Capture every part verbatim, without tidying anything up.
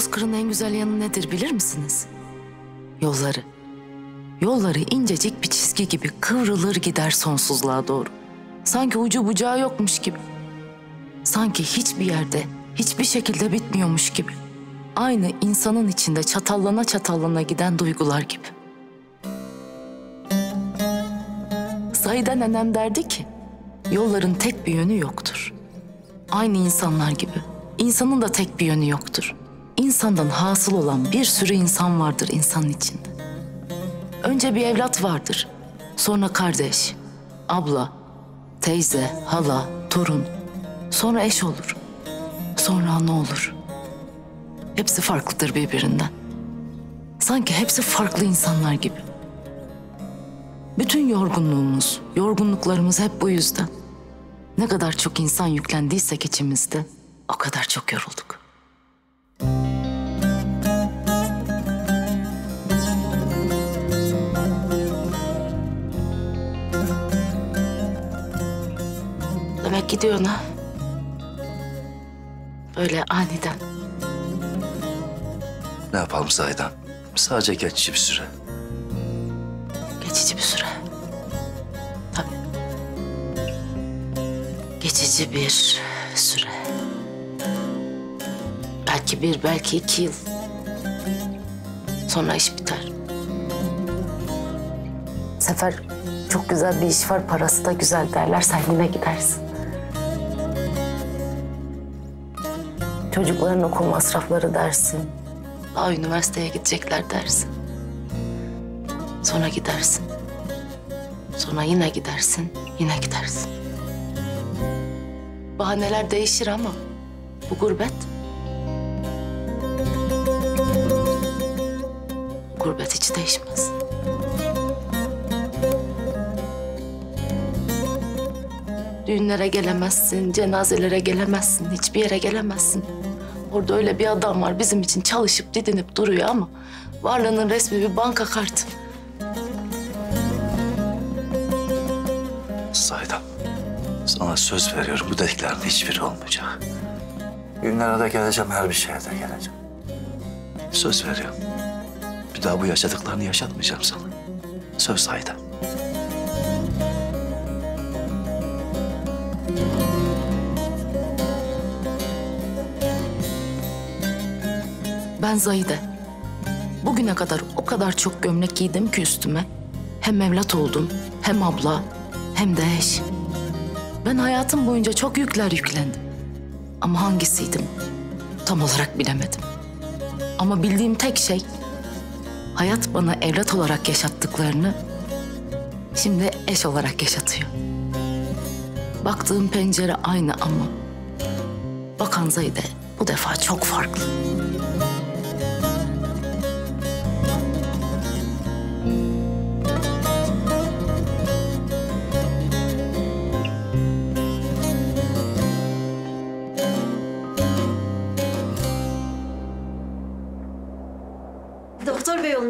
Bozkır'ın en güzel yanı nedir bilir misiniz? Yolları. Yolları incecik bir çizgi gibi kıvrılır gider sonsuzluğa doğru. Sanki ucu bucağı yokmuş gibi. Sanki hiçbir yerde, hiçbir şekilde bitmiyormuş gibi. Aynı insanın içinde çatallana çatallana giden duygular gibi. Zahide nenem derdi ki, yolların tek bir yönü yoktur. Aynı insanlar gibi. İnsanın da tek bir yönü yoktur. İnsandan hasıl olan bir sürü insan vardır insanın içinde. Önce bir evlat vardır. Sonra kardeş, abla, teyze, hala, torun. Sonra eş olur. Sonra anne olur. Hepsi farklıdır birbirinden. Sanki hepsi farklı insanlar gibi. Bütün yorgunluğumuz, yorgunluklarımız hep bu yüzden. Ne kadar çok insan yüklendiysek içimizde, o kadar çok yorulduk. Demek gidiyorsun ha? Böyle aniden. Ne yapalım Zahiden? Sadece geçici bir süre. Geçici bir süre. Tabii. Geçici bir süre. Belki bir, belki iki yıl. Sonra iş biter. Sefer, çok güzel bir iş var, parası da güzel derler. Sen yine gidersin. Çocukların okul masrafları dersin. Daha üniversiteye gidecekler dersin. Sonra gidersin. Sonra yine gidersin, yine gidersin. Bahaneler değişir ama bu gurbet... Gurbet hiç değişmez. Düğünlere gelemezsin, cenazelere gelemezsin, hiçbir yere gelemezsin. Orada öyle bir adam var bizim için çalışıp didinip duruyor ama... varlığının resmi bir banka kartı. Zahide, sana söz veriyorum bu dediklerinde hiçbiri olmayacak. Düğünlere de geleceğim, her bir şeye de geleceğim. Söz veriyorum. Bir daha bu yaşadıklarını yaşatmayacağım sana. Söz Zahide. Ben Zahide. Bugüne kadar o kadar çok gömlek giydim ki üstüme. Hem evlat oldum, hem abla, hem de eş. Ben hayatım boyunca çok yükler yüklendim. Ama hangisiydim? Tam olarak bilemedim. Ama bildiğim tek şey... hayat bana evlat olarak yaşattıklarını şimdi eş olarak yaşatıyor. Baktığım pencere aynı ama bakan Zahide bu defa çok farklı.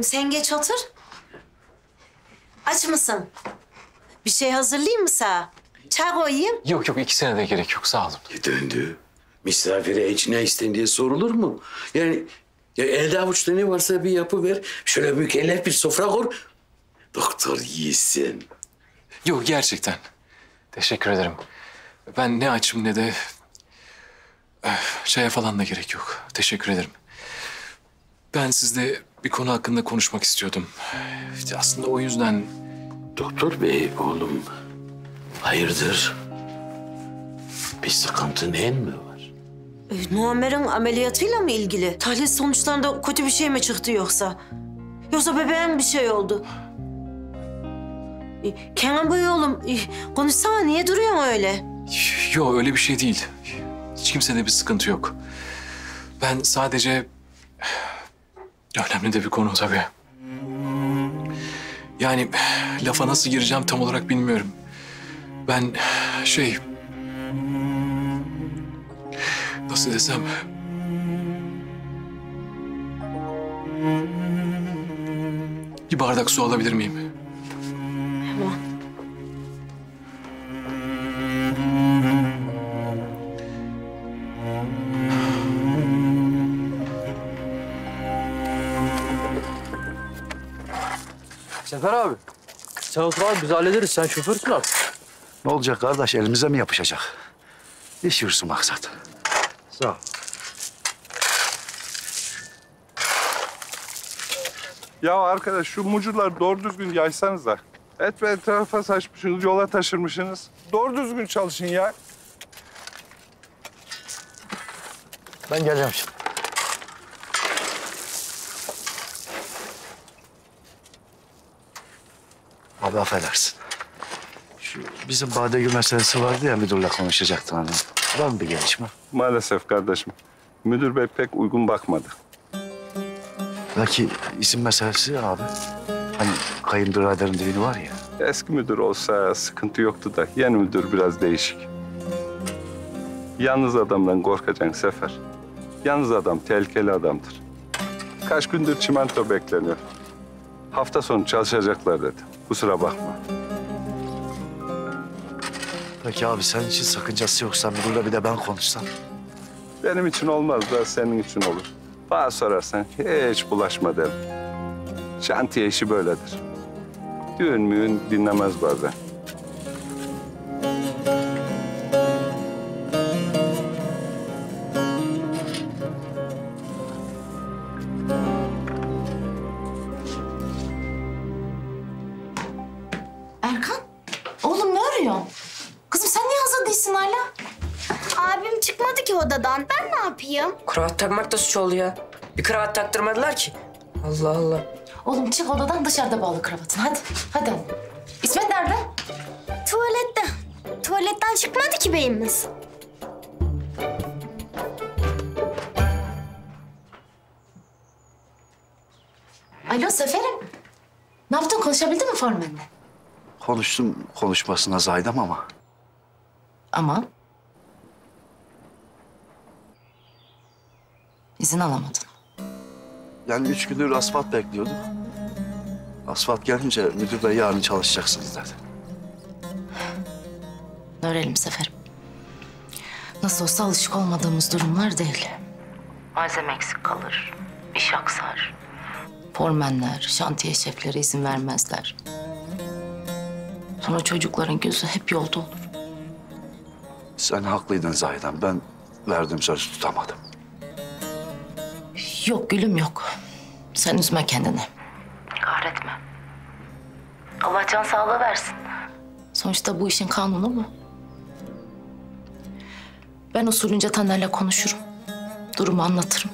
Sen geç otur. Aç mısın? Bir şey hazırlayayım mı sana? Çay koyayım. Yok yok, ikisine de gerek yok, sağ olun. E döndü. Misafire hiç ne istendiği sorulur mu? Yani ya elde avuçta ne varsa bir yapıver. Şöyle mükellef bir sofra kur. Doktor yiyesin. Yok gerçekten. Teşekkür ederim. Ben ne açım ne de... çaya falan da gerek yok. Teşekkür ederim. Ben sizle bir konu hakkında konuşmak istiyordum. İşte aslında o yüzden... Doktor bey oğlum, hayırdır? Bir sıkıntı neyin mi var? E, Muammer'in ameliyatıyla mı ilgili? Tahlil sonuçlarında kötü bir şey mi çıktı yoksa? Yoksa bebeğin bir şey oldu? E, Kenan bey oğlum, e, konuşsana, niye duruyorsun öyle? Yok, öyle bir şey değil. Hiç kimsede bir sıkıntı yok. Ben sadece... Önemli de bir konu tabii. Yani lafa nasıl gireceğim tam olarak bilmiyorum. Ben şey... Nasıl desem... Bir bardak su alabilir miyim? Tamam. Sefer abi, sen otur abi, biz hallederiz. Sen şoförsün abi. Ne olacak kardeş, elimize mi yapışacak? İş yürüsün maksat. Sağ ol. Ya arkadaş, şu mucurları doğru düzgün yaysanız da. Et ve etrafa saçmışsınız, yola taşırmışsınız. Doğru düzgün çalışın ya. Ben geleceğim şimdi. Abi affedersin. Şu bizim Badegül meselesi vardı ya, müdürle konuşacaktın hani. Var mı bir gelişme? Maalesef kardeşim. Müdür bey pek uygun bakmadı. Belki isim meselesi abi. Hani kayınbiraderin düğünü var ya. Eski müdür olsa sıkıntı yoktu da yeni müdür biraz değişik. Yalnız adamdan korkacaksın Sefer. Yalnız adam tehlikeli adamdır. Kaç gündür çimento bekleniyor. Hafta sonu çalışacaklar dedi. Kusura bakma. Peki abi, senin için sakıncası yoksa müdürle bir de ben konuşsam. Benim için olmaz da senin için olur. Bana sorarsan hiç bulaşma derim. Şantiye işi böyledir. Düğün müğün dinlemez bazen. Ben ne yapayım? Kravat takmak da suç oluyor. Bir kravat taktırmadılar ki. Allah Allah. Oğlum çık odadan, dışarıda bağlı kravatını. Hadi, hadi. İsmet nerede? Tuvalette. Tuvaletten çıkmadı ki beyimiz. Alo Sefer'im. Ne yaptın? Konuşabildin mi formenle? Konuştum konuşmasına Zahide'm ama. Ama? İzin alamadın. Yani üç gündür asfalt bekliyorduk. Asfalt gelince müdür de yarın çalışacaksınız dedi. Öğrenelim Sefer'im. Nasıl olsa alışık olmadığımız durumlar değil. Malzeme eksik kalır, iş aksar. Formenler, şantiye şefleri izin vermezler. Sonra çocukların gözü hep yolda olur. Sen haklıydın Zahide'm. Ben verdiğim sözü tutamadım. Yok gülüm yok. Sen üzme kendini. Kahretme. Allah can sağlığı versin. Sonuçta bu işin kanunu bu. Ben usulünce Taner'le konuşurum. Durumu anlatırım.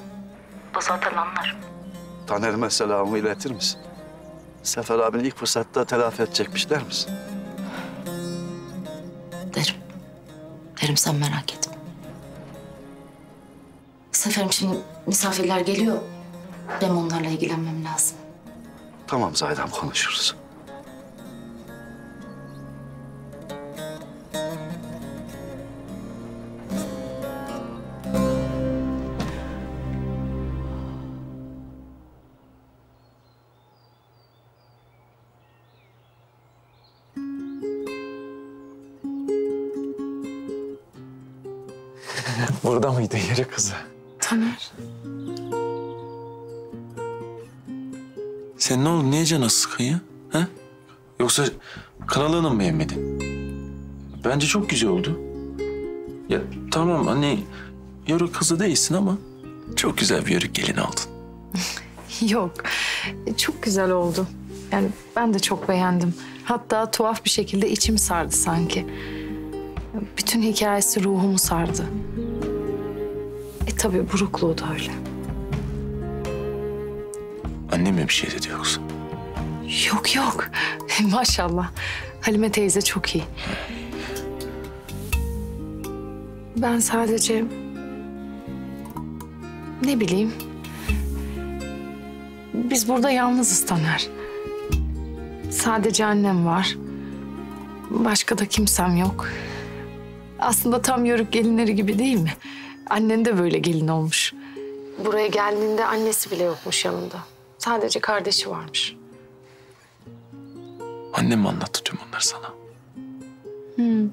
O zaten anlar. Taner'ime selamımı iletir misin? Sefer abini ilk fırsatta telafi edecekmiş der misin? Derim. Derim, sen merak etme. Seferim şimdi misafirler geliyor. Benim onlarla ilgilenmem lazım. Tamam Zahide'm, konuşuruz. Burada mıydı yeri kızı? Taner. Sen ne oldu? Niye canı sıkı ya? Ha? Yoksa kanalını mı beğenmedin? Bence çok güzel oldu. Ya tamam hani yörük kızı değilsin ama çok güzel bir yörük gelin aldın. Yok. Çok güzel oldu. Yani ben de çok beğendim. Hatta tuhaf bir şekilde içim sardı sanki. Bütün hikayesi ruhumu sardı. E tabii burukluğu da öyle. Annem mi bir şey dedi yoksa? Yok yok. Maşallah. Halime teyze çok iyi. Ben sadece... ne bileyim... biz burada yalnızız Taner. Sadece annem var. Başka da kimsem yok. Aslında tam yörük gelinleri gibi değil mi? Annen de böyle gelin olmuş. Buraya geldiğinde annesi bile yokmuş yanında. Sadece kardeşi varmış. Annem mi anlattı tüm bunları sana? Hmm.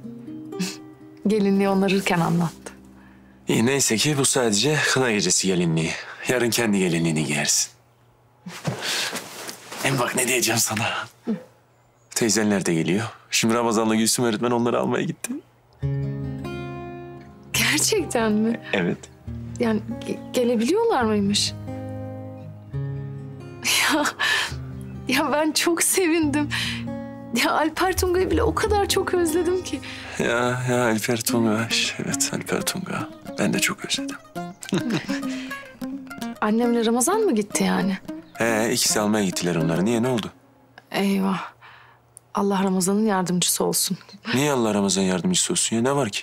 Gelinliği onarırken anlattı. İyi neyse ki bu sadece kına gecesi gelinliği. Yarın kendi gelinliğini giyersin. Hem Şimdi bak ne diyeceğim sana. Hı. Teyzenler de geliyor. Şimdi Ramazan'la Gülsüm öğretmen onları almaya gitti. Gerçekten mi? Evet. Yani ge gelebiliyorlar mıymış? Ya, ya ben çok sevindim. Ya Alper Tunga'yı bile o kadar çok özledim ki. Ya, ya Alper Tunga. Evet, Alper Tunga. Ben de çok özledim. Annemle Ramazan mı gitti yani? He, ikisi almaya gittiler onları. Niye, ne oldu? Eyvah. Allah Ramazan'ın yardımcısı olsun. Niye Allah Ramazan'ın yardımcısı olsun ya? Ne var ki?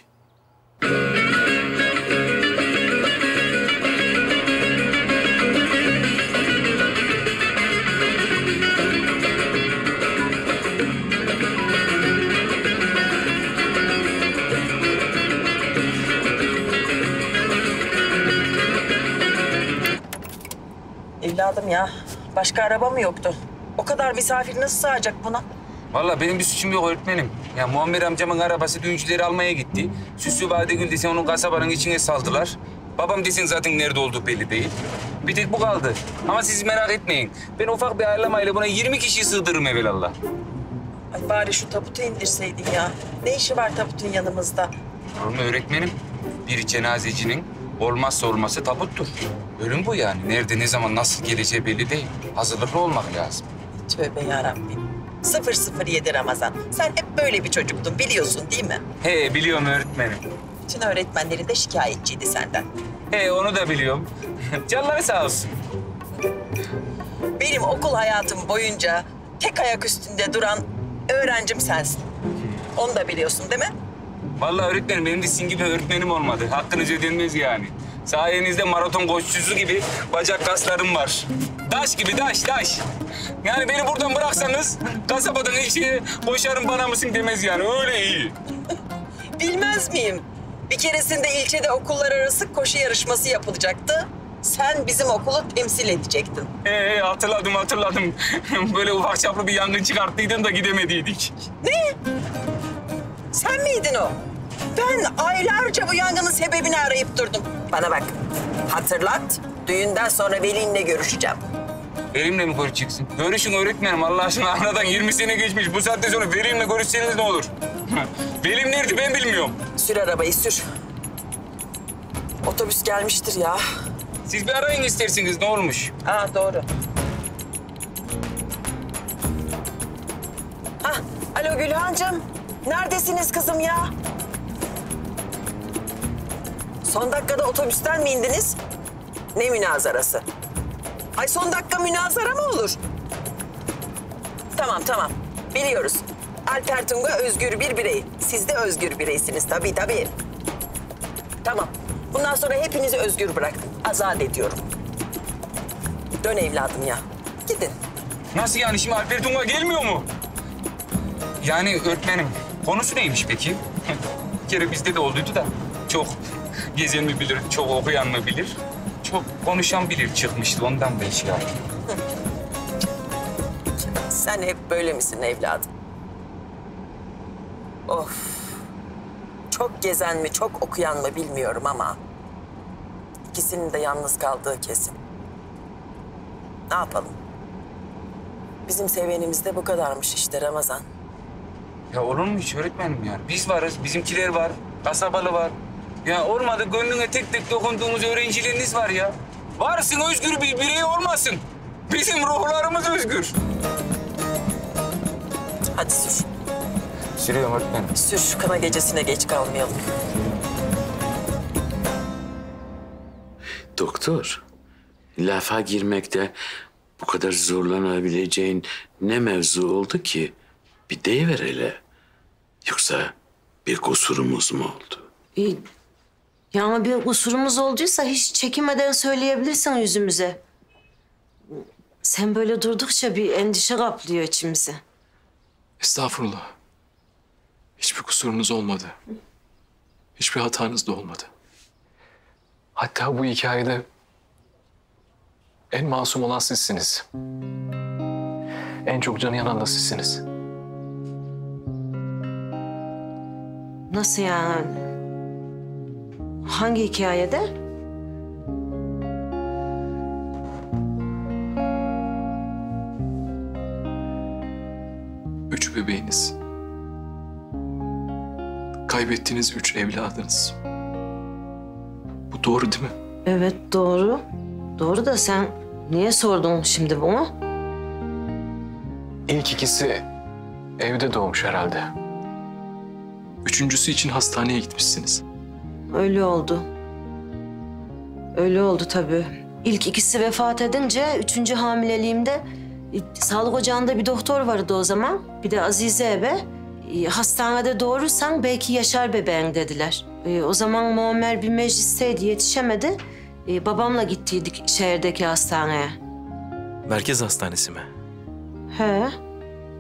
Evladım ya, başka araba mı yoktu? O kadar misafir nasıl sığacak buna? Vallahi benim bir suçum yok öğretmenim. Ya Muammer amcamın arabası düğüncüleri almaya gitti. Süslü Badegül desen onun kasabanın içine saldılar. Babam desen zaten nerede olduğu belli değil. Bir tek bu kaldı. Ama siz merak etmeyin. Ben ufak bir ayarlamayla buna yirmi kişiyi sığdırırım evvelallah. Ay bari şu tabutu indirseydin ya. Ne işi var tabutun yanımızda? Olur mu öğretmenim? Bir cenazecinin olmazsa olması tabuttur. Ölüm bu yani. Nerede, ne zaman, nasıl geleceği belli değil. Hazırlıklı olmak lazım. Tövbe yarabbim. sıfır sıfır yedi Ramazan. Sen hep böyle bir çocuktun, biliyorsun değil mi? He, biliyorum öğretmenim. Bütün öğretmenlerin de şikayetçiydi senden. He, onu da biliyorum. Canları sağ olsun. Benim okul hayatım boyunca tek ayak üstünde duran öğrencim sensin. Onu da biliyorsun değil mi? Vallahi öğretmenim, benim de sizin gibi öğretmenim olmadı. Hakkınız ödenmez yani. Sayenizde maraton koşucusu gibi bacak kaslarım var. Taş gibi, taş, taş. Yani beni buradan bıraksanız kasabadan işe koşarım bana mısın demez yani. Öyle iyi. Bilmez miyim? Bir keresinde ilçede okullar arası koşu yarışması yapılacaktı. Sen bizim okulu temsil edecektin. Ee, hatırladım, hatırladım. Böyle ufak çaplı bir yangın çıkarttıydın da gidemediydik. Ne? Sen miydin o? Ben aylarca bu yangının sebebini arayıp durdum. Bana bak, hatırlat. Düğünden sonra velinle görüşeceğim. Velimle mi görüşeceksin? Görüşün öğretmenim. Allah aşkına aradan yirmi sene geçmiş. Bu saatte sonra velimle görüşseniz ne olur? Velim nerede ben bilmiyorum. Sür arabayı, sür. Otobüs gelmiştir ya. Siz bir arayın istersiniz. Ne olmuş? Ha, doğru. Hah, alo Gülhancığım. Neredesiniz kızım ya? Son dakikada otobüsten mi indiniz? Ne münazarası? Ay son dakika münazara mı olur? Tamam, tamam. Biliyoruz. Alper Tunga özgür bir birey. Siz de özgür bireysiniz. Tabii, tabii. Tamam. Bundan sonra hepinizi özgür bıraktım. Azat ediyorum. Dön evladım ya. Gidin. Nasıl yani? Şimdi Alper Tunga gelmiyor mu? Yani öğretmenim, konusu neymiş peki? Bir kere bizde de olduydu da çok gezen mi bilir, çok okuyan mı bilir, çok konuşan bilir çıkmıştı. Ondan da iş yani. Sen hep böyle misin evladım? Of! Çok gezen mi, çok okuyan mı bilmiyorum ama ikisinin de yalnız kaldığı kesin. Ne yapalım? Bizim sevenimiz de bu kadarmış işte Ramazan. Ya olur mu hiç öğretmenim yani? Biz varız, bizimkiler var, kasabalı var. Ya olmadı gönlüne tek tek dokunduğumuz öğrencileriniz var ya. Varsın özgür bir birey olmasın. Bizim ruhlarımız özgür. Hadi sür. Sürüyorum öğretmenim. Sür, şu kına gecesine geç kalmayalım. Doktor, lafa girmekte bu kadar zorlanabileceğin ne mevzu oldu ki? Bir deyiver hele. Yoksa bir kusurumuz mu oldu? İyi. Ya ama bir kusurumuz olduysa hiç çekinmeden söyleyebilirsin yüzümüze. Sen böyle durdukça bir endişe kaplıyor içimizi. Estağfurullah. Hiçbir kusurunuz olmadı. Hiçbir hatanız da olmadı. Hatta bu hikayede en masum olan sizsiniz. En çok canı yanan da sizsiniz. Nasıl yani? Hangi hikayede? üç bebeğiniz, kaybettiğiniz üç evladınız. Bu doğru değil mi? Evet, doğru. Doğru da sen niye sordun şimdi bunu? İlk ikisi evde doğmuş herhalde. Üçüncüsü için hastaneye gitmişsiniz. Öyle oldu. Öyle oldu tabii. İlk ikisi vefat edince üçüncü hamileliğimde sağlık ocağında bir doktor vardı o zaman. Bir de Azize ebe. Hastanede doğurursan belki yaşar bebeğin dediler. Ee, o zaman Muammer bir meclisteydi, yetişemedi. Ee, babamla gittiydik şehirdeki hastaneye. Merkez hastanesi mi? He.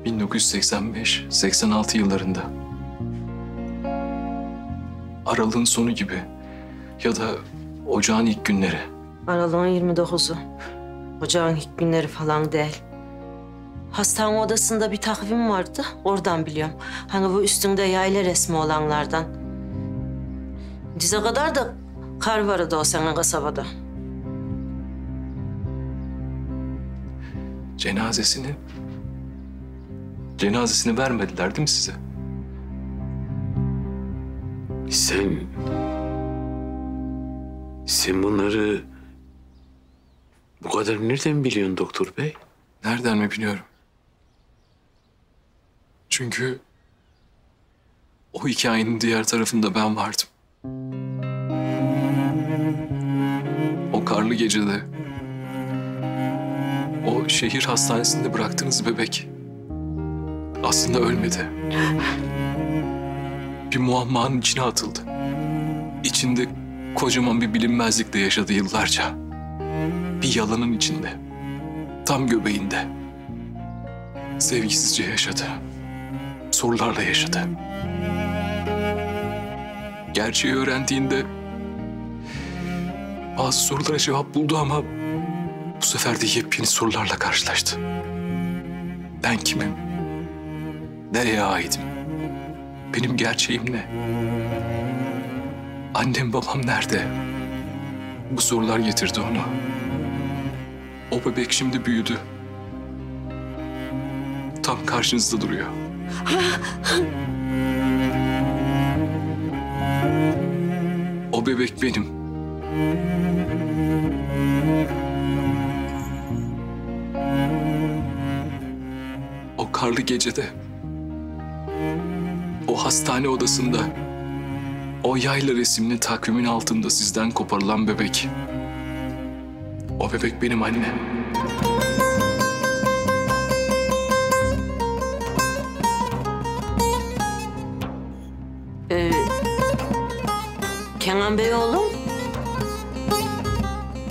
bin dokuz yüz seksen beş seksen altı yıllarında. Aralığın sonu gibi ya da ocağın ilk günleri. Aralığın yirmi dokuzu. Ocağın ilk günleri falan değil. Hastane odasında bir takvim vardı, oradan biliyorum. Hani bu üstünde yayla resmi olanlardan. Dize kadar da kar vardı o senin kasabada. Cenazesini... Cenazesini vermediler değil mi size? Sen... Sen bunları... Bu kadar nereden biliyorsun doktor bey? Nereden mi biliyorum? Çünkü o hikayenin diğer tarafında ben vardım. O karlı gecede, o şehir hastanesinde bıraktığınız bebek aslında ölmedi. Bir muammanın içine atıldı. İçinde kocaman bir bilinmezlikle yaşadı yıllarca. Bir yalanın içinde, tam göbeğinde. Sevgisizce yaşadı. Sorularla yaşadı. Gerçeği öğrendiğinde bazı sorulara cevap buldu ama bu sefer de yepyeni sorularla karşılaştı. Ben kimim? Nereye aitim? Benim gerçeğim ne? Annem babam nerede? Bu sorular getirdi onu. O bebek şimdi büyüdü. Tam karşınızda duruyor. O bebek benim. O karlı gecede, o hastane odasında, o yayla resimli takvimin altında sizden koparılan bebek. O bebek benim annem. Ee, Kenan Bey oğlum.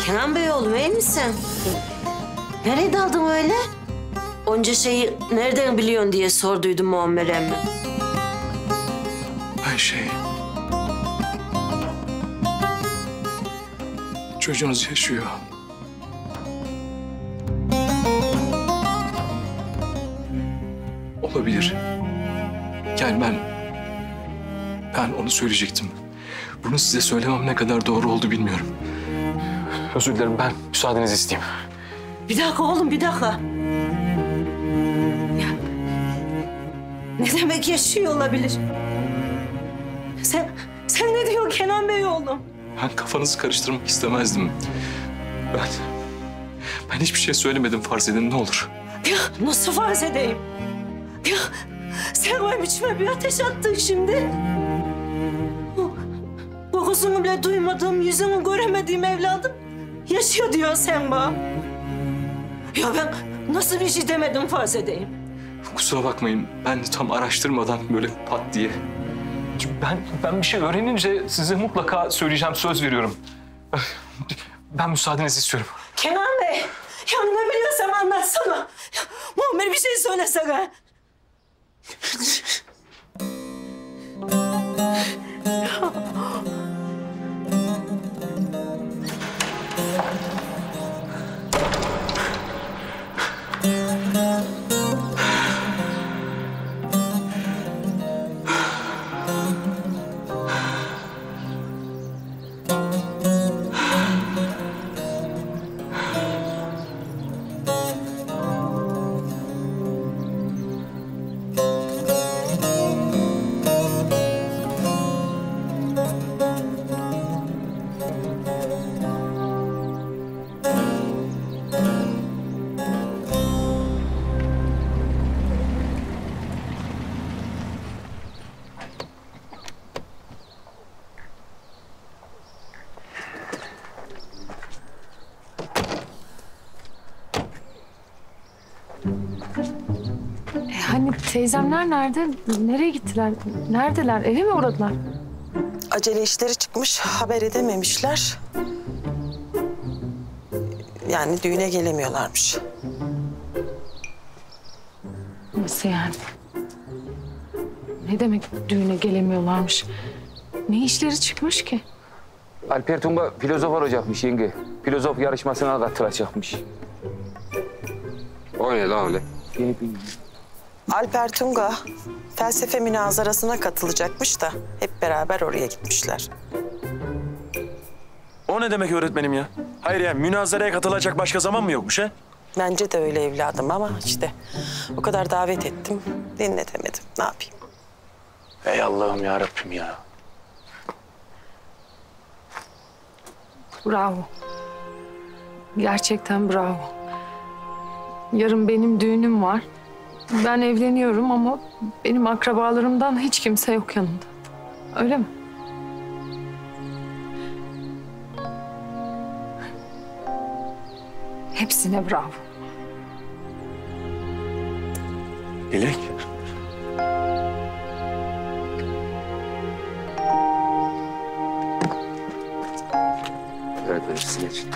Kenan Bey oğlum, iyi misin? Nereye daldın öyle? Onca şeyi nereden biliyorsun diye sorduydum Muammer emmi. Ben şey... Çocuğunuz yaşıyor. Olabilir. Yani ben... Ben onu söyleyecektim. Bunu size söylemem ne kadar doğru oldu bilmiyorum. Özür dilerim, ben müsaadenizi isteyeyim. Bir dakika oğlum, bir dakika. Ya, ne demek yaşıyor olabilir? Sen, sen ne diyorsun Kenan Bey oğlum? Ben kafanızı karıştırmak istemezdim. Ben... Ben hiçbir şey söylemedim, farz edin ne olur. Ya nasıl farz edeyim? Ya... Sen benim içime bir ateş attın şimdi. Kokusunu bile duymadığım, yüzünü göremediğim evladım yaşıyor diyor sen bana. Ya ben nasıl bir şey demedim farz edeyim. Kusura bakmayın, ben tam araştırmadan böyle pat diye. Ben, ben bir şey öğrenince size mutlaka söyleyeceğim, söz veriyorum. Ben müsaadenizi istiyorum. Kenan Bey, ya ne biliyorsam anlatsana. Muammer bir şey söylesene. E hani teyzemler nerede? Nereye gittiler? Neredeler? Eve mi uğradılar? Acele işleri çıkmış, haber edememişler. Yani düğüne gelemiyorlarmış. Nasıl yani? Ne demek düğüne gelemiyorlarmış? Ne işleri çıkmış ki? Alper Tunga filozof olacakmış yenge. Filozof yarışmasına katılacakmış. O ne lan öyle? Alper Tunga felsefe münazarasına katılacakmış da hep beraber oraya gitmişler. O ne demek öğretmenim ya? Hayır ya, münazaraya katılacak başka zaman mı yokmuş he? Bence de öyle evladım ama işte o kadar davet ettim, dinletemedim. Ne yapayım? Ey Allah'ım ya Rabbim ya. Bravo. Gerçekten bravo. Yarın benim düğünüm var. Ben evleniyorum ama benim akrabalarımdan hiç kimse yok yanımda. Öyle mi? Hepsine bravo. Dilek. Evet, hepsine için.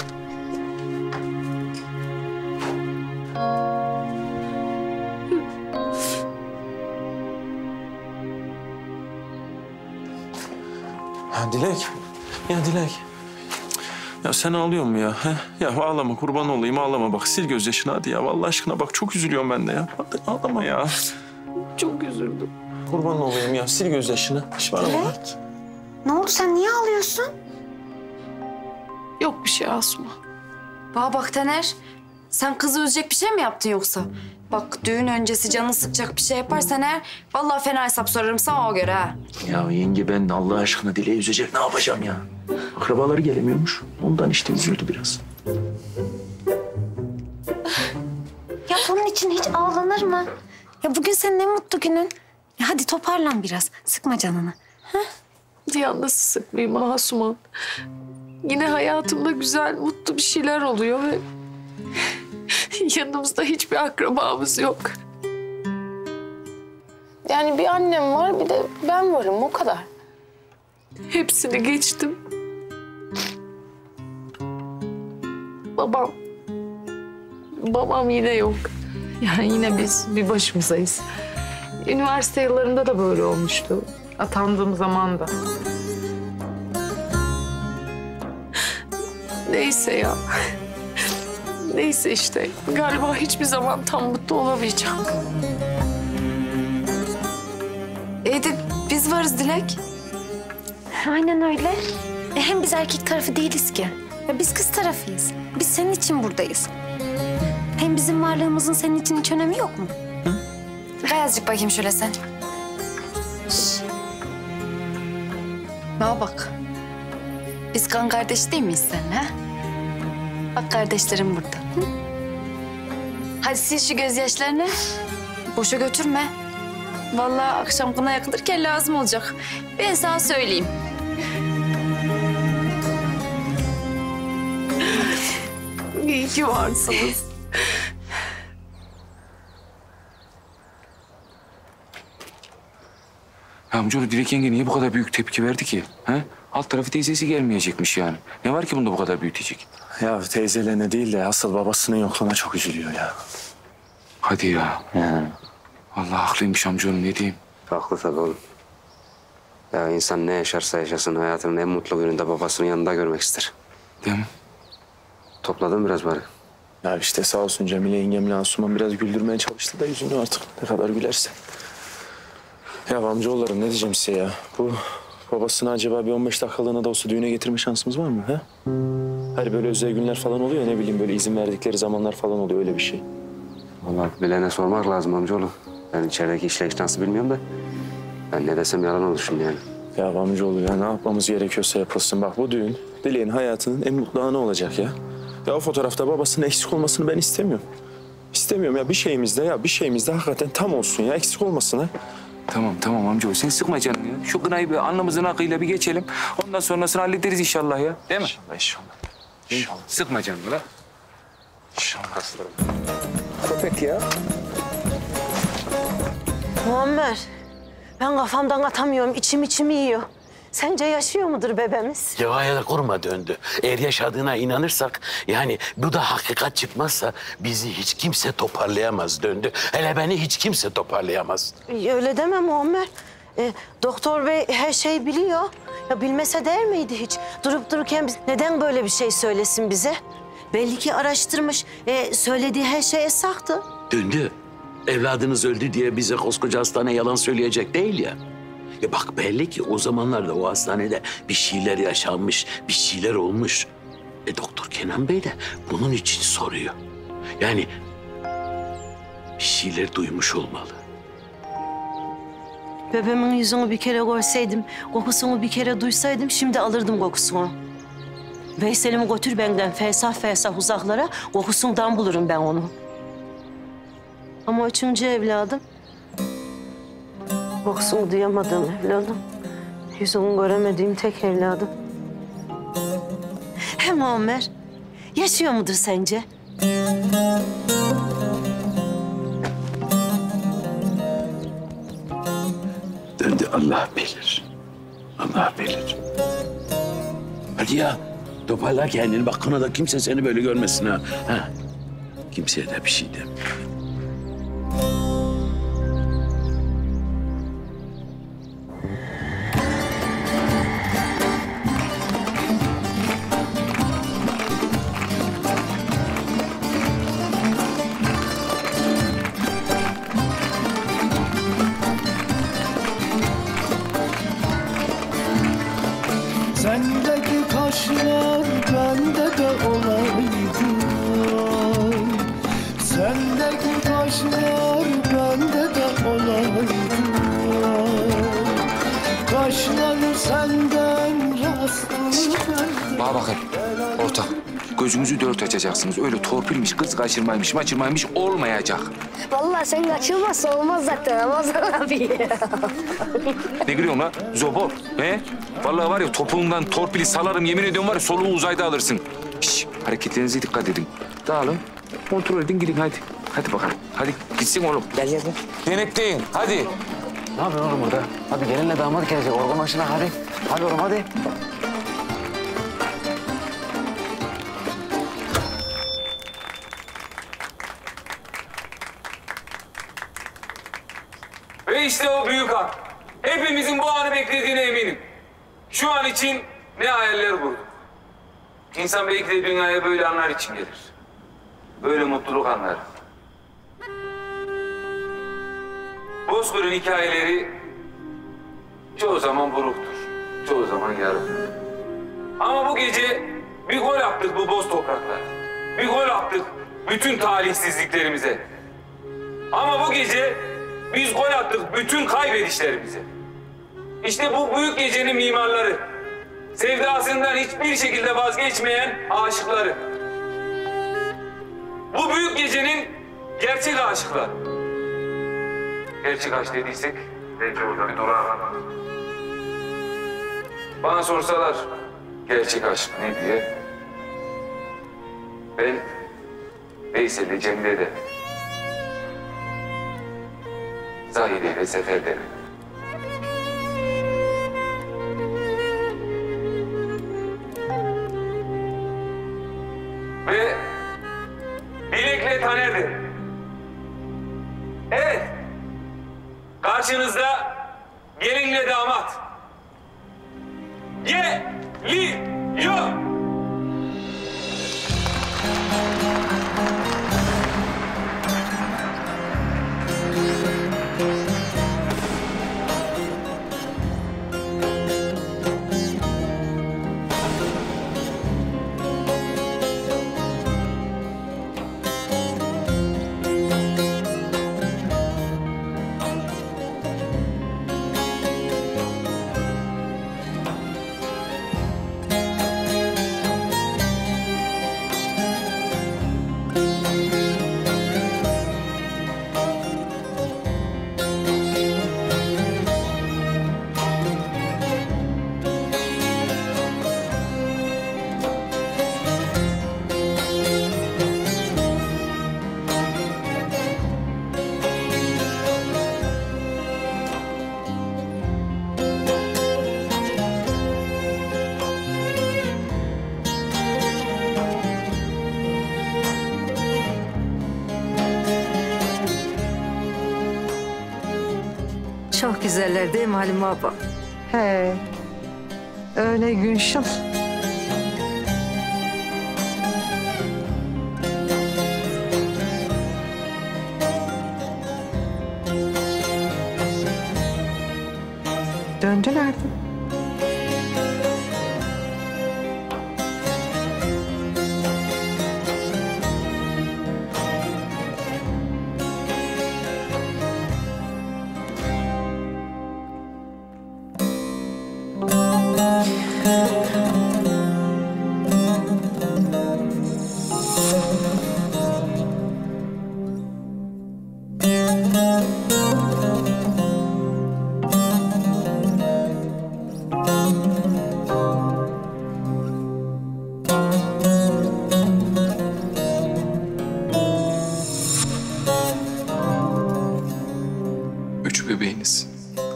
Ha, Dilek. Ya Dilek. Ya sen ağlıyor mu ya? He? Ya ağlama, kurban olayım ağlama. Bak sil gözyaşını hadi ya. Vallahi aşkına bak çok üzülüyorum ben de ya. Hadi ağlama ya. Çok üzüldüm. Kurban olayım ya. Sil gözyaşını. Dilek. Ne oldu sen? Niye ağlıyorsun? Yok bir şey Asuman. Bana bak Taner. Sen kızı üzecek bir şey mi yaptın yoksa? Bak düğün öncesi canını sıkacak bir şey yaparsan eğer... ...vallahi fena hesap sorarım sana o göre ha. Ya yenge ben Allah aşkına Dilek'i üzecek ne yapacağım ya? Akrabaları gelemiyormuş. Ondan işte üzüldü biraz. Ya bunun için hiç ağlanır mı? Ya bugün senin ne mutlu günün. Ya hadi toparlan biraz. Sıkma canını. Ha? Ya nasıl sıkmayayım Asuman? Yine hayatımda güzel, mutlu bir şeyler oluyor ve... yanımızda hiçbir akrabamız yok. Yani bir annem var, bir de ben varım. O kadar. Hepsini geçtim. Babam... Babam yine yok. Yani yine biz bir başımızayız. Üniversite yıllarında da böyle olmuştu. Atandığım zaman da. Neyse ya. Neyse işte. Galiba hiçbir zaman tam mutlu olamayacağım. İyi de biz varız Dilek. Aynen öyle. E hem biz erkek tarafı değiliz ki. Ya biz kız tarafıyız. Biz senin için buradayız. Hem bizim varlığımızın senin için hiç önemi yok mu? Hı? Azıcık bakayım şöyle sen. Şş. Bana bak. Biz kan kardeş değil miyiz seninle? Ha? Bak kardeşlerim burada. Hı? Hadi sil şu gözyaşlarını. Boşa götürme. Vallahi akşam kına yakılırken lazım olacak. Ben sana söyleyeyim. İyi ki varsınız. Ya amcaoğlu Dilek yenge niye bu kadar büyük tepki verdi ki? He? Alt tarafı teyzesi gelmeyecekmiş yani. Ne var ki bunda bu kadar büyütecek? Ya teyzelerine değil de asıl babasının yokluğuna çok üzülüyor ya. Hadi ya. Yani. Vallahi haklıymış amcaoğlu ne diyeyim? Haklı tabii oğlum. Ya insan ne yaşarsa yaşasın hayatının en mutlu gününde babasının yanında görmek ister. Değil mi? Topladın biraz bari. Ya işte sağ olsun Cemile yengemle Asuman biraz güldürmeye çalıştı da yüzünü artık ne kadar gülerse. Ya amcaoğullarım ne diyeceğim size ya? Bu babasını acaba bir on beş dakikalığına da olsa düğüne getirme şansımız var mı? He? Her böyle özel günler falan oluyor ne bileyim böyle izin verdikleri zamanlar falan oluyor öyle bir şey. Vallahi bilene sormak lazım amcaoğlu. Ben içerideki işleyiş nasıl bilmiyorum da. Ben ne desem yalan olur şimdi yani. Ya amcaoğlu ya ne yapmamız gerekiyorsa yapılsın. Bak bu düğün Dilek'in hayatının en mutlu anı olacak ya. Ya o fotoğrafta babasının eksik olmasını ben istemiyorum. İstemiyorum ya bir şeyimizde ya bir şeyimizde hakikaten tam olsun ya eksik olmasın ha. Tamam tamam amcaoğlu sen sıkma canını ya. Şu kınayı bir alnımızın akıyla bir geçelim. Ondan sonrasını hallederiz inşallah ya. Değil mi? İnşallah inşallah. İnşallah. Sıkma canını la. İnşallah. Köpek ya. Muammer, ben kafamdan atamıyorum, içim içimi yiyor. Sence yaşıyor mudur bebemiz? Cevahir'e koruma döndü. Eğer yaşadığına inanırsak, yani bu da hakikat çıkmazsa bizi hiç kimse toparlayamaz döndü. Hele beni hiç kimse toparlayamaz. Öyle deme Muammer. E, doktor bey her şeyi biliyor. Ya bilmese değer miydi hiç? Durup dururken biz, neden böyle bir şey söylesin bize? Belli ki araştırmış, e, söylediği her şey esaktı. Döndü. Evladınız öldü diye bize koskoca hastane yalan söyleyecek değil ya. E bak belli ki o zamanlarda o hastanede bir şeyler yaşanmış, bir şeyler olmuş. E Doktor Kenan Bey de bunun için soruyor. Yani bir şeyler duymuş olmalı. Bebeğimin yüzünü bir kere görseydim, kokusunu bir kere duysaydım şimdi alırdım kokusunu. Veysel'imi götür benden fesah fesah uzaklara, kokusundan bulurum ben onu. Ama üçüncü evladım, kokusunu duyamadığım evladım, yüzünü göremediğim tek evladım. Hem Muammer, yaşıyor mudur sence? Döndü, Allah bilir, Allah bilir. Hadi ya, toparla kendini, bak kına da kimse seni böyle görmesin ha. ha. Kimseye de bir şey deme. Sendeki kaşlar bende de olaydı. Sendeki kaşlar bende de olaydı. Kaşları senden rastlı. Bana bakın ortak, gözünüzü dört açacaksınız. Öyle torpilmiş, kız kaçırmaymış, maçırmaymış olmayacak. Vallahi sen kaçırmazsa olmaz zaten Ramazan abi. Ne gülüyorsun lan? Zobor. He? Vallahi var ya topuğundan torpili salarım, yemin ediyorum var ya soluğu uzayda alırsın. Şişt, hareketlerinize dikkat edin. Dağılın, kontrol edin, gidin hadi. Hadi bakalım, hadi gitsin oğlum. Gel gel gel. Denetleyin, hadi. Ne yapıyorsun oğlum burada? Hadi gelinle damat gelecek, organ başına hadi. Hadi oğlum hadi. Ve işte o büyük an. Hepimizin bu anı beklediğine eminim. Şu an için ne hayaller bu? İnsan belki de dünyaya böyle anlar için gelir. Böyle mutluluk anları. Bozkır'ın hikayeleri çoğu zaman buruktur. Çoğu zaman yarım. Ama bu gece bir gol attık bu boz topraklara. Bir gol attık bütün talihsizliklerimize. Ama bu gece biz gol attık bütün kaybedişlerimize. İşte bu büyük gecenin mimarları. Sevdasından hiçbir şekilde vazgeçmeyen aşıkları. Bu büyük gecenin gerçek aşıkları. Gerçek aşk dediysek belki burada bir durağa. Bana sorsalar gerçek aşk ne diye. Ben Veysel'de, Cemile'de, Zahide ve Sefer'de. Ve Dilek'le Taner'de. Evet. Karşınızda gelinle damat. Geliyor. çok güzeller değil mi Halime abla? He. Öyle Gülsüm. Döndüler mi?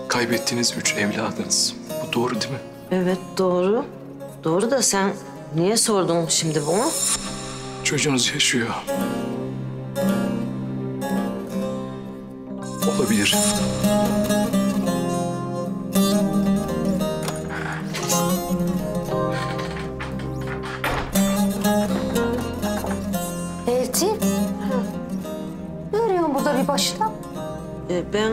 Kaybettiğiniz üç evladınız. Bu doğru değil mi? Evet doğru. Doğru da sen niye sordun şimdi bunu? Çocuğunuz yaşıyor. Olabilir. Elçin. Ne arıyorsun burada bir başına? Ee, ben...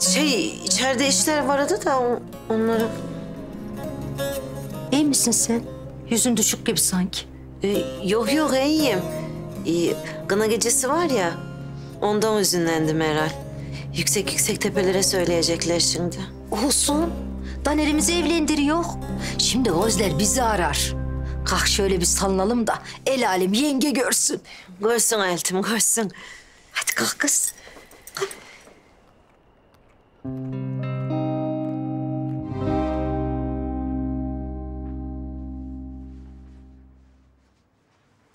Şey, içeride işler vardı da on, onları... İyi misin sen? Yüzün düşük gibi sanki. Ee, yok yok, iyiyim. Ee, Gına gecesi var ya, ondan üzünlendim herhal. Yüksek yüksek tepelere söyleyecekler şimdi. Olsun, Taner'imizi evlendiriyor. Şimdi gözler bizi arar. Kalk şöyle bir sallanalım da el alem yenge görsün. Görsün eltim, görsün. Hadi kalk kız.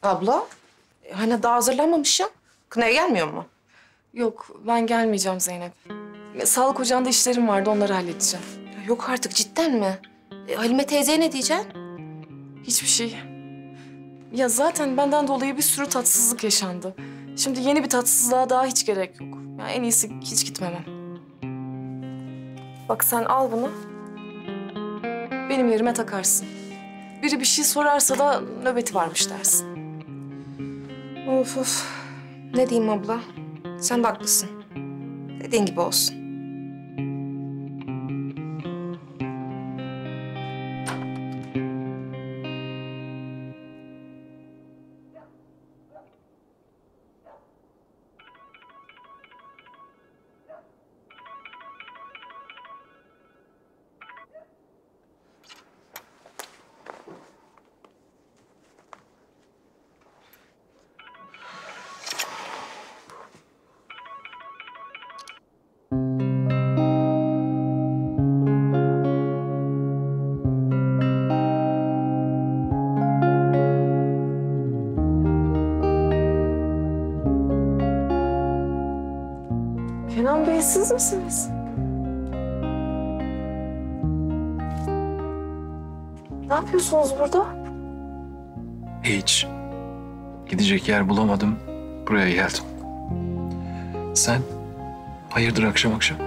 Abla, hani daha hazırlanmamışsın. Kınaya gelmiyor mu? Yok, ben gelmeyeceğim Zeynep. Sağlık ocağında işlerim vardı, onları halledeceğim. Yok artık, cidden mi? E, Halime teyzeye ne diyeceksin? Hiçbir şey. Ya zaten benden dolayı bir sürü tatsızlık yaşandı. Şimdi yeni bir tatsızlığa daha hiç gerek yok. Yani en iyisi hiç gitmemem. Bak sen al bunu, benim yerime takarsın. Biri bir şey sorarsa da nöbeti varmış dersin. Of of, ne diyeyim abla, sen de haklısın. Dediğin gibi olsun. Kenan Bey, siz misiniz? Ne yapıyorsunuz burada? Hiç. Gidecek yer bulamadım, buraya geldim. Sen? Hayırdır akşam akşam?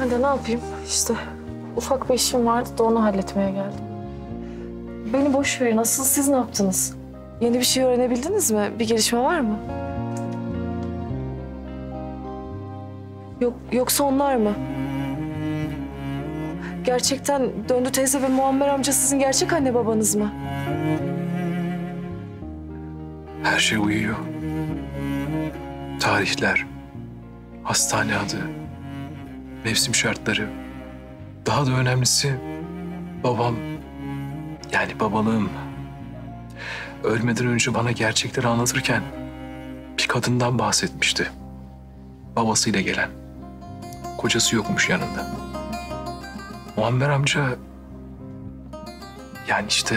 Ben de ne yapayım? İşte ufak bir işim vardı da onu halletmeye geldim. Beni boş verin. Asıl siz ne yaptınız? Yeni bir şey öğrenebildiniz mi? Bir gelişme var mı? Yok, yoksa onlar mı? Gerçekten döndü teyze ve Muammer amca sizin gerçek anne babanız mı? Her şey uyuyor. Tarihler, hastane adı, mevsim şartları. Daha da önemlisi babam. Yani babalığım, ölmeden önce bana gerçekleri anlatırken bir kadından bahsetmişti. Babasıyla gelen, kocası yokmuş yanında. Muammer amca, yani işte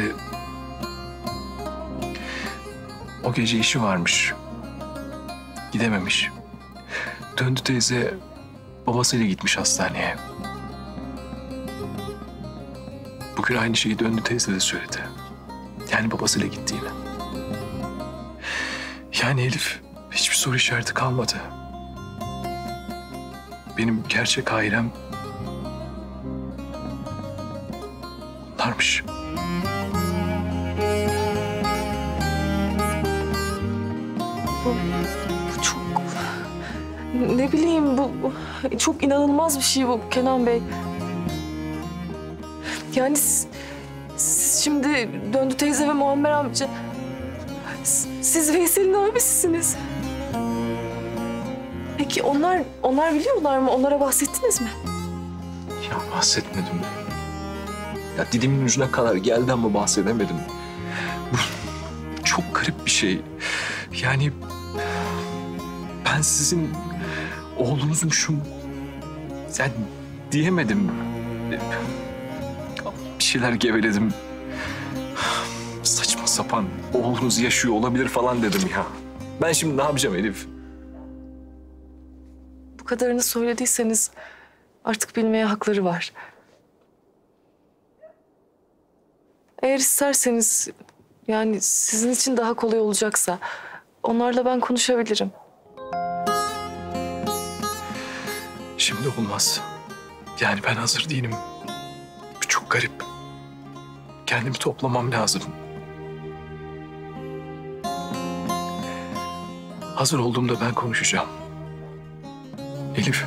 o gece işi varmış, gidememiş. Döndü teyze, babasıyla gitmiş hastaneye. Bugün aynı şeyi döndü teyze de söyledi. Yani Yani babasıyla gittiğini. Yani Elif hiçbir soru işareti kalmadı. Benim gerçek ailem bunlarmış. Bu, bu çok... Ne bileyim bu... Çok inanılmaz bir şey bu Kenan Bey. Yani siz, siz şimdi Döndü teyze ve Muammer amca... Siz Veysel'in abisisiniz. Peki onlar, onlar biliyorlar mı? Onlara bahsettiniz mi? Ya bahsetmedim. Ya dilimin ucuna kadar geldi ama bahsedemedim. Bu çok garip bir şey. Yani ben sizin oğlunuzmuşum. Yani diyemedim. Bir şeyler geveledim. Saçma sapan oğlunuz yaşıyor olabilir falan dedim ya. Ben şimdi ne yapacağım Elif? Bu kadarını söylediyseniz artık bilmeye hakları var. Eğer isterseniz yani sizin için daha kolay olacaksa onlarla ben konuşabilirim. Şimdi olmaz. Yani ben hazır değilim. Bu çok garip. Kendimi toplamam lazım. Hazır olduğumda ben konuşacağım. Elif,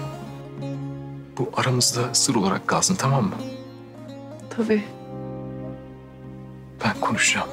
bu aramızda sır olarak kalsın, tamam mı? Tabii. Ben konuşacağım.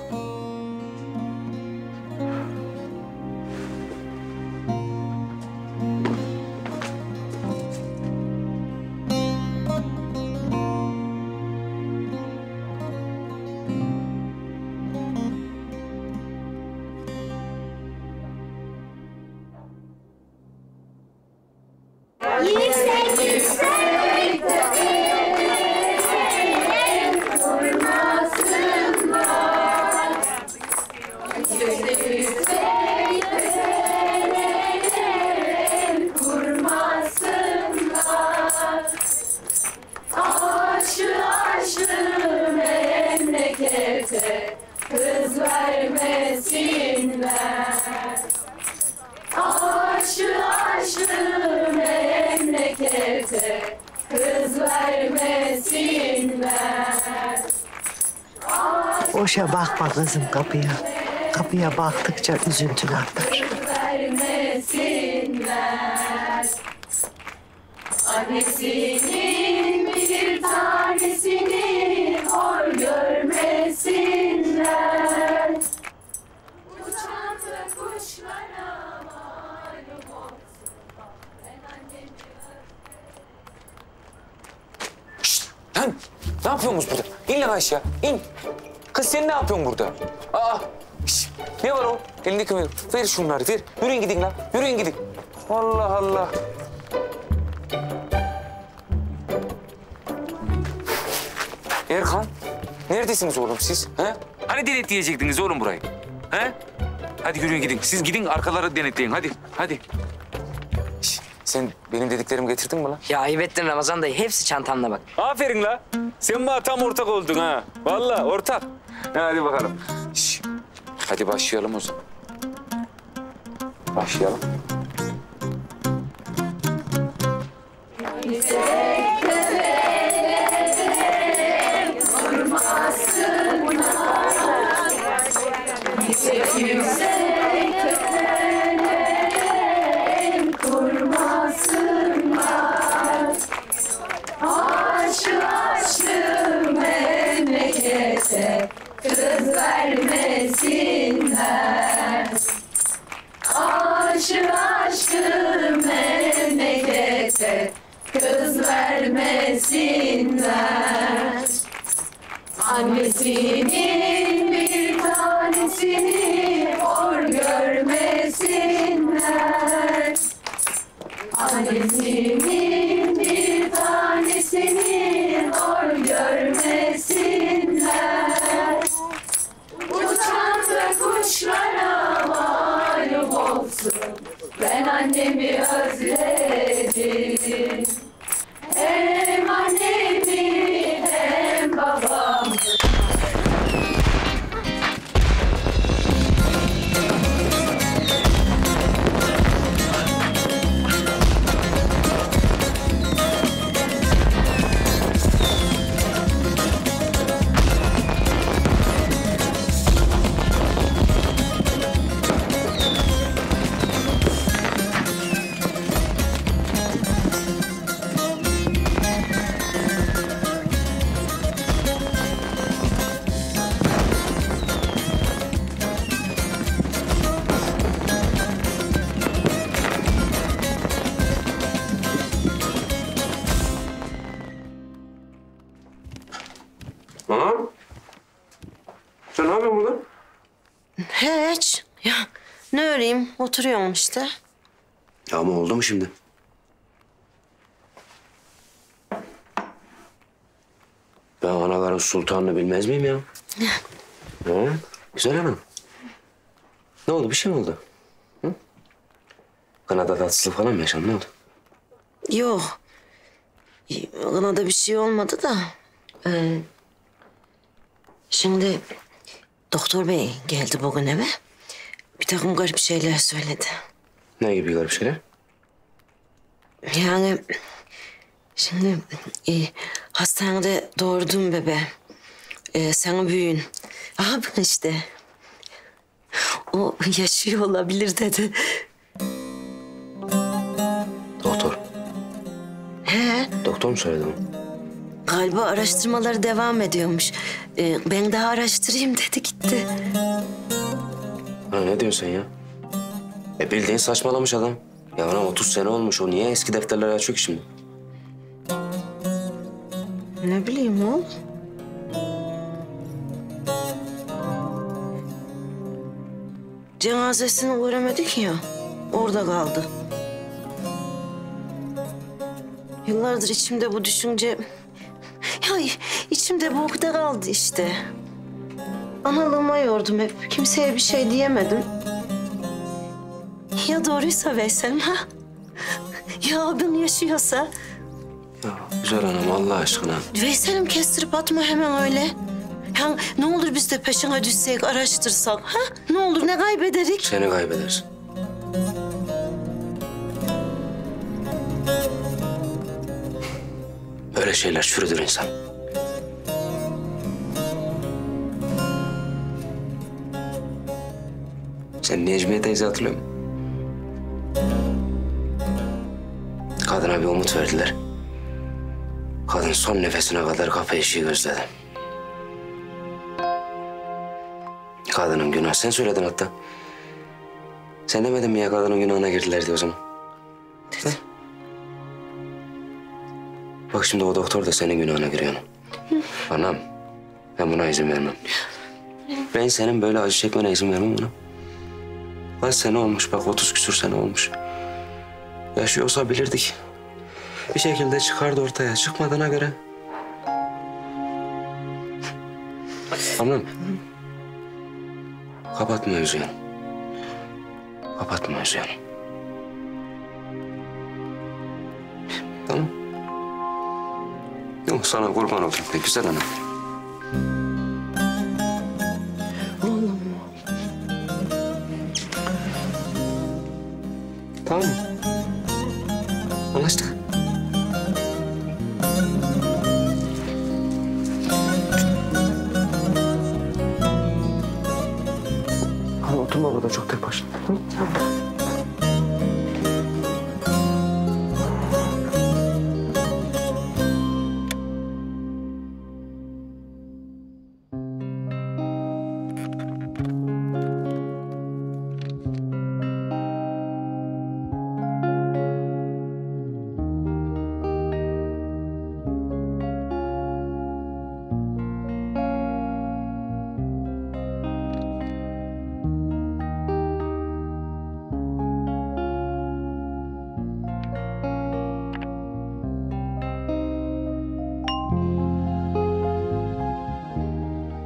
Boşa bakma kızım kapıya. Kapıya baktıkça üzüntün artar. Vermesinler. Annesinin bir tanesini hor görmesinler. Uçan kuşlara malum olsun. Ben annemi öptüm. Şşt! Lan! Ne yapıyorsunuz burada? İn lan aşağı, in! Kız sen ne yapıyorsun burada? Aa! Şişt, ne var o? Elindeki mi? Ver şunları, ver. Yürüyün gidin lan, yürüyün gidin. Allah Allah. Erkan, neredesiniz oğlum siz? He? Hani denetleyecektiniz oğlum burayı? He? Hadi yürüyün gidin. Siz gidin arkaları denetleyin. Hadi, hadi. Şişt, sen benim dediklerimi getirdin mi lan? Ya ayıp ettin Ramazan dayı. Hepsi çantanla bak. Aferin la. Sen bana tam ortak oldun ha. Vallahi ortak. Hadi bakalım. Şişt. Hadi başlayalım o zaman. Başlayalım. Kız vermesinler. Aşık aşkım memlekete kız vermesinler. Annesinin bir tanesini hor görmesinler. Annesinin bir tanesini hor görmesinler. Kuşlara malum olsun, ben annemi özledim. Hem annemi hem babamı. Hiç. Ya ne öreyim? Oturuyorum işte. Ya ama oldu mu şimdi? Ben anaların sultanını bilmez miyim ya? Hı? Güzel hanım. Ne oldu? Bir şey mi oldu? Hı? Kanada tatsızlık falan mı yaşandı? Ne oldu? Yok. Kanada bir şey olmadı da. Ee, şimdi doktor bey geldi bugün eve. Bir takım garip şeyler söyledi. Ne gibi garip şeyler? Yani şimdi e, hastanede doğurdum bebe. E, sana büyüğün. Abi işte. O yaşıyor olabilir dedi. Doktor. He? Doktor mu söyledi onu? Galiba araştırmaları devam ediyormuş. Ee, ben daha araştırayım dedi gitti. Ha, ne diyorsun ya? E bildiğin saçmalamış adam. Ya ona otuz sene olmuş, o niye eski defterleri açıyor ki şimdi? Ne bileyim oğlum. Cenazesini uğramadık ya, orada kaldı. Yıllardır içimde bu düşünce... Ya içimde bu ukde kaldı işte. Analığıma yordum hep, kimseye bir şey diyemedim. Ya doğruysa Veysel ha? Ya abin yaşıyorsa? Ya güzel hanım Allah aşkına. Veysel'im kestirip atma hemen öyle. Ya ne olur biz de peşine düşsek, araştırsak ha? Ne olur ne kaybederik? Seni kaybedersin. Böyle şeyler çürüdür insan. Sen Necmiye teyze hatırlıyor musun? Kadına bir umut verdiler. Kadın son nefesine kadar kapı eşiği gözledi. Kadının günahı, sen söyledin hatta. Sen demedin mi ya kadının günahına girdiler diye o zaman? Dedim. Bak şimdi o doktor da senin günahına giriyor. Anam, ben buna izin vermem. Ben senin böyle acı çekmene izin vermem buna. Kaç sene olmuş bak, otuz küsür sene olmuş. Yaşıyorsa bilirdik. Bir şekilde çıkardı ortaya, çıkmadığına göre. Anam, kapatma yüzünü. Kapatma yüzünü. Tamam. Yok sana kurban olayım be güzel hanım. Oğlum. Tamam mı? Anlaştık. Hadi oturma burada çok tek başına. Hı? Tamam.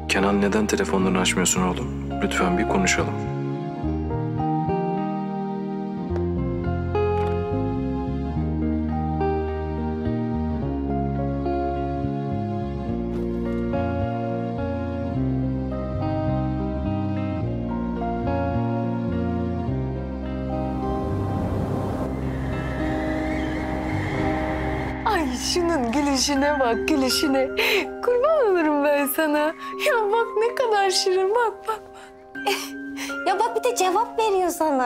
Kenan neden telefonlarını açmıyorsun oğlum? Lütfen bir konuşalım. Ay şunun gülüşüne bak, gülüşüne. Kurban olurum ben sana. Ya bak ne kadar şirin, bak bak bak. Ya bak bir de cevap veriyor sana.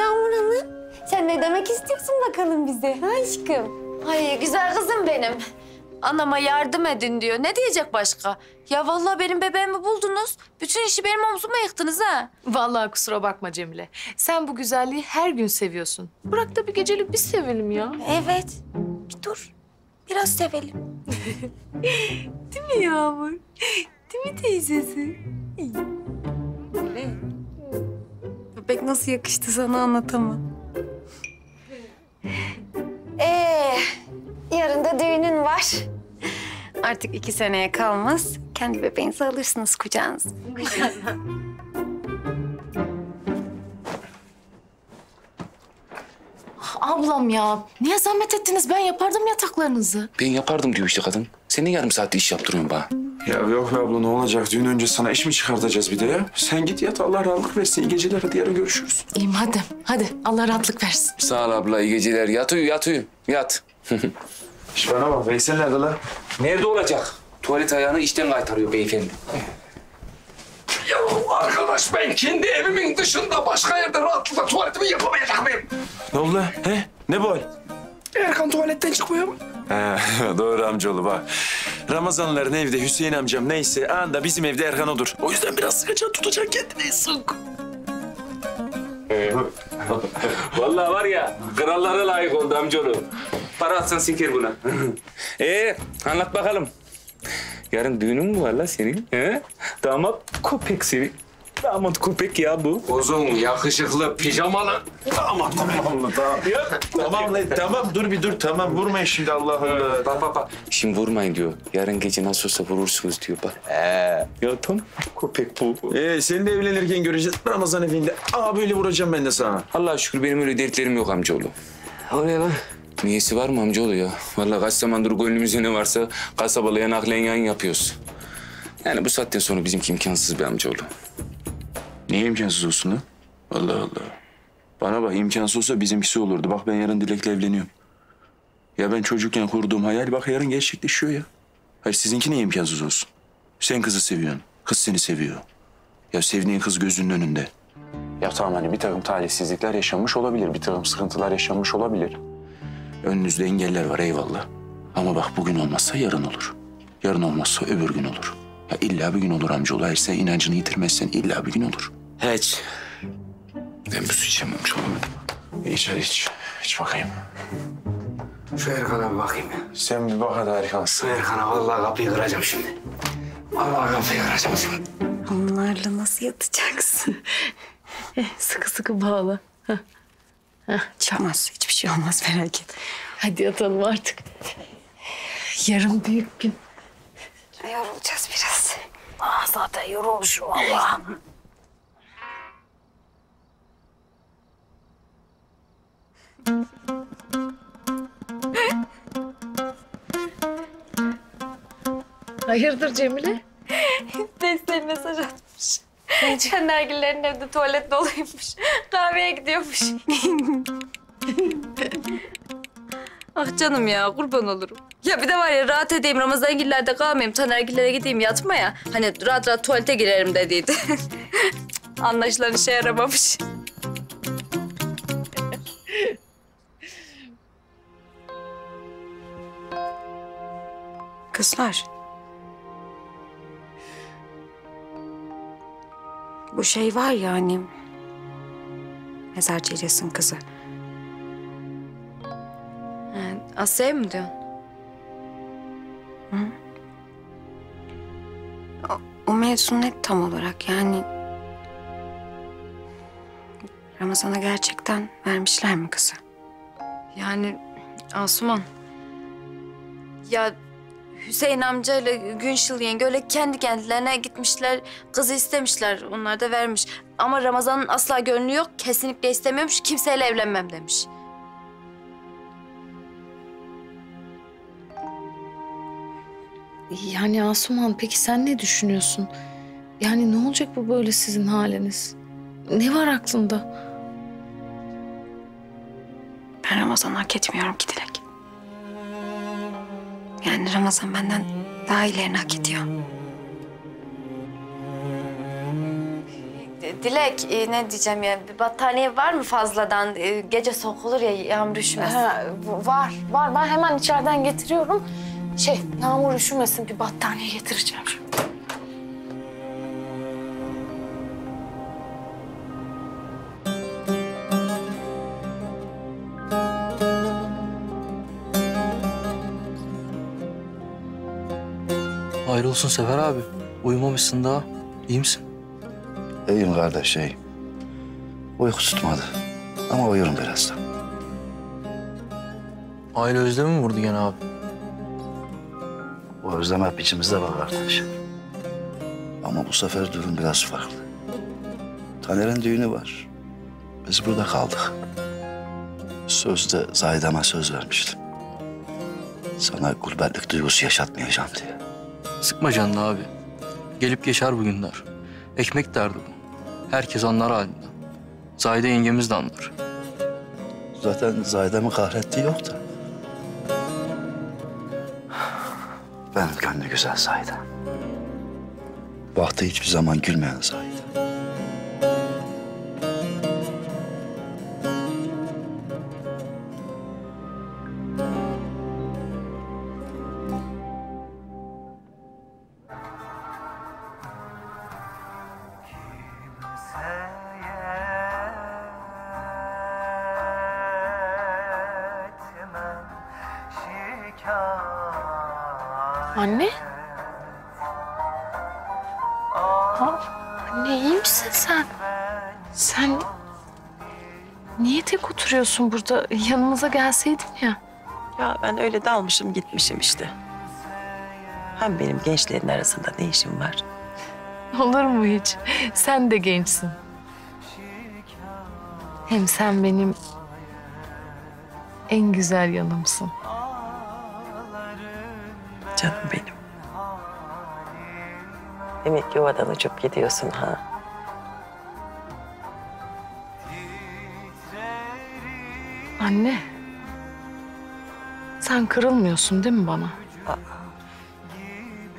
Yağmur Hanım, sen ne demek istiyorsun bakalım bize aşkım? Ay güzel kızım benim. Anama yardım edin diyor. Ne diyecek başka? Ya vallahi benim bebeğimi buldunuz. Bütün işi benim omzuma yıktınız ha. Vallahi kusura bakma Cemile. Sen bu güzelliği her gün seviyorsun. Bırak da bir gecelik biz sevelim ya. Evet. Bir dur. Biraz sevelim. Değil mi Yağmur? Değil mi teyzesi? Evet. etmek nasıl yakıştı sana anlatamam. Ee, yarın da düğünün var. Artık iki seneye kalmaz. Kendi bebeğinizi alırsınız kucağınıza. Ablam ya, niye zahmet ettiniz? Ben yapardım yataklarınızı. Ben yapardım diyor işte kadın. Senin yarım saatte iş yaptırıyorsun bana. Ya yok be abla, ne olacak? Düğün önce sana iş mi çıkartacağız bir de ya? Sen git yat, Allah rahatlık versin. İyi geceler, hadi yarın görüşürüz. İyiyim hadi, hadi. Allah rahatlık versin. Sağ ol abla, iyi geceler. Yat uyu, yat uyu. Yat. İş bana bak, Veysel nerede lan? Nerede olacak? Tuvalet ayağını işten kaytarıyor beyefendi. Ya arkadaş, ben kendi evimin dışında başka yerde rahatlıkla tuvaletimi yapamayacak mıyım? Ne oldu lan? He? Ne bu hal? Erkan tuvaletten çıkmıyor mu? Ha, doğru amcaoğlu bak. Ramazanların evde Hüseyin amcam neyse anda bizim evde Erkan odur. O yüzden biraz sıkacaksın, tutacaksın kendini, sık. Ee, vallahi var ya, krallara layık oldu amcaoğlu. Para atsan sikir buna. Ee, anlat bakalım. Yarın düğünün mü var la senin? He? Damat köpek senin. Damat köpek ya bu. Uzun, yakışıklı, pijamalı. Damat tamam. Tamam lan, tamam dur bir dur. Tamam vurmayın şimdi Allah Allah. Bak bak bak. Şimdi vurmayın diyor. Yarın gece nasıl olsa vurursunuz diyor bak. Ee. Ya tam köpek bu. Ee, seni de evlenirken göreceğiz Ramazan Efendi. Aa böyle vuracağım ben de sana. Allah'a şükür benim öyle dertlerim yok amcaoğlu. Oraya lan. Niyesi var mı amcaoğlu ya? Vallahi kaç zamandır gönlümüzde ne varsa kasabalıya naklen yan yapıyoruz. Yani bu saatten sonra bizimki imkansız bir amcaoğlu. Niye imkansız olsun lan? Allah Allah. Bana bak, imkansız olsa bizimkisi olurdu. Bak ben yarın Dilek'le evleniyorum. Ya ben çocukken kurduğum hayal bak yarın gerçekleşiyor ya. Hayır sizinki niye imkansız olsun? Sen kızı seviyorsun. Kız seni seviyor. Ya sevdiğin kız gözünün önünde. Ya tamam hani bir takım talihsizlikler yaşanmış olabilir. Bir takım sıkıntılar yaşanmış olabilir. Önünüzde engeller var eyvallah. Ama bak bugün olmazsa yarın olur. Yarın olmazsa öbür gün olur. Ya illa bir gün olur amcaoğlu. Eğer sen inancını yitirmezsen illa bir gün olur. Hiç. Ben bu su içeyim amcaoğlu. İç hadi iç. İç bakayım. Şu Erkan'a bir bakayım ya. Sen bir bak hadi Erkan. Şu Erkan'a vallahi kapıyı kıracağım şimdi. Vallahi kapıyı kıracağım şimdi. Onlarla nasıl yatacaksın? Sıkı sıkı bağla. Çalmaz, hiçbir şey olmaz merak et. Hadi yatalım artık. Yarın büyük gün. Yorulacağız biraz. Ah zaten yorulmuşum vallahi. Hayırdır Cemile? Veysel mesaj atmış. Çendergillerin evde tuvalet doluymuş. Kahveye gidiyormuş. Ah canım ya, kurban olurum. Ya bir de var ya, rahat edeyim, Ramazangillerde kalmayayım. Tanergillere gideyim yatma ya. Hani rahat rahat tuvalete girerim dediydi. Anlaşılan işe yaramamış. Kızlar. Bu şey var ya hani, mezarcı İlyas'ın kızı. Yani Asya'ya mı diyorsun? Hı? O, o mevzu ne tam olarak yani? Ramazan'a gerçekten vermişler mi kızı? Yani Asuman, ya Hüseyin amcayla Günşil yenge öyle kendi kendilerine gitmişler, kızı istemişler, onlar da vermiş. Ama Ramazan'ın asla gönlü yok, kesinlikle istemiyormuş, kimseyle evlenmem demiş. Yani Asuman, peki sen ne düşünüyorsun? Yani ne olacak bu böyle sizin haliniz? Ne var aklında? Ben Ramazan'ı hak etmiyorum ki Dilek. Yani Ramazan benden daha ilerini hak ediyor. Dilek, ne diyeceğim ya, bir battaniye var mı fazladan? Gece sokulur ya, yağmur üşümez. Ha, var, var. Ben hemen içeriden getiriyorum. Şey, yağmur üşümesin, bir battaniye getireceğim. Olsun Sefer abi. Uyumamışsın daha. İyi misin? İyiyim kardeş, iyiyim. Uyku tutmadı ama uyurum birazdan. Aile özlemi mi vurdu gene abi? O özlem hep içimizde var kardeş. Ama bu sefer durum biraz farklı. Taner'in düğünü var. Biz burada kaldık. Sözde Zahide'me söz vermiştim. Sana gurbetlik duygusu yaşatmayacağım diye. Sıkma canını abi. Gelip geçer bu günler. Ekmek derdi bu. Herkes anlar halinden. Zahide yengemiz de anlar. Zaten Zahide'mi kahrettiği yok da. Benim gönlü güzel Zahide. Vakti hiçbir zaman gülmeyen Zahide. Anne? Ha, anne iyi misin sen? Sen niye tek oturuyorsun burada? Yanımıza gelseydin ya. Ya ben öyle dalmışım gitmişim işte. Hem benim gençlerin arasında ne işim var? Olur mu hiç? Sen de gençsin. Hem sen benim en güzel yanımsın. Canım benim. Demek ki yuvadan uçup gidiyorsun ha. Anne. Sen kırılmıyorsun değil mi bana? Aa.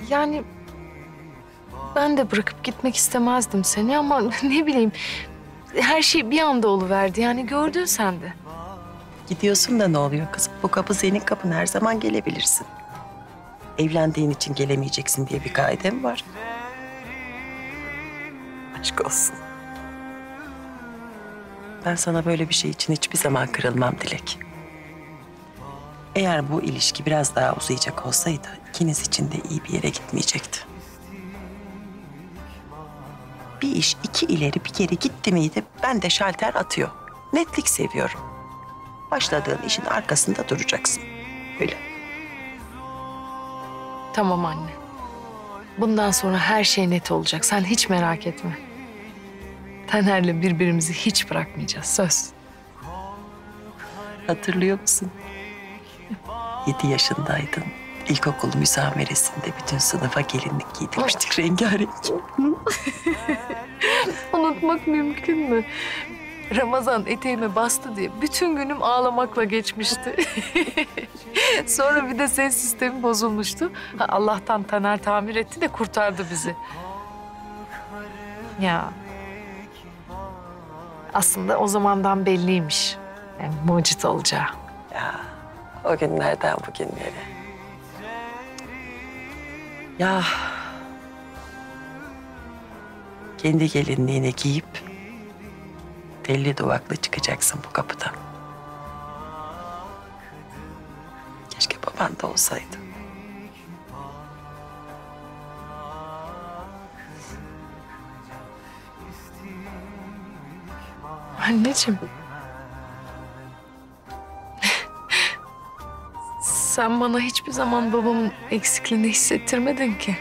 Yani ben de bırakıp gitmek istemezdim seni ama ne bileyim her şey bir anda oluverdi. Yani gördün sen de. Gidiyorsun da ne oluyor kızım? Bu kapı senin kapın, her zaman gelebilirsin. Evlendiğin için gelemeyeceksin diye bir kaide mi var? Aşk olsun. Ben sana böyle bir şey için hiçbir zaman kırılmam Dilek. Eğer bu ilişki biraz daha uzayacak olsaydı ikiniz için de iyi bir yere gitmeyecekti. Bir iş iki ileri bir geri gitti miydi ben de şalter atıyor. Netlik seviyorum. Başladığın işin arkasında duracaksın. Öyle. Tamam anne. Bundan sonra her şey net olacak. Sen hiç merak etme. Taner'le birbirimizi hiç bırakmayacağız. Söz. Hatırlıyor musun? Yedi yaşındaydın. İlkokul müsameresinde bütün sınıfa gelinlik giydirmiştik rengarenk. Unutmak mümkün mü? Ramazan eteğime bastı diye bütün günüm ağlamakla geçmişti. Sonra bir de ses sistemi bozulmuştu. Ha, Allah'tan Taner tamir etti de kurtardı bizi. Ya. Aslında o zamandan belliymiş. Yani mucit olacağı. Ya o günlerden bugünlere. Ya. Kendi gelinliğini giyip belli duvaklı çıkacaksın bu kapıdan. Keşke baban da olsaydı. Anneciğim. Sen bana hiçbir zaman babamın eksikliğini hissettirmedin ki.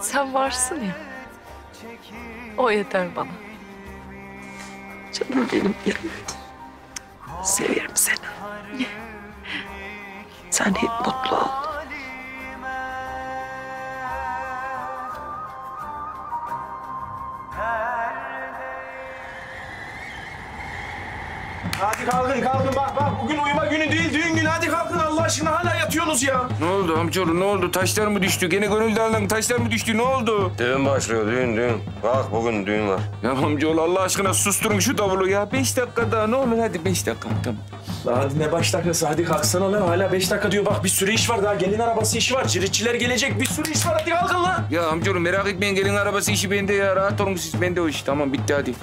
Sen varsın ya. O yeter bana. Canım benim ya. Seviyorum seni. Sen hep mutlu ol. Hadi kalkın kalkın bak bak bugün uyuma günü değil düğün günü, hadi kalkın Allah aşkına, hala yatıyorsunuz ya. Ne oldu amcaoğlu, ne oldu, taşlar mı düştü gene gönül dağından, taşlar mı düştü, ne oldu? Düğün başlıyor düğün düğün, bak bugün düğün var. Ya amcaoğlu Allah aşkına susturun şu davulu ya, beş dakika daha ne olur, hadi beş dakika tamam. Lan hadi ne beş dakikası, hadi kalksana lan, hala beş dakika diyor, bak bir sürü iş var daha, gelin arabası işi var, ciritçiler gelecek, bir sürü iş var, hadi kalkın lan. Ya amcaoğlu merak etmeyin, gelin arabası işi bende ya, rahat olun siz, bende o iş, tamam bitti hadi.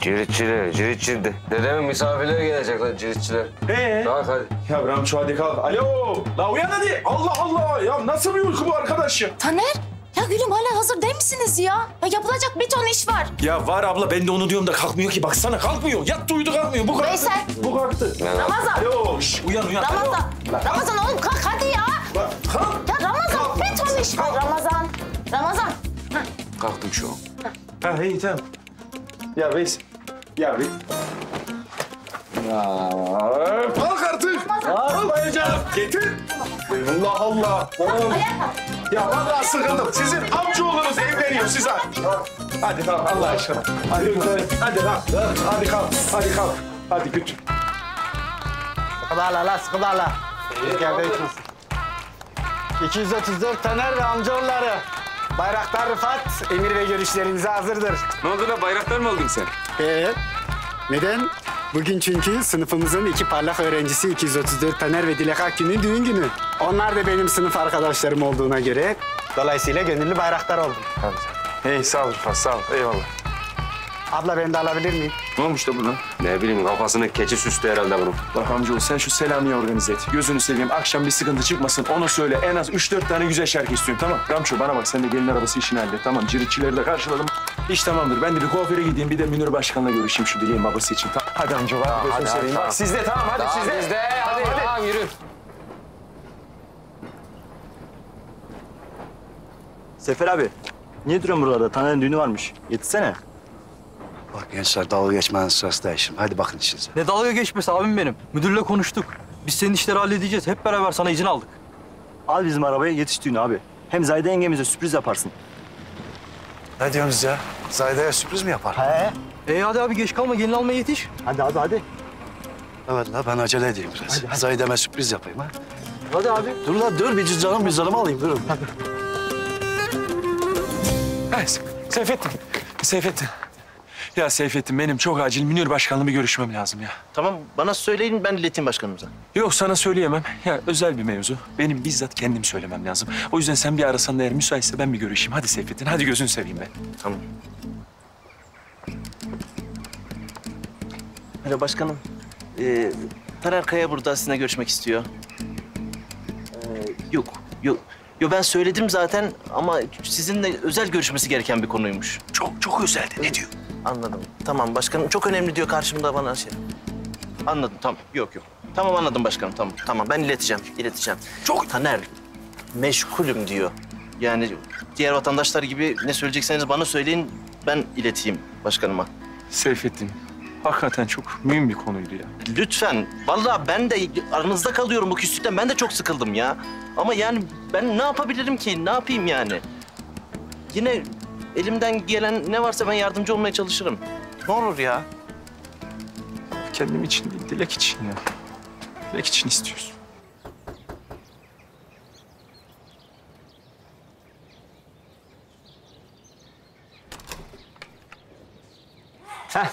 Ciritçiler, ciritçiler. Dedemin misafirleri gelecek lan ciritçiler. Ee? Kalk hadi. Ya Ramço hadi kalk. Alo! La uyan hadi! Allah Allah! Ya nasıl bir uyku bu arkadaş ya? Taner, ya Ya gülüm hala hazır değil misiniz ya? Ya yapılacak bir ton iş var. Ya var abla, ben de onu diyorum da kalkmıyor ki. Baksana kalkmıyor. Yat uyudu kalkmıyor. Bu kalktı. Veysel. Bu kalktı. Ramazan. Yoş. Uyan uyan. Ramazan. Ramazan oğlum kalk hadi ya. Bak, kalk. Ya Ramazan kalk, bir ton iş var. Ramazan. Ramazan. Hah. Kalktım şu an. Hah. Ha iyi tamam. Ya Veysel. Ya Veysel. Kalk artık. Kalkmayacağım. Getir. Allah Allah. Ya vallahi sıkıldım. Sizin amcaoğlunuz evleniyor size. Hadi kalk Allah aşkına. Hadi kalk. Hadi kalk. Hadi kalk. Hadi kalk. Hadi götür. Sıkılarla la sıkılarla. iki yüz otuz dört Taner ve amcaoğulları. Bayraktar Rıfat emir ve görüşlerinize hazırdır. Ne oldu da bayraktar mı oldun sen? Ee, neden? Bugün çünkü sınıfımızın iki parlak öğrencisi iki yüz otuz dört Taner ve Dilek Akgün'ün düğün günü. Onlar da benim sınıf arkadaşlarım olduğuna göre dolayısıyla gönüllü bayraktar oldum. Tabii. Hey, sağ ol Rıfat, sağ ol. Eyvallah. Abla ben de alabilir miyim? Ne olmuş da buna? Ne bileyim, kafasını keçi süslü herhalde bunun. Bak amcaoğlu sen şu Selami'yi organize et. Gözünü seveyim, akşam bir sıkıntı çıkmasın. Ona söyle, en az üç dört tane güzel şarkı istiyorum, tamam? Ramço bana bak, sen de gelin arabası işini hallet. Tamam, ciritçileri de karşıladım. İş tamamdır. Ben de bir kuaföre gideyim, bir de Münir Başkan'la görüşeyim şu Dilek'in babası için. Tamam. Hadi amca var. Hadi, hadi, hadi, tamam. Siz de tamam, hadi tamam, siz de. Biz de. Hadi, hadi. Hadi. Tamam, yürü. Sefer abi, niye duruyorsun buralarda? Taner'in düğünü varmış. Yetişsene. Bak gençler, dalga geçmenin sırası değil şimdi. Hadi bakın işinize. Ne dalga geçmesi abim benim? Müdürle konuştuk. Biz senin işleri halledeceğiz. Hep beraber sana izin aldık. Al bizim arabaya, yetiş düğüne abi. Hem Zahide yengemize sürpriz yaparsın. Ne diyorsunuz ya? Zahide'ye sürpriz mi yapar? He. Ee hadi abi geç kalma, gelin almaya yetiş. Hadi hadi hadi. Evet la ben acele edeyim biraz. Hadi, hadi. Zahide'me sürpriz yapayım ha. Hadi abi. Dur la dur bir cüzdanımı cüzdanımı alayım durun. Hey Seyfettin. Seyfettin. Ya Seyfettin benim çok acil Münir Başkan'la bir görüşmem lazım ya. Tamam bana söyleyin ben ileteyim başkanımıza. Yok sana söyleyemem. Ya özel bir mevzu. Benim bizzat kendim söylemem lazım. O yüzden sen bir arasan da eğer müsaitse ben bir görüşeyim. Hadi Seyfettin hadi gözünü seveyim ben. Tamam. Merhaba başkanım. Ee, Taner Kaya burada sizinle görüşmek istiyor. Ee, yok yok. Yo ben söyledim zaten ama sizinle özel görüşmesi gereken bir konuymuş. Çok çok özeldi. Ne diyor? Anladım. Tamam başkanım. Çok önemli diyor karşımda bana şey. Anladım. Tamam. Yok yok. Tamam anladım başkanım. Tamam. Tamam ben ileteceğim. İleteceğim. Çok Taner meşgulüm diyor. Yani diğer vatandaşlar gibi ne söyleyecekseniz bana söyleyin. Ben ileteyim başkanıma. Seyfettin hakikaten çok mühim bir konuydu ya. Lütfen. Vallahi ben de aranızda kalıyorum bu küslükten. Ben de çok sıkıldım ya. Ama yani ben ne yapabilirim ki? Ne yapayım yani? Yine elimden gelen ne varsa ben yardımcı olmaya çalışırım. Ne olur ya? Kendim için değil, Dilek için ya. Dilek için istiyorsun. Heh.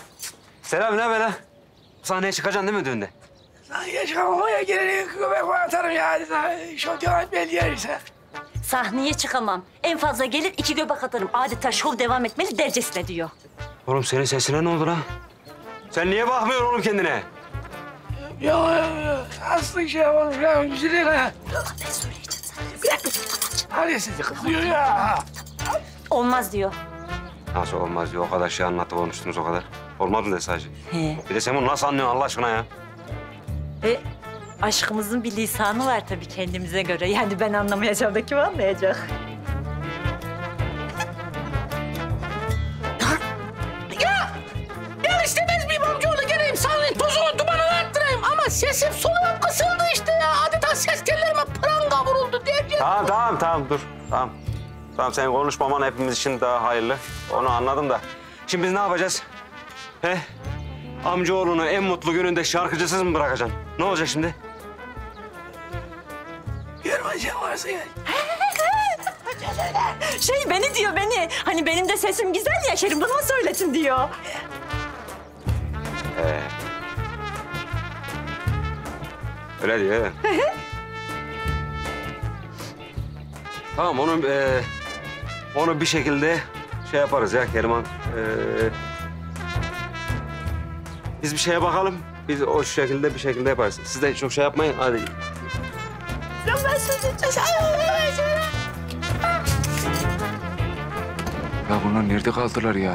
Selam, ne haber lan? Sahneye çıkacaksın değil mi düğünde? Sahneye çıkamam, oraya geleni göbek boya atarım ya. Şov devam etmeli yerse. Sahneye çıkamam. En fazla gelir iki göbek atarım. Adeta şov devam etmeli dercesine diyor. Oğlum senin sesine ne oldu lan? Sen niye bakmıyorsun oğlum kendine? Yok yok yok. Aslı şey yapalım falan. Güzel ha. Ben söyleyeceğim sana. Bir dakika. Hadi sizi kızıyor ya. Olmaz diyor. Nasıl olmaz diyor? O kadar şey anlattı konuştunuz o kadar. Olmaz mı de sadece? He. Bir de sen bunu nasıl anlıyorsun Allah aşkına ya? E, aşkımızın bir lisanı var tabii kendimize göre. Yani ben anlamayacağım da kim anlayacak? Ya! Ya istemez miyim amcaoğlu geleyim sahneye tozunu dumanını attırayım. Ama sesim soluğum kısıldı işte ya. Adeta ses tellerime pranga vuruldu diye. Tamam, tamam, tamam dur. Tamam. Tamam senin konuşmaman hepimiz için daha hayırlı. Onu anladım da. Şimdi biz ne yapacağız? He? Amcaoğlunu en mutlu gününde şarkıcısız mı bırakacaksın? Ne olacak şimdi? Yormancı varsa gel. Şey beni diyor beni. Hani benim de sesim güzel ya Kerim bunu mu söyletin diyor. Ee, öyle diyor. Tamam onu e, onu bir şekilde şey yaparız ya Keriman. E, Biz bir şeye bakalım. Biz o şekilde bir şekilde yaparız. Siz de çok şey yapmayın. Hadi. Ya ben söyleyeceğim. Ya bunlar nerede kaldılar ya?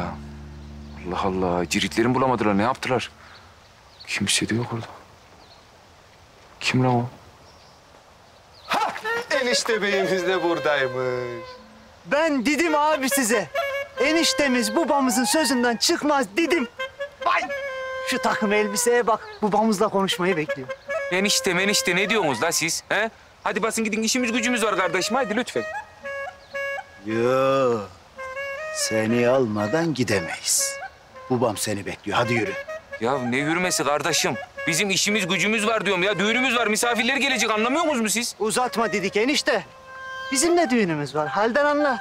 Allah Allah, ciritlerini bulamadılar, ne yaptılar? Kimse de yok orada. Kim lan o? Ha! Enişte beyimiz de buradaymış. Ben dedim abi size. Eniştemiz babamızın sözünden çıkmaz dedim. Vay! Şu takım elbiseye bak, babamızla konuşmayı bekliyor. Enişte menişte ne diyorsunuz la siz? He? Hadi basın gidin, işimiz gücümüz var kardeşim, hadi lütfen. Yoo, seni almadan gidemeyiz. Babam seni bekliyor, hadi yürü. Ya ne yürümesi kardeşim? Bizim işimiz gücümüz var diyorum ya, düğünümüz var, misafirler gelecek, anlamıyor musunuz siz? Uzatma dedik enişte. Bizim de düğünümüz var, halden anla.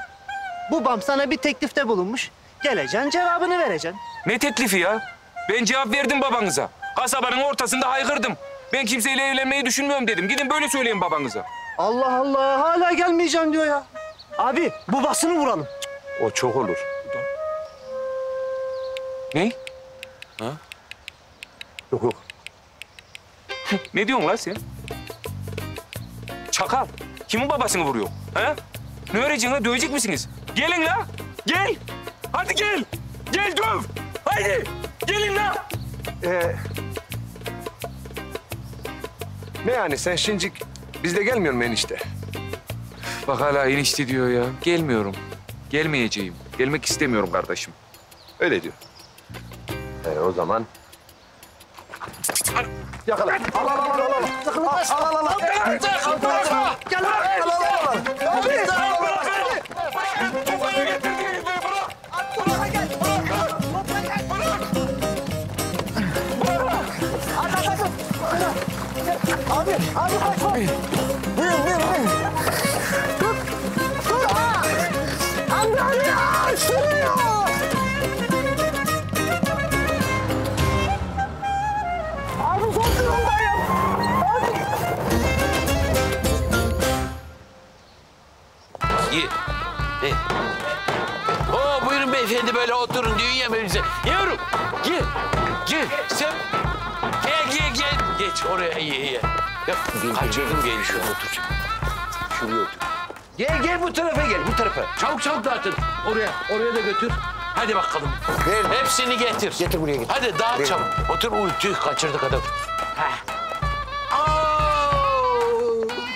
Babam sana bir teklifte bulunmuş, geleceksin cevabını vereceksin. Ne teklifi ya? Ben cevap verdim babanıza. Kasabanın ortasında haykırdım. Ben kimseyle evlenmeyi düşünmüyorum dedim. Gidin böyle söyleyin babanıza. Allah Allah, hala gelmeyeceğim diyor ya. Abi, babasını vuralım. O çok olur. Ne? Ha? Yok yok. Ne diyorsun lan sen? Çakal. Kimin babasını vuruyor? Ha? Ne öğreceksin lan? Dövecek misiniz? Gelin lan. Gel. Hadi gel. Gel döv. Haydi. Gelin lan. Ee... Ne yani sen şincik, biz de gelmiyorum enişte. Bak hala enişte diyor ya. Gelmiyorum. Gelmeyeceğim. Gelmek istemiyorum kardeşim. Öyle diyor. E o zaman... Yakala. Al al al al al. Yakala al al al al. Gel al al al al. Abi. Abi, abi kaçma. Buyur, buyur, buyur. Tut, tut. Ambulans, sürüyor. Abi zor durumdayım. Abi. Ye. Ye. Oo, buyurun beyefendi böyle oturun. Düğün yemeğimize. Yavrum, gir. Gir. Sen... Gel, gel, gel. Geç oraya, iyi, iyi. Ya kaçırdım gel şuraya otur. Şuraya otur. Gel gel bu tarafa gel bu tarafa. Çabuk çabuk dağıtın. Oraya oraya da götür. Hadi bakalım. Ver. Hepsini getir. Getir buraya getir. Hadi dağıt ver. Çabuk. Otur ulti kaçırdık adam.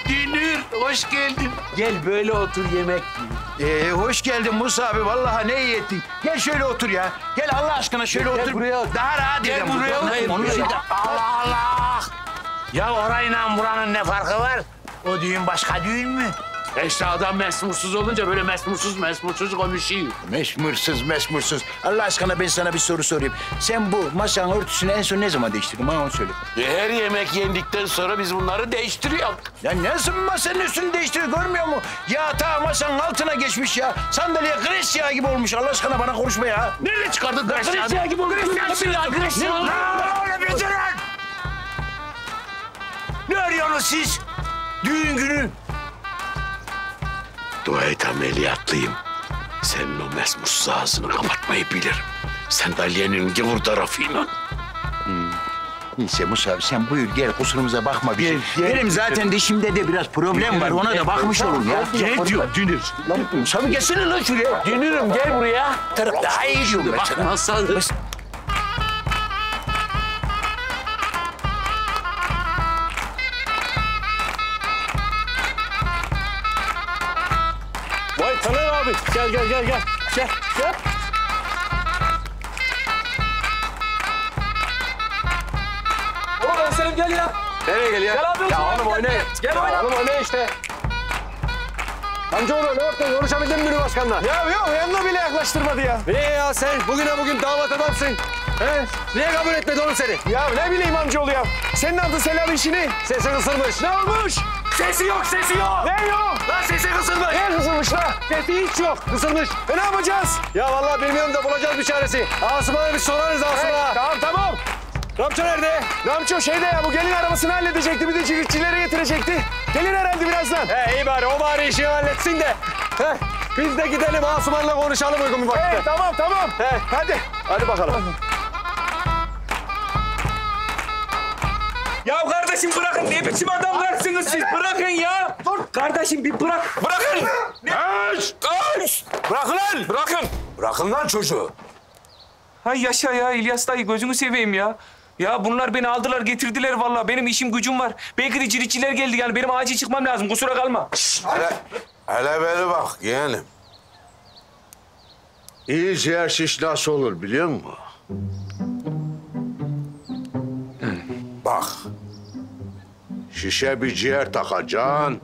Dünür hoş geldin. Gel böyle otur yemek yiyin. Ee, hoş geldin Musa abi vallahi ne iyi ettin. Gel şöyle otur ya. Gel Allah aşkına şöyle gel, otur. Buraya otur. Daha rahat edin. Gel buraya otur. Allah Allah. Ya orayla buranın ne farkı var? O düğün başka düğün mü? E işte adam mesmursuz olunca böyle mesmursuz mesmursuz konuşuyor. Mesmursuz mesmursuz. Allah aşkına ben sana bir soru sorayım. Sen bu masanın örtüsünü en son ne zaman değiştirdin? Bana onu söyle. E her yemek yendikten sonra biz bunları değiştiriyoruz. Ya nasıl masanın üstünü değiştiriyor görmüyor mu? Ya ta masanın altına geçmiş ya. Sandalye gres yağı gibi olmuş. Allah aşkına bana konuşma ya. Nereye çıkardın gres yağı? Gres yağı gibi olmuş. Gres yağı. Gres yağı. Ne oluyor bitirin? Ne arıyorsunuz siz? Düğün günü. Dua et ameliyatlıyım. Senin o mesmursuz ağzını kapatmayı bilirim. Sandalyenin gavur tarafıyla. Hmm. Neyse Musa abi sen buyur gel kusurumuza bakma bir gel, şey. Gel, Benim zaten gel. dişimde de biraz problem Dünürüm, var ona gel, da bakmış olun ya. Gel diyor Dünür. Musa abi gelsene lan şuraya. Dünürüm gel buraya. Tarık daha iyi diyor mesela. Bakmasandır. Gel gel gel gel gel gel. Oğlum Selim gel ya. Nereye gel ya? Gel abi. Ya oğlum oyna. Gel oyna. Oğlum oyna işte. Amca oğlum ne yaptın? Konuşabildin mi Müdür Başkan'la? Ya yok yanına bile yaklaştırmadı ya. Niye ya sen? Bugüne bugün damat adamsın. He? Niye kabul etmedi oğlum seni? Ya ne bileyim amcaoğlu ya. Senin aldın Selam işini. Sesi kısırmış. Ne olmuş? Sesi yok, sesi yok. Ne yok? Lan sesi kısılmış. Ne kısılmış lan? Sesi hiç yok, kısılmış. E ne yapacağız? Ya vallahi bilmiyorum da bulacağız bir çaresi. Asuman'a bir sorarız Asuman'a. Evet, tamam, tamam. Ramço nerede? Ramço şeyde ya, bu gelin arabasını halledecekti. Bir de çiftçilere getirecekti. Gelin herhalde birazdan. He iyi bari, o bari işi halletsin de. He, biz de gidelim Asuman'la konuşalım uygun bir vakitte. He, tamam, tamam. He, hadi. Hadi bakalım. Hadi. Ya kardeşim bırakın, ne biçim adamlarsınız siz? Bırakın ya! Dur! Kardeşim bir bırak! Bırakın! Kaç! Kaç! Bırakın lan! Bırakın! Bırakın lan çocuğu. Ha yaşa ya İlyas dayı, gözünü seveyim ya. Ya bunlar beni aldılar getirdiler vallahi. Benim işim gücüm var. Belki de ciritçiler geldi yani. Benim acil çıkmam lazım. Kusura kalma. Şişt, hele, hele beni bak yeğenim. İyi ciğersiz nasıl olur biliyor musun? Hı. Bak. Şişe bir ciğer takacaksın.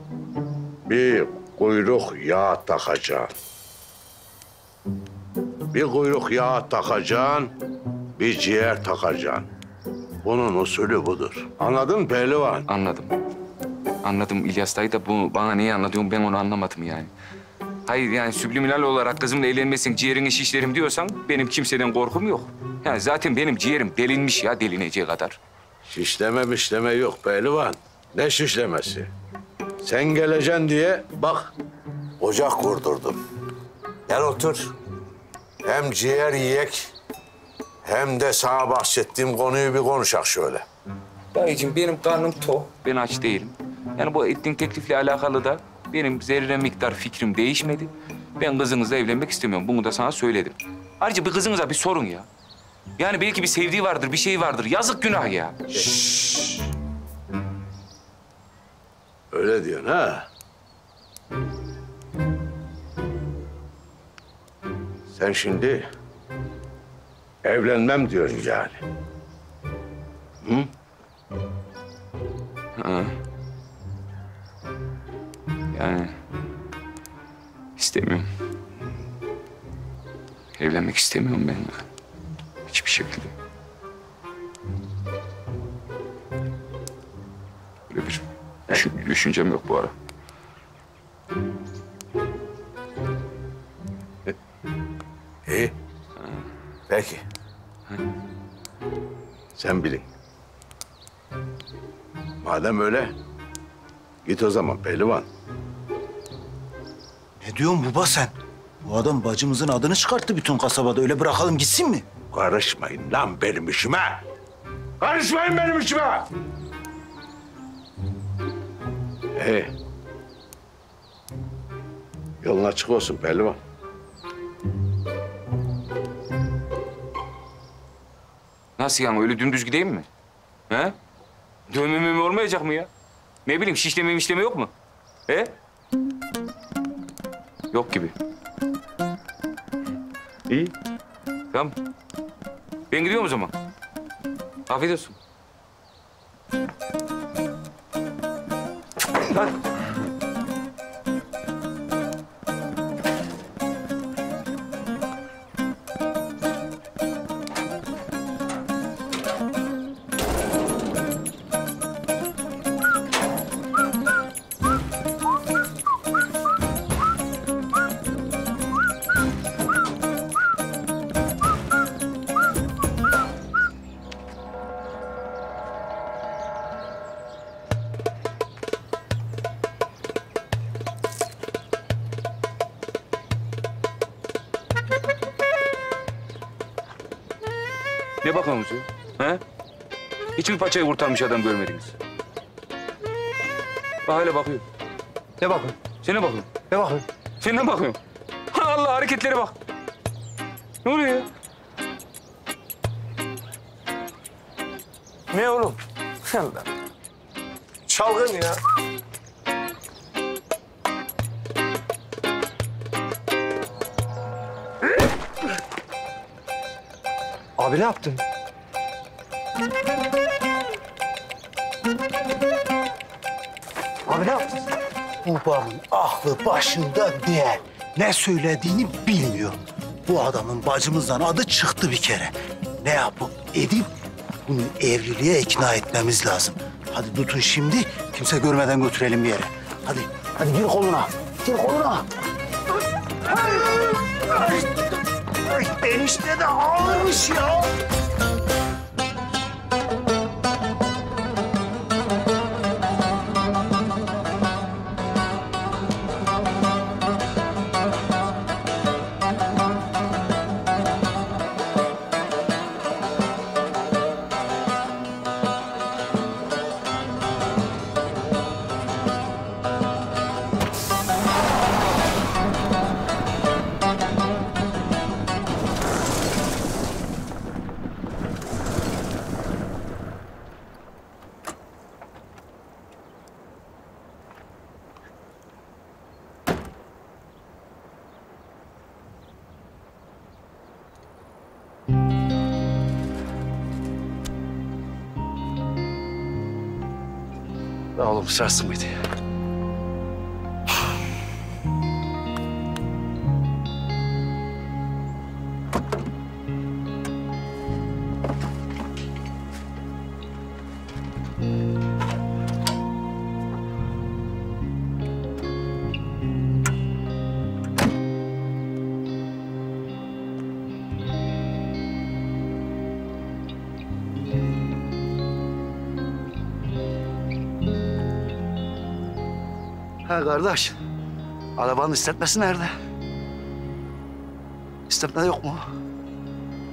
Bir kuyruk yağ takacaksın. Bir kuyruk yağ takacaksın. Bir ciğer takacaksın. Bunun usulü budur. Anladın pehlivan? Anladım. Anladım İlyas dayı da bu bana neyi anlatıyorsun ben onu anlamadım yani. Hayır yani subliminal olarak kızımla eğlenmesin, ciğerini şişlerim diyorsan benim kimseden korkum yok. Yani zaten benim ciğerim delinmiş ya delineceği kadar. Şişleme mişleme yok pehlivan. Ne şişlemesi? Sen geleceksin diye bak ocak kurdurdum. Gel otur. Hem ciğer yiyek hem de sana bahsettiğim konuyu bir konuşak şöyle. Dayıcığım benim karnım tok. Ben aç değilim. Yani bu ettiğin teklifle alakalı da benim zerre miktar fikrim değişmedi. Ben kızınızla evlenmek istemiyorum. Bunu da sana söyledim. Ayrıca bir kızınıza bir sorun ya. Yani belki bir sevdiği vardır, bir şey vardır. Yazık günah ya. Şşş. Öyle diyorsun ha? Sen şimdi evlenmem diyorsun yani. Hı? Ha. Yani istemiyorum. Evlenmek istemiyorum ben. Hiçbir şekilde. Böyle bir düşün, düşüncem yok bu ara. İyi. Ha. Peki. Ha. Sen bilin. Madem öyle, git o zaman pehlivan. Ne diyorsun baba sen? Bu adam bacımızın adını çıkarttı bütün kasabada. Öyle bırakalım gitsin mi? Karışmayın lan benim işime. Karışmayın benim işime. Ee, yolun açık olsun pehlivan. Nasıl yani? Öyle dümdüz gideyim mi? He? Dövmemem olmayacak mı ya? Ne bileyim şişleme mişleme yok mu? He? Yok gibi. İyi. Tamam. Ben gidiyorum o zaman. Afiyet olsun. Lan. Ne bakıyorsunuz ya? He? Hiçbir paçayı kurtarmış adam görmediniz. Bak hele bakıyor. Ne bakıyorsun? Sen ne bakıyorsun? Ne bakıyorsun? Sen ne bakıyorsun? Allah hareketlere bak. Ne oluyor ya? Ne oğlum? Allah. Çalgın ya. Abi ne yaptın? Abi ne yaptın? Babamın aklı başında değil. Ne söylediğini bilmiyor. Bu adamın bacımızdan adı çıktı bir kere. Ne yapıp edip bunu evliliğe ikna etmemiz lazım. Hadi tutun şimdi, kimse görmeden götürelim bir yere. Hadi, hadi gir koluna, gir koluna. Enişte de ağırmış ya. La oğlum sarsın beni. Kardeş, arabanın istetmesi nerede? İstetme yok mu?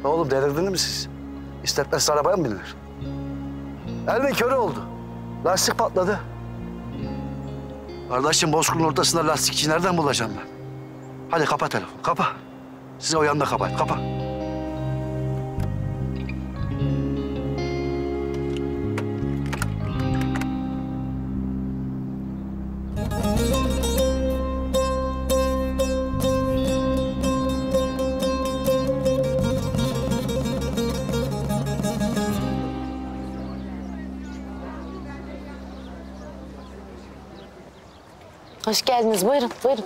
Ne oğlum, delirdiniz mi siz? İstetmesi arabaya mı binilir? Elin körü oldu. Lastik patladı. Kardeşim, bozkırın ortasında lastikçiyi nereden bulacağım ben? Hadi kapa telefonu, kapa. Size o yanda kapat, kapa. Hoş geldiniz. Buyurun, buyurun.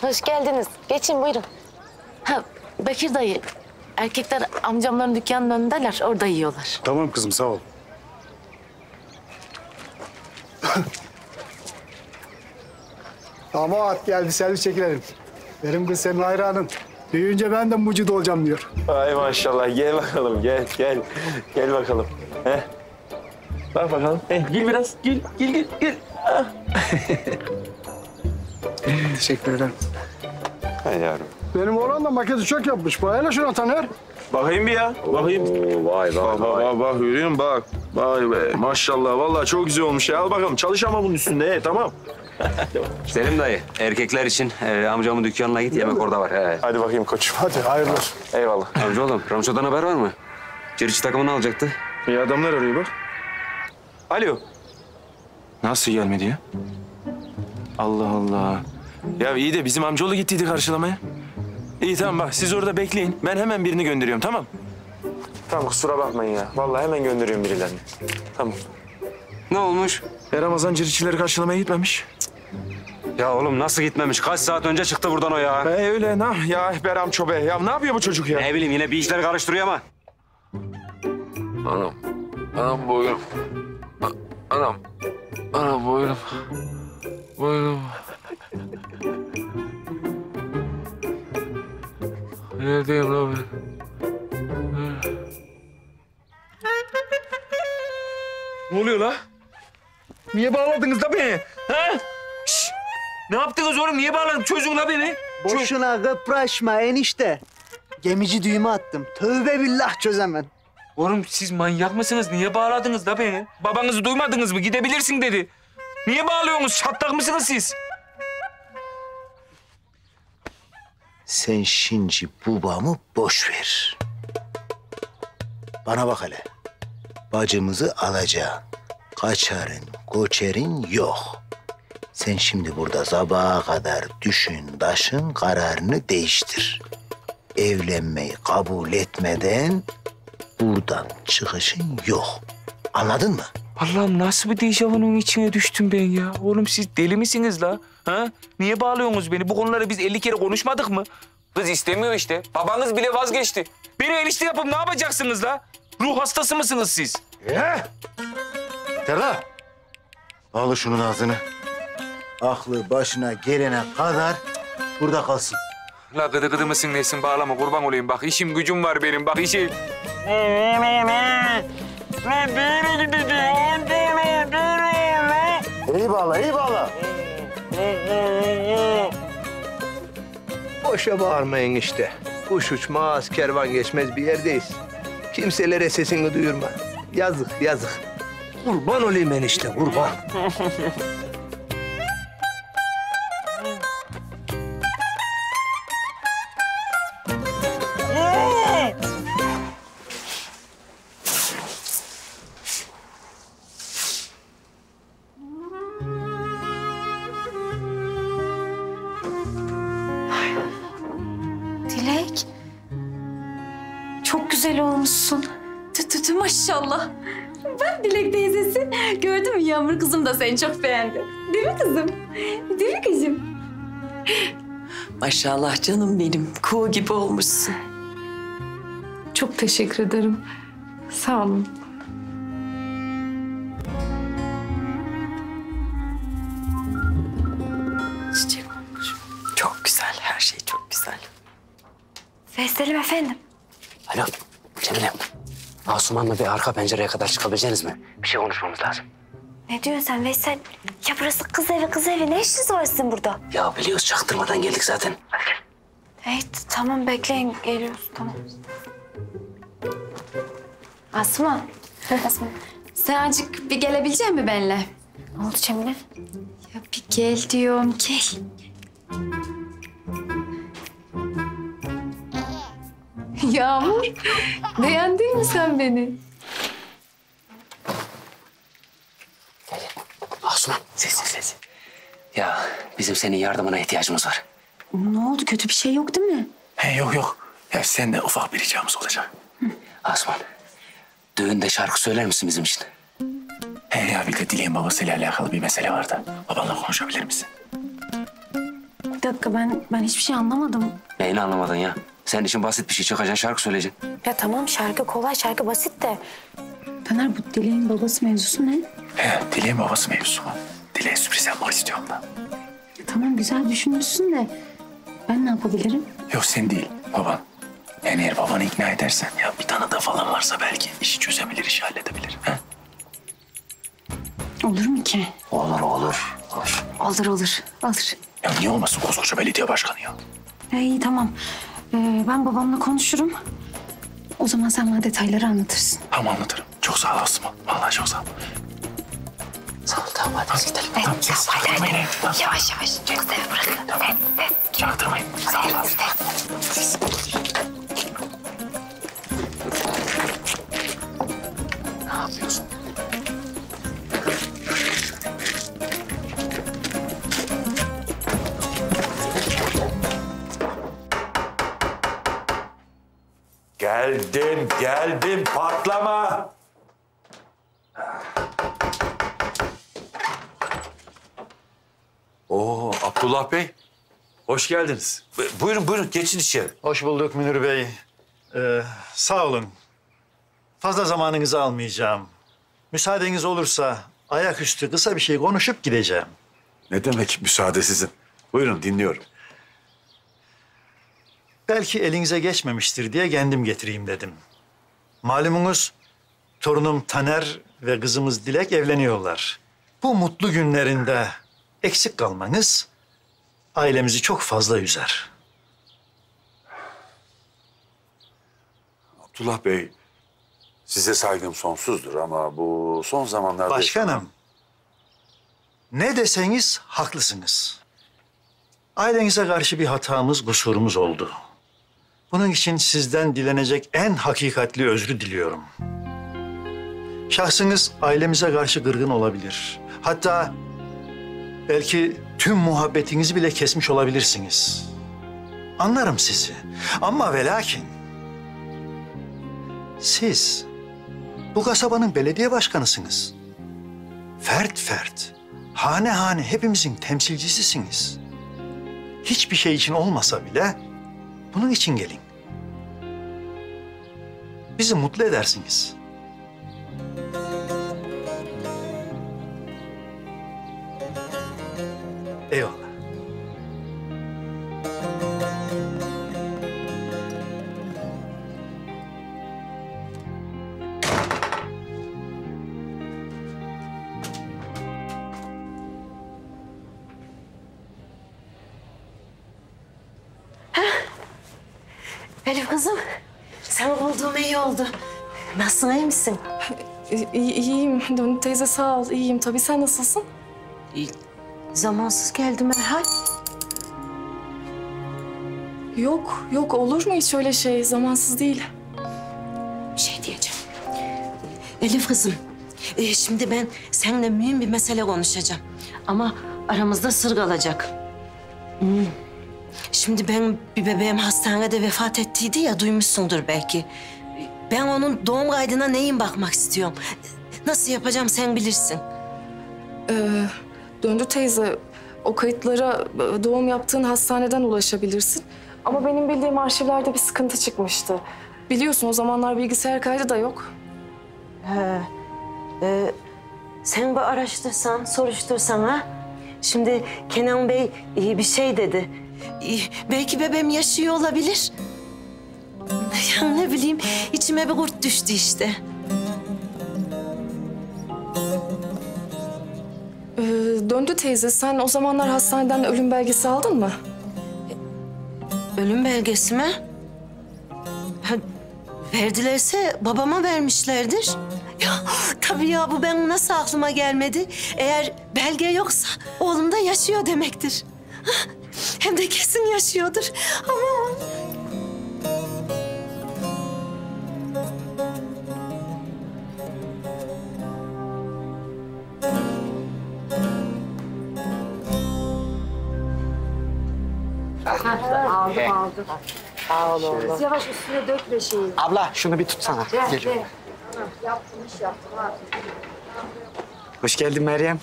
Hoş geldiniz. Geçin, buyurun. Ha, Bekir dayı, erkekler amcamların dükkanının önündeler, orada yiyorlar. Tamam kızım, sağ ol. Damat geldi, servis çekilelim. Benim kız senin hayranın. Büyüyünce ben de mucit olacağım diyor. Ay maşallah, gel bakalım, gel, gel. Gel bakalım. Heh. Bak bakalım. Heh, gül biraz. Gül, gül, gül, gül. Ah. Teşekkür ederim. Hay yavrum. Benim oğlan da maketi çok yapmış. Bayla şuna Taner. Bakayım bir ya. Oo, bakayım. Oo, vay vay bak, vay. Bak, bak, yürüyün bak. Vay be. Maşallah. Vallahi çok güzel olmuş ya. Al bakalım. Çalış ama bunun üstünde. He, tamam. Selim dayı, erkekler için e, amcamın dükkanına git. Yemek orada var. He. Hadi bakayım koçum. Hadi hayırlı olsun. Eyvallah. Amcaoğlum, Ramço'dan haber var mı? Çiriçi takımını alacaktı. İyi adamlar arıyor bak. Alo. Nasıl gelmedi ya? Allah Allah. Ya iyi de bizim amcaoğlu gittiydi karşılamaya. İyi tamam bak siz orada bekleyin. Ben hemen birini gönderiyorum tamam. Tamam kusura bakmayın ya. Vallahi hemen gönderiyorum birilerini. Tamam. Ne olmuş? E, Ramazan ciriçileri karşılamaya gitmemiş. Ya oğlum nasıl gitmemiş? Kaç saat önce çıktı buradan o ya. E öyle ne? Ya Beram Çobe. Ya ne yapıyor bu çocuk ya? Ne bileyim yine bir işler karıştırıyor ama. Anam, anam boynum, anam, anam boynum, boynum. Neredeyim lan ben? Ne oluyor lan? Niye bağladınız da beni? Ha? Şişt! Ne yaptınız oğlum? Niye bağladınız? Çözün la beni. Boşuna kıpraşma enişte. Gemici düğümü attım. Tövbe billah çözemem. Oğlum siz manyak mısınız? Niye bağladınız da beni? Babanızı duymadınız mı? Gidebilirsin dedi. Niye bağlıyorsunuz? Şatlak mısınız siz? Sen şimdi babamı boş ver. Bana bak hele. Bacımızı alacağım. Kaçarın, koçerin yok. Sen şimdi burada sabaha kadar düşün, taşın, kararını değiştir. Evlenmeyi kabul etmeden... Buradan çıkışın yok. Anladın mı? Allah'ım nasıl bir dejavanın içine düştüm ben ya? Oğlum siz deli misiniz la? Ha? Niye bağlıyorsunuz beni? Bu konuları biz elli kere konuşmadık mı? Kız istemiyor işte. Babanız bile vazgeçti. Beni enişte yapıp ne yapacaksınız la? Ruh hastası mısınız siz? Eee? Terla. Al şunun ağzını. Aklı başına gelene kadar burada kalsın. La gıdı gıdı mısın nesin bağlama kurban olayım. Bak işim gücüm var benim. Bak işim... İyi bağla, iyi bağla. Boşa bağırmayın işte. Kuş uçmaz, kervan geçmez bir yerdeyiz. Kimselere sesini duyurma. Yazık, yazık. Kurban olayım enişte, kurban. olmuşsun. Tütütü maşallah. Bak Dilek teyzesi. Gördün mü Yağmur kızım da seni çok beğendi. Değil mi kızım? Değil mi kızım? Maşallah canım benim. Kuğu gibi olmuşsun. Çok teşekkür ederim. Sağ olun. Çiçek olmuş. Çok güzel. Her şey çok güzel. Selim efendim. Alo Cemile. Asuman'la bir arka pencereye kadar çıkabileceğiniz mi? Bir şey konuşmamız lazım. Ne diyorsun sen Veysel? Ya burası kız evi kız evi. Ne işiniz var sizin burada? Ya biliyoruz çaktırmadan geldik zaten. Hadi gel. Evet tamam bekleyin geliyoruz tamam. Asuman. Asuman. Sen azıcık bir gelebilecek misin benimle? Ne oldu Cemile? Ya bir gel diyorum gel. Yağmur, beğendin mi sen beni? Asuman, sessiz sessiz. Ya bizim senin yardımına ihtiyacımız var. Ne oldu? Kötü bir şey yok değil mi? He, yok yok. Ya senden ufak bir ricamız olacak. Hı. Asuman, düğünde şarkı söyler misin bizim için? He ya bir de Dilek'in babasıyla alakalı bir mesele vardı. Babanla konuşabilir misin? Bir dakika ben ben hiçbir şey anlamadım. Neyini anlamadın ya? Senin için basit bir şey çıkacaksın, şarkı söyleyeceksin. Ya tamam şarkı kolay, şarkı basit de. Taner bu Dilek'in babası mevzusu ne? He, Dilek'in babası mevzusu mu? Dilek'e sürpriz yapmak istiyorum ben. Ya, tamam güzel düşünmüşsün de ben ne yapabilirim? Yok sen değil, baban. Yani eğer babanı ikna edersen ya bir tanıdığı falan varsa belki işi çözebilir, işi halledebilir. He? Olur mu ki? Olur, olur, olur. Olur, olur, olur. Ya niye olmasın koskoca belediye başkanı ya? Ya iyi tamam. Ee, ben babamla konuşurum. O zaman sen bana detayları anlatırsın. Tamam anlatırım. Çok sağ ol Asma. Vallahi çok sağ ol. Sağ ol tamam hadi tamam, gidelim. Tamam, evet, tamam, tamam, tamam, tamam, tamam. Yavaş yavaş. Çok sevi bırakın. Tamam. Evet, evet. Çaktırmayın. Sağ ol Asma. Ne yapıyorsun? Geldim, geldim. Patlama. Oo, Abdullah Bey. Hoş geldiniz. Buyurun, buyurun. Geçin içeri. Hoş bulduk Münir Bey. Ee, sağ olun. Fazla zamanınızı almayacağım. Müsaadeniz olursa ayaküstü kısa bir şey konuşup gideceğim. Ne demek müsaade sizin? Buyurun, dinliyorum. Belki elinize geçmemiştir diye kendim getireyim dedim. Malumunuz torunum Taner ve kızımız Dilek evleniyorlar. Bu mutlu günlerinde eksik kalmanız ailemizi çok fazla üzer. Abdullah Bey, size saygım sonsuzdur ama bu son zamanlarda... Başkanım, ne deseniz haklısınız. Ailenize karşı bir hatamız, kusurumuz oldu. Bunun için sizden dilenecek en hakikatli özrü diliyorum. Şahsınız ailemize karşı kırgın olabilir. Hatta belki tüm muhabbetinizi bile kesmiş olabilirsiniz. Anlarım sizi. Ama ve lakin siz bu kasabanın belediye başkanısınız. Fert fert, hane hane hepimizin temsilcisisiniz. Hiçbir şey için olmasa bile bunun için gelin. Bizi mutlu edersiniz. Eyvallah. Kızım, sen bulduğum iyi oldu. Nasılsın, iyi misin? İyi, iyiyim Dönü teyze, sağ ol. İyiyim tabii. Sen nasılsın? İyi. Zamansız geldim herhal. Yok, yok. Olur mu hiç öyle şey? Zamansız değil. Bir şey diyeceğim. Elif kızım, e, şimdi ben seninle mühim bir mesele konuşacağım. Ama aramızda sır kalacak. Hmm. Şimdi benim bir bebeğim hastanede vefat ettiydi ya, duymuşsundur belki. Ben onun doğum kaydına neyin bakmak istiyorum. Nasıl yapacağım sen bilirsin. Ee, döndü teyze, o kayıtlara doğum yaptığın hastaneden ulaşabilirsin. Ama benim bildiğim arşivlerde bir sıkıntı çıkmıştı. Biliyorsun o zamanlar bilgisayar kaydı da yok. He. Ee, sen bir araştırsan, soruştursan ha. Şimdi Kenan Bey bir şey dedi. Belki bebeğim yaşıyor olabilir. Ya ne bileyim, içime bir kurt düştü işte. Ee, döndü teyze, sen o zamanlar hastaneden ölüm belgesi aldın mı? Ölüm belgesi mi? Ha, verdilerse babama vermişlerdir. Ya tabii ya, bu ben nasıl aklıma gelmedi? Eğer belge yoksa oğlum da yaşıyor demektir. Ha, hem de kesin yaşıyordur. Ama... Aldım, aldım. Sağ ol oğlum. Siz yavaş üstüne dökme şeyi. Abla şunu bir tutsana. Gel, gel. Yaptım, iş yaptım. Hoş geldin Meryem.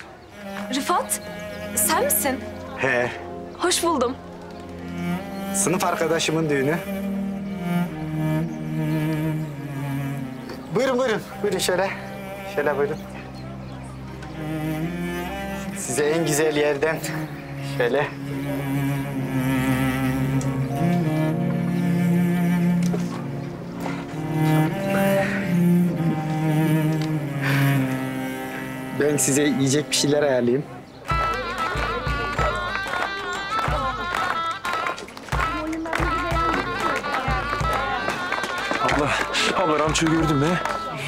Rıfat, sen misin? He. Hoş buldum. Sınıf arkadaşımın düğünü. Buyurun, buyurun. Buyurun şöyle. Şöyle buyurun. Size en güzel yerden şöyle... Ben size yiyecek bir şeyler ayarlayayım. Abla, abla Ramço'yu gördün mü?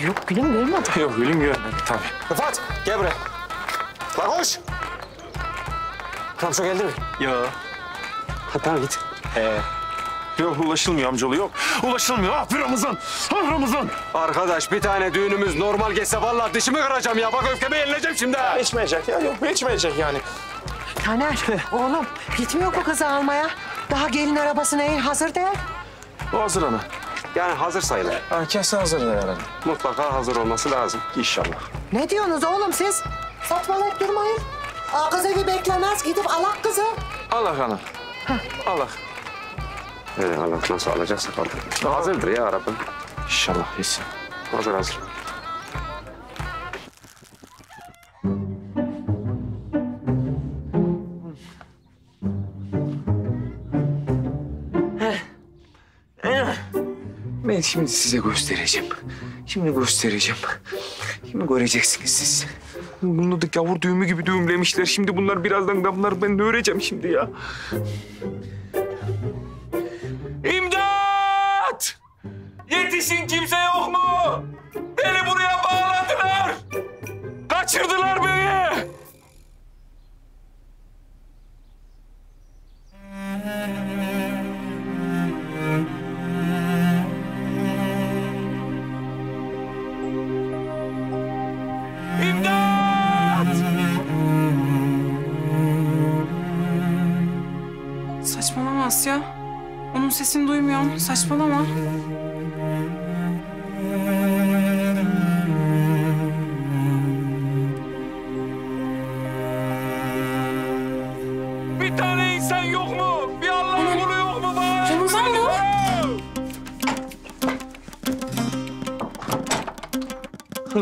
Yok gülüm görmedim. Yok gülüm görmedim tabii. Rıfat gel buraya. Lan koş. Ramço geldi mi? Yok. Ha tamam git. Ee. Yok ulaşılmıyor amcalı yok. Ulaşılmıyor. Ah bir Ramazan. Ah Ramazan. Arkadaş bir tane düğünümüz normal geçse vallahi dişimi kıracağım ya. Bak öfkeme yenileceğim şimdi ha. Geçmeyecek ya. Yok geçmeyecek yani. Taner oğlum gitmiyor bu kızı almaya. Daha gelin arabası neyin hazır değil. O hazır ana. Yani hazır sayılır. Ha, kesin hazır da herhalde. Mutlaka hazır olması lazım inşallah. Ne diyorsunuz oğlum siz? Saçmalayıp durmayın. Aa, kız evi beklemez gidip alak kızı. Alak ana. Hah. Alak. Evet, Allah nasıl alacaksa artık. Hazırdır ya araba. İnşallah kesin. Hazır hazır. Ben şimdi size göstereceğim. Şimdi göstereceğim. Şimdi göreceksiniz siz. Bunu da gavur düğümü gibi düğümlemişler. Şimdi bunlar birazdan damlar. Ben de öreceğim şimdi ya. Yetişin kimse yok mu? Beni buraya bağladılar. Kaçırdılar beni. İmdat! Saçmalama Asya. Onun sesini duymuyorum. Saçmalama.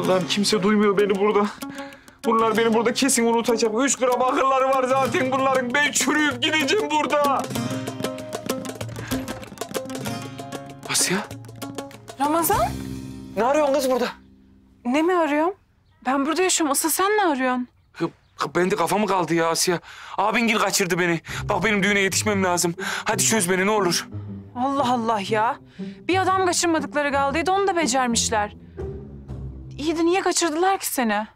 Allah'ım kimse duymuyor beni burada. Bunlar beni burada kesin unutacak. Üç gram akılları var zaten bunların. Ben çürüyüp gideceğim burada. Asya? Ramazan? Ne arıyorsun kız burada? Ne mi arıyorum? Ben burada yaşıyorum. Asıl sen ne arıyorsun? Ben de kafamı kaldı ya Asya. Abingil kaçırdı beni. Bak benim düğüne yetişmem lazım. Hadi çöz beni ne olur. Allah Allah ya. Bir adam kaçırmadıkları kaldıydı. Onu da becermişler. İyi de niye kaçırdılar ki seni?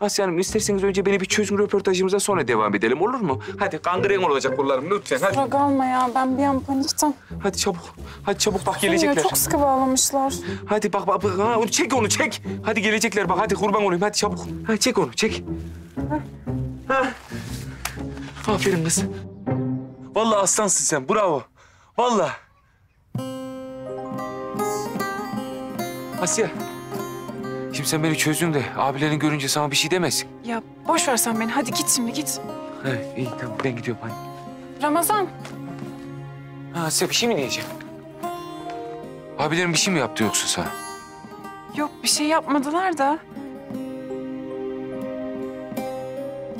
Asya Hanım isterseniz önce beni bir çözüm röportajımıza sonra devam edelim olur mu? Hadi kangren olacak bunlarım lütfen hadi. Sıra kalma ya ben bir an panikten. Hadi çabuk. Hadi çabuk bak gelecekler. Hayır, çok sıkı bağlamışlar. Hadi bak bak bak ha, çek onu çek. Hadi gelecekler bak hadi kurban olayım hadi çabuk. Ha, çek onu çek. Ha. Ha. Aferin kız. Vallahi aslansın sen bravo. Vallahi. Asya. Şimdi sen beni çözdün de abilerin görünce sana bir şey demesin. Ya boş ver sen beni. Hadi git şimdi git. Evet iyi tamam ben gidiyorum hadi. Ramazan. Ha, Asya bir şey mi diyeceğim? Abilerin bir şey mi yaptı yoksa sana? Yok bir şey yapmadılar da.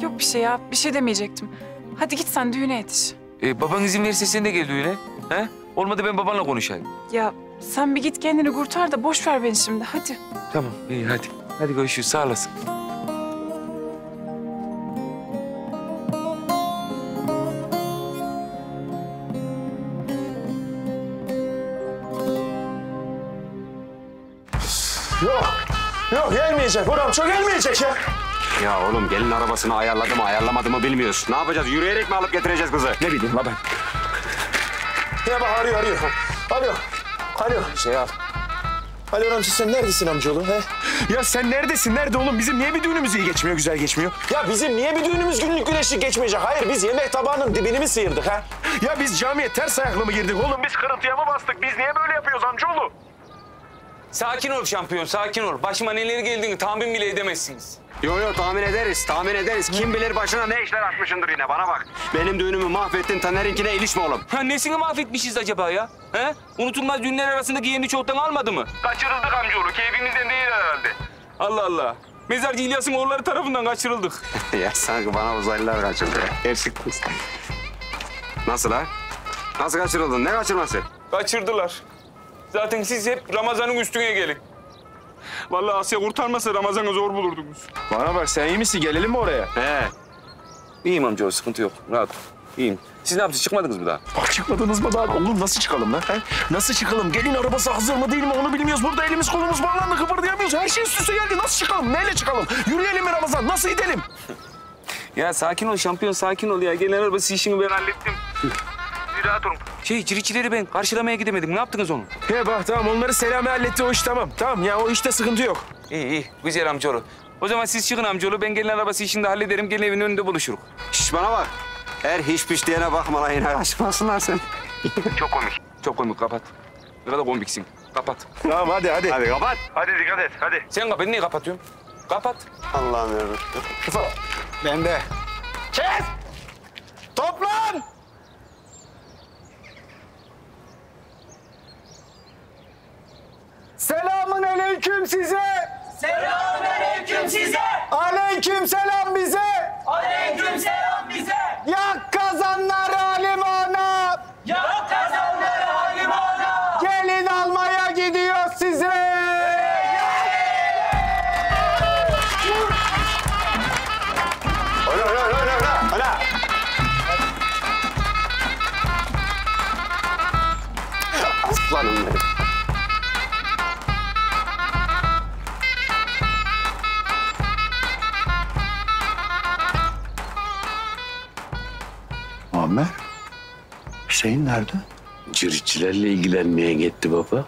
Yok bir şey ya bir şey demeyecektim. Hadi git sen düğüne yetiş. Ee, baban izin verirse sen de gel düğüne. He? Olmadı ben babanla konuşayım. Ya sen bir git kendini kurtar da boş ver beni şimdi hadi. Tamam iyi hadi. Hadi görüşürüz sağ olasın. Yok. Yok gelmeyecek. Buram çok gelmeyecek ya. Ya oğlum gelin arabasını ayarladı mı ayarlamadı mı bilmiyoruz. Ne yapacağız? Yürüyerek mi alıp getireceğiz kızı? Ne bileyim la ben. Ya bak arıyor arıyor. Alo. Alo. Şey al. Alo amca sen neredesin amcaoğlu he? Ya sen neredesin? Nerede oğlum? Bizim niye bir düğünümüz iyi geçmiyor, güzel geçmiyor? Ya bizim niye bir düğünümüz günlük güneşlik geçmeyecek? Hayır biz yemek tabağının dibini mi sıyırdık ha? Ya biz camiye ters ayakla mı girdik oğlum? Biz kırıntıya mı bastık? Biz niye böyle yapıyoruz amcaoğlu? Sakin ol şampiyon, sakin ol. Başıma neler geldiğini tahmin bile edemezsiniz. Yo yo tahmin ederiz, tahmin ederiz. Kim bilir başına ne işler atmışındır yine bana bak. Benim düğünümü mahvettin, Taner'inkine ilişme oğlum. Ha nesini mahvetmişiz acaba ya? He? Unutulmaz düğünler arasındaki yerini çoktan almadı mı? Kaçırıldık amcaoğlu, keyfimizden değil herhalde. Allah Allah. Mezarcı İlyas'ın oğulları tarafından kaçırıldık. Ya sanki bana uzaylılar kaçırdı ya. Gerçekten. Nasıl ha? Nasıl kaçırıldın, ne kaçırması? Kaçırdılar. Zaten siz hep Ramazan'ın üstüne gelin. Vallahi Asya kurtarmasa Ramazan'ı zor bulurdunuz. Bana bak sen iyi misin? Gelelim mi oraya? He. İyiyim amca, sıkıntı yok. Rahat ol. İyiyim. Siz ne yaptınız? Çıkmadınız mı daha? Bak çıkmadınız mı daha? Oğlum nasıl çıkalım lan? He? Nasıl çıkalım? Gelin arabası hazır mı değil mi onu bilmiyoruz. Burada elimiz kolumuz bağlandı, kıpırdayamıyoruz. Her şey üst üste geldi. Nasıl çıkalım? Neyle çıkalım? Yürüyelim mi Ramazan? Nasıl gidelim? Ya sakin ol şampiyon, sakin ol ya. Gelin arabası işini ben hallettim. Rahat olun. Şey, ciriçileri ben karşılamaya gidemedim. Ne yaptınız onu? He bak tamam, onları Selami halletti o iş tamam. Tamam ya, o işte sıkıntı yok. İyi iyi, güzel amcaoğlu. O zaman siz çıkın amcaoğlu, ben gelin arabası işini de hallederim. Gelin evin önünde buluşuruz. Şişt bana bak. Her hiç piş diyene bakma lan yine kaçmasınlar seni. Çok komik. Çok komik, kapat. Ne kadar komiksin. Kapat. Tamam hadi hadi. Hadi kapat. Hadi dikkat et hadi. Sen kapat, niye kapatıyorsun? Kapat. Allah'ım yarabbim. Kısa. Bende. Kes! Toplan! Selamun aleyküm size. Selamun aleyküm size. Aleyküm selam bize. Aleyküm selam bize. Yak kazanlar Halime Ana. Yak kazanlar Halime Ana. Gelin almaya gidiyoruz size. Ola ola ola ola ola. Aslanım benim. Muammer, Hüseyin nerede? Ciritçilerle ilgilenmeye gitti baba.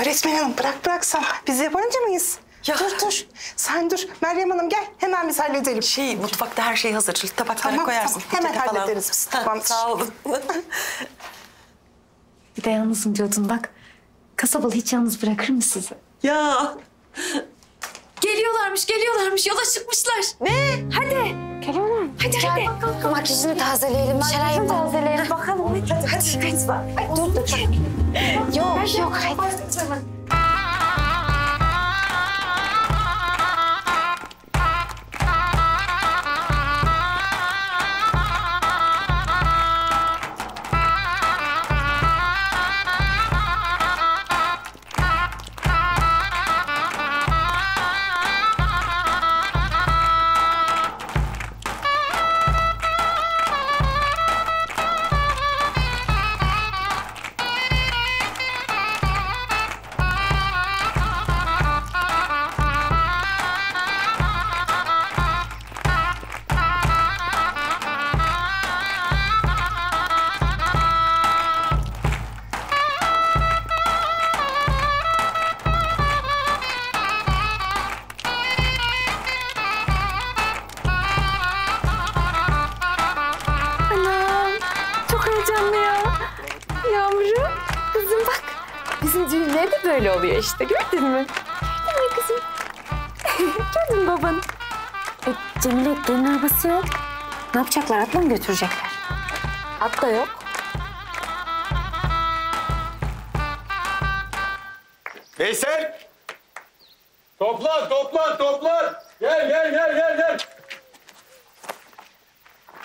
Öğretmen hanım bırak bıraksam biz yabancı mıyız? Ya. Dur dur sen dur Meryem hanım gel hemen biz halledelim. Şey mutfakta her şey hazır tabaklara tamam, koyarsın. Tamam hemen hallederiz biz tamamdır. Sağ olun. Bir de yalnızım diyordun bak kasabalı hiç yalnız bırakır mı sizi? Ya. Geliyorlarmış, geliyorlarmış. Yola çıkmışlar. Ne? Hadi. Geliyorlar. Hadi, gel hadi. Bakalım. Bakalım. Makyajını tazeleyelim, bir şeyler yapalım. Tazeleyelim. Bakalım. Hadi, hadi. Hadi. Hadi. Hadi. Ay, dur, dur. Yok, yok. yok. Hadi. Hadi. öyle oluyor işte. Gördün mü? Gördün mü kızım? Gördün mü babanı? E, Cemile gelin arabası yok. Ne yapacaklar? Atla mı götürecekler? Atla yok. Veysel! Toplan, toplan, toplan! Gel, gel, gel, gel, gel!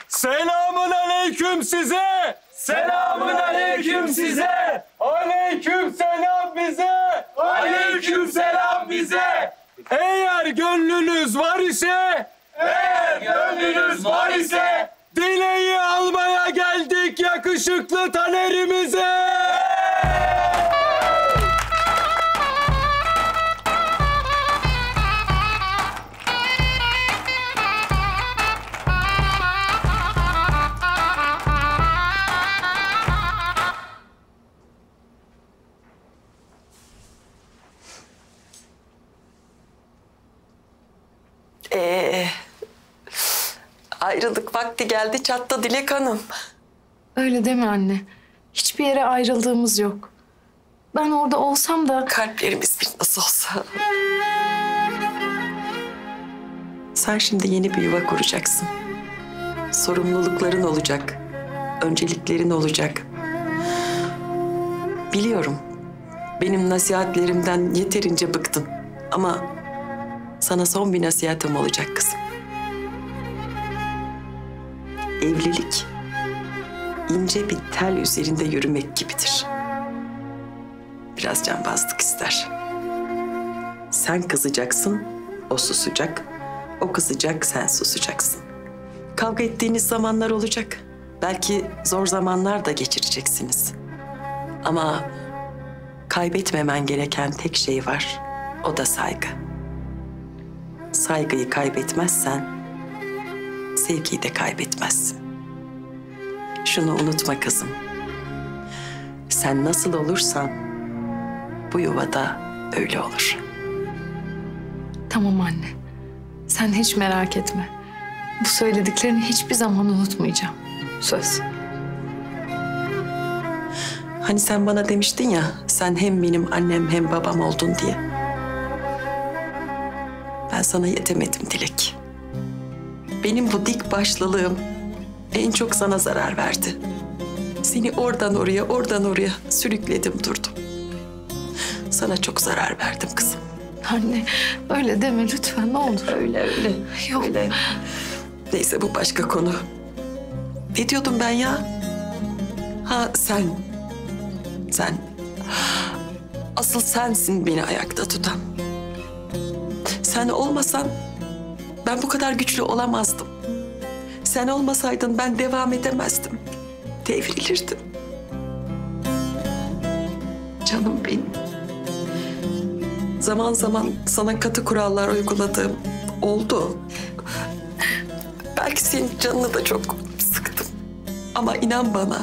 Selamun aleyküm size! Selamun aleyküm size! Aleyküm selam bize! Aleyküm selam bize! Eğer gönlünüz var ise... Eğer gönlünüz var ise... Dileği almaya geldik yakışıklı Taner'imize! Ayrılık vakti geldi, çattı Dilek Hanım. Öyle deme anne. Hiçbir yere ayrıldığımız yok. Ben orada olsam da... Kalplerimiz bir nasıl olsa. Sen şimdi yeni bir yuva kuracaksın. Sorumlulukların olacak. Önceliklerin olacak. Biliyorum. Benim nasihatlerimden yeterince bıktın. Ama sana son bir nasihatim olacak kızım. Evlilik, ince bir tel üzerinde yürümek gibidir. Biraz canbazlık ister. Sen kızacaksın, o susacak. O kızacak, sen susacaksın. Kavga ettiğiniz zamanlar olacak. Belki zor zamanlar da geçireceksiniz. Ama kaybetmemen gereken tek şey var. O da saygı. Saygıyı kaybetmezsen... Sevgiyi de kaybetmezsin. Şunu unutma kızım. Sen nasıl olursan bu yuvada öyle olur. Tamam anne. Sen hiç merak etme. Bu söylediklerini hiçbir zaman unutmayacağım. Söz. Hani sen bana demiştin ya, sen hem benim annem hem babam oldun diye. Ben sana yetemedim Dilek. Benim bu dik başlılığım en çok sana zarar verdi. Seni oradan oraya, oradan oraya sürükledim durdum. Sana çok zarar verdim kızım. Anne, öyle deme lütfen, ne olur. Öyle, öyle. Yok. Öyle. Neyse, bu başka konu. Ne diyordum ben ya? Ha, sen. Sen. Asıl sensin beni ayakta tutan. Sen olmasan... Ben bu kadar güçlü olamazdım. Sen olmasaydın ben devam edemezdim. Devrilirdim. Canım benim. Zaman zaman sana katı kurallar uyguladığım oldu. Belki senin canını da çok sıktım. Ama inan bana,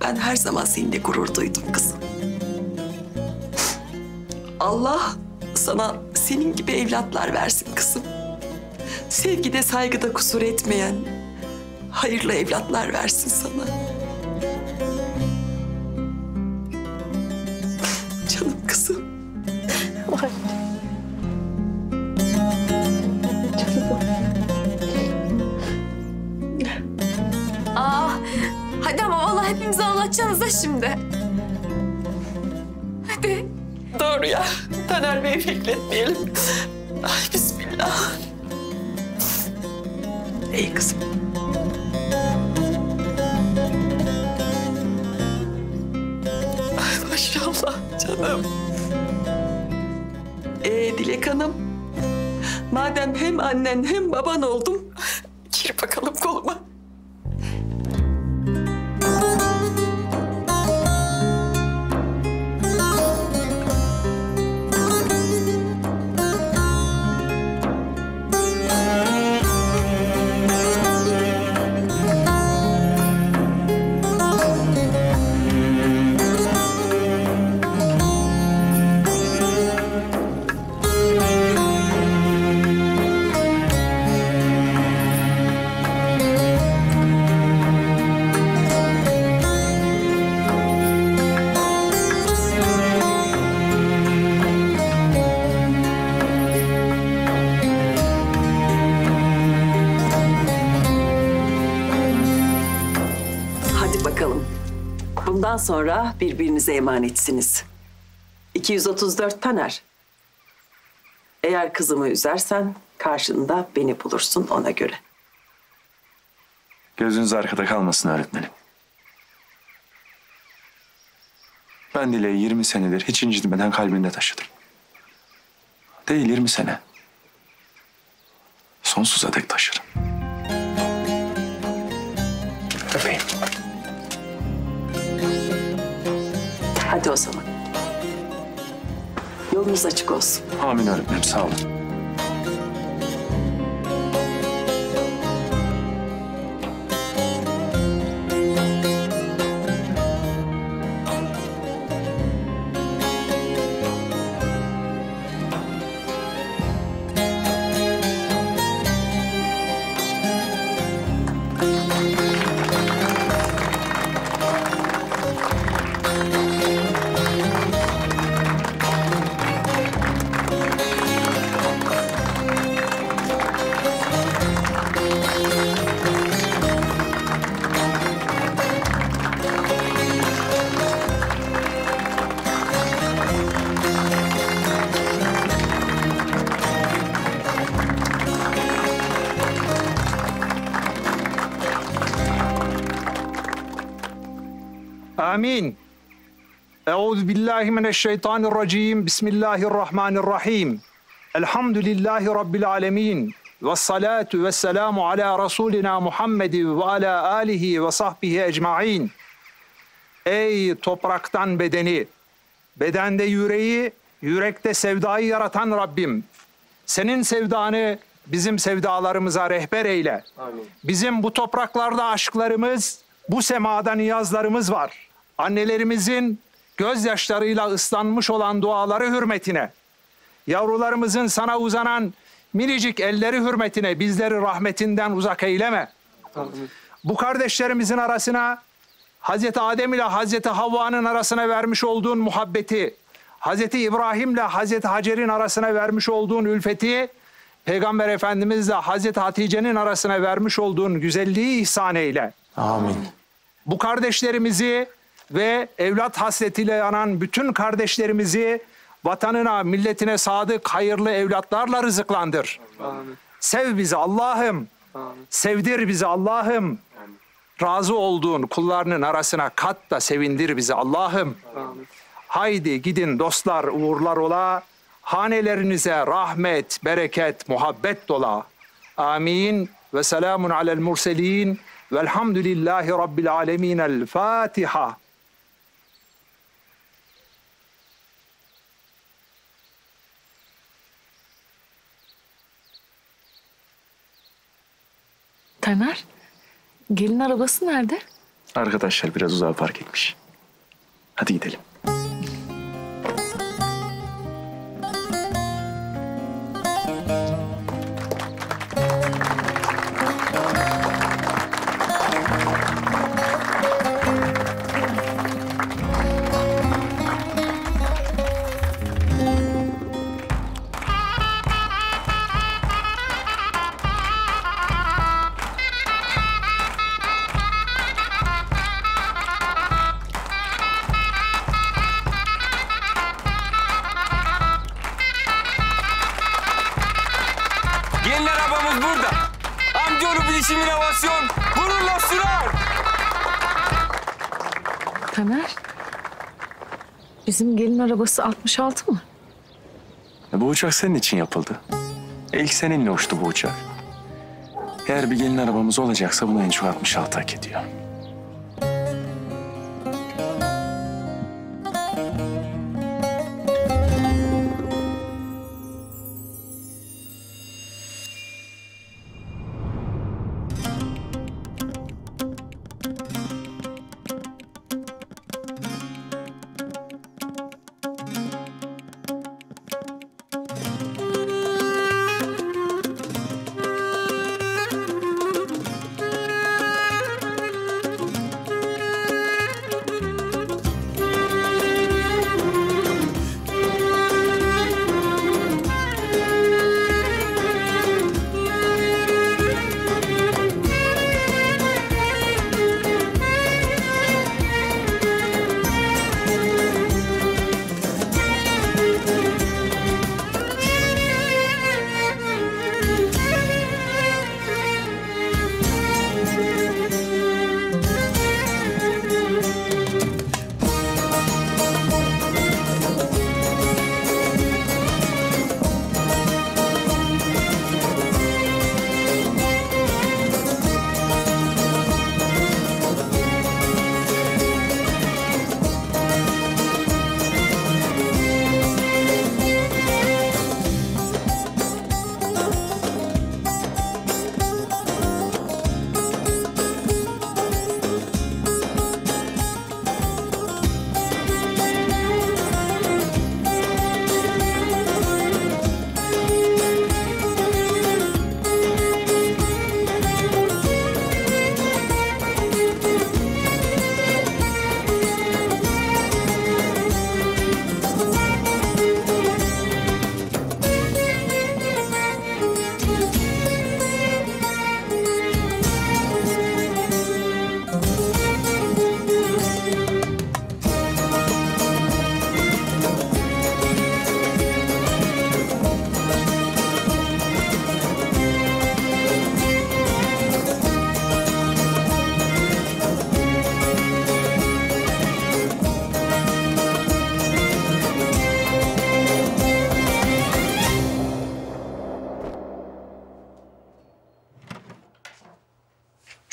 ben her zaman seninle gurur duydum kızım. Allah sana senin gibi evlatlar versin kızım. Sevgide, saygıda kusur etmeyen, hayırlı evlatlar versin sana. Canım kızım. Ay. Canım. Aa, hadi ama vallahi hepimizi anlatacaksınız da şimdi. Hadi. Doğru ya. Taner Bey'i bekletmeyelim. Ay bismillah. İyi kızım. Ay maşallah canım. Ee Dilek Hanım, madem hem annen hem baban oldum, gir bakalım koluma. Bundan sonra birbirinize emanetsiniz. iki yüz otuz dört Taner. Eğer kızımı üzersen karşında beni bulursun, ona göre. Gözünüz arkada kalmasın öğretmenim. Ben Dilek'i yirmi senedir hiç incitmeden kalbinde taşıdım. Değil yirmi sene. Sonsuza dek taşırım. Öpeyim. Hadi o zaman. Yolunuz açık olsun. Amin öğretmenim, sağ olun. Amin. Euzubillahimineşşeytanirracim. Bismillahirrahmanirrahim. Elhamdülillahi Rabbil alemin. Vessalatu vesselamu ala Resulina Muhammedin ve ala alihi ve sahbihi ecmain. Ey topraktan bedeni, bedende yüreği, yürekte sevdayı yaratan Rabbim. Senin sevdanı bizim sevdalarımıza rehber eyle. Amin. Bizim bu topraklarda aşklarımız, bu semada niyazlarımız var. Annelerimizin gözyaşlarıyla ıslanmış olan duaları hürmetine, yavrularımızın sana uzanan minicik elleri hürmetine bizleri rahmetinden uzak eyleme. Amin. Bu kardeşlerimizin arasına Hazreti Adem ile Hazreti Havva'nın arasına vermiş olduğun muhabbeti, Hazreti İbrahim ile Hazreti Hacer'in arasına vermiş olduğun ülfeti, Peygamber Efendimiz ile Hazreti Hatice'nin arasına vermiş olduğun güzelliği ihsan eyle. Amin. Bu kardeşlerimizi ve evlat hasretiyle yanan bütün kardeşlerimizi vatanına, milletine sadık, hayırlı evlatlarla rızıklandır. Amin. Sev bizi Allah'ım. Sevdir bizi Allah'ım. Razı olduğun kullarının arasına kat da sevindir bizi Allah'ım. Haydi gidin dostlar, uğurlar ola. Hanelerinize rahmet, bereket, muhabbet dola. Amin. Ve selamun alel murselin. Velhamdülillahi Rabbil alemin. El Fatiha. Taner, gelin arabası nerede? Arkadaşlar biraz uzağa park etmiş. Hadi gidelim. Taner, bizim gelin arabası altmış altı mı? Bu uçak senin için yapıldı. İlk seninle uçtu bu uçak. Eğer bir gelin arabamız olacaksa bunu en çok altmış altı hak ediyor.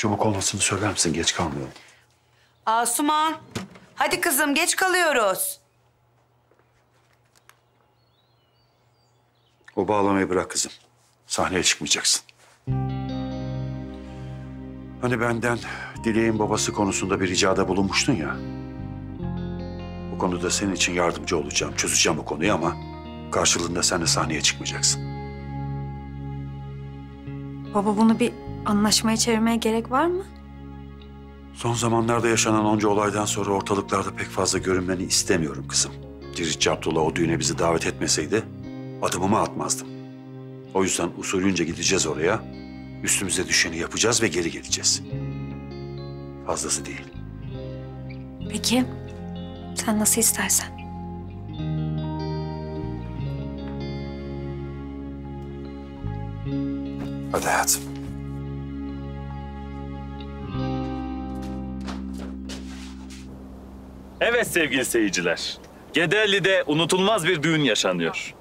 Çabuk olmasını söyler misin? Geç kalmayalım. Asuman, hadi kızım geç kalıyoruz. O bağlamayı bırak kızım. Sahneye çıkmayacaksın. Hani benden Dilek'in babası konusunda bir ricada bulunmuştun ya. O konuda senin için yardımcı olacağım, çözeceğim bu konuyu ama karşılığında sen de sahneye çıkmayacaksın. Baba bunu bir anlaşmaya çevirmeye gerek var mı? Son zamanlarda yaşanan onca olaydan sonra ortalıklarda pek fazla görünmeni istemiyorum kızım. Ciritçi Abdullah o düğüne bizi davet etmeseydi adımımı atmazdım. O yüzden usulünce gideceğiz oraya. Üstümüze düşeni yapacağız ve geri geleceğiz. Fazlası değil. Peki. Sen nasıl istersen. Hadi hayatım. Evet sevgili seyirciler. Gedelli'de unutulmaz bir düğün yaşanıyor.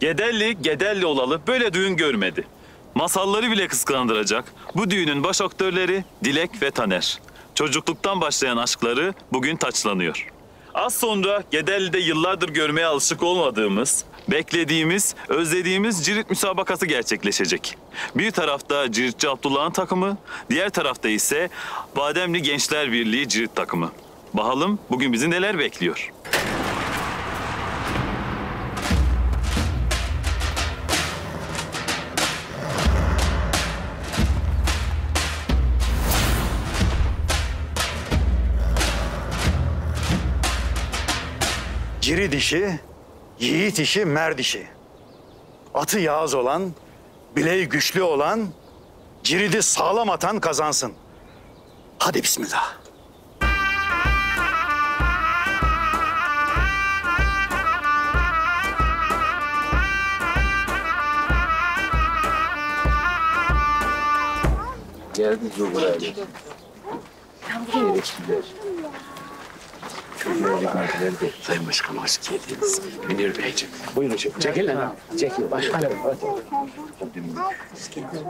Gedelli, Gedelli olalı böyle düğün görmedi. Masalları bile kıskandıracak bu düğünün baş aktörleri Dilek ve Taner. Çocukluktan başlayan aşkları bugün taçlanıyor. Az sonra Gedelli'de yıllardır görmeye alışık olmadığımız, beklediğimiz, özlediğimiz cirit müsabakası gerçekleşecek. Bir tarafta Ciritçi Abdullah'ın takımı, diğer tarafta ise Bademli Gençler Birliği cirit takımı. Bakalım bugün bizi neler bekliyor? Cirit işi, yiğit işi, merd işi. Atı yağız olan, bileği güçlü olan, ciridi sağlam atan kazansın. Hadi bismillah. Geldiniz bu buraya. Sayın Başkanım hoş geldiniz. Münir Beyciğim. Buyurun şefim. Çekil lan. Çekil. Başkanım. Hoş geldiniz.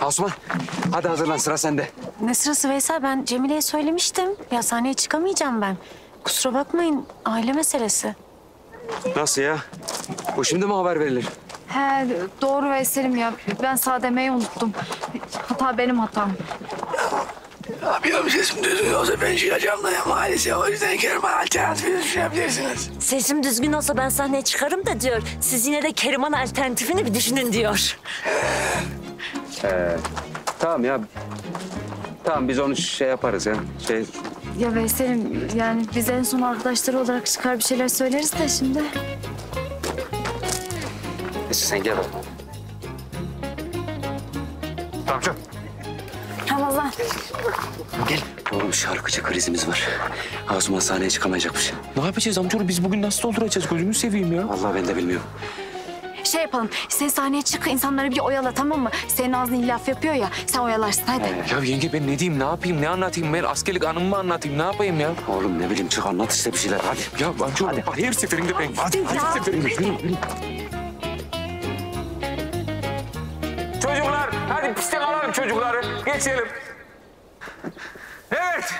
Asuman, hadi hazırlan, sıra sende. Ne sırası Veysel? Ben Cemile'ye söylemiştim. Ya sahneye çıkamayacağım ben. Kusura bakmayın, aile meselesi. Nasıl ya? O şimdi mi haber verilir? He, doğru Veysel'im ya. Ben sademeyi unuttum. Hata benim hatam. Yapıyorum, sesim düzgün olsa ben çıkacağım da ya maalesef. O yüzden Keriman alternatifini düşünebilirsiniz. Sesim düzgün olsa ben sahneye çıkarım da diyor. Siz yine de Keriman alternatifini bir düşünün diyor. Ee, tamam ya. Tamam biz onu şey yaparız ya. Şey... Ya Veysel'im yani biz en son arkadaşlar olarak çıkar bir şeyler söyleriz de şimdi. Neyse sen gel. Tamam canım. Ramazan. Gel. Oğlum şarkıcı krizimiz var. Asuman sahneye çıkamayacakmış. Ne yapacağız amcaoğlu? Biz bugün nasıl dolduracağız? Gözümü seveyim ya. Vallahi ben de bilmiyorum. Şey yapalım, sen sahneye çık, insanları bir oyala, tamam mı? Senin ağzın iyi laf yapıyor ya, sen oyalarsın, hadi. Ee, ya yenge ben ne diyeyim, ne yapayım, ne anlatayım? Ben askerlik anımı anlatayım, ne yapayım ya? Oğlum ne bileyim, çık anlat işte bir şeyler, hadi. Ya amcaoğlu, her seferinde ben... Hadi, hadi, hadi seferinde. Çocuklar, hadi piste kalalım çocukları, geçelim. Evet,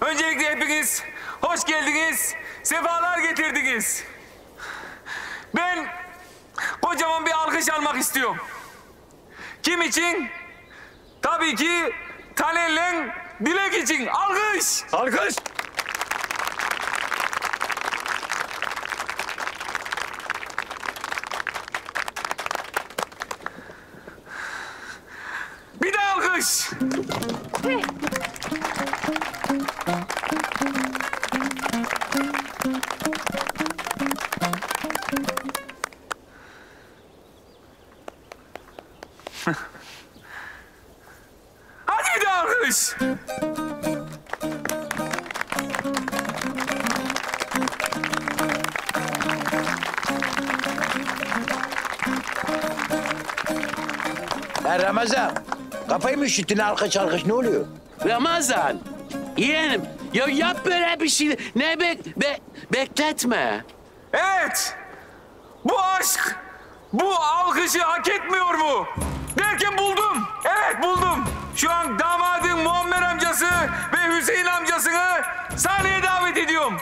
öncelikle hepiniz hoş geldiniz, sefalar getirdiniz. Ben kocaman bir alkış almak istiyorum. Kim için? Tabii ki Taner'le Dilek için. Alkış! Alkış! Bir de alkış! Hadi de alkış! Ya Ramazan, kafayı mı üşüttün alkış alkış, ne oluyor? Ramazan, yeğenim, ya yap böyle bir şey, ne bek, be, bekletme. Evet, bu aşk, bu alkışı hak etmiyor mu? Derken buldum, evet buldum. Şu an damadın Muammer amcası ve Hüseyin amcasını sahneye davet ediyorum.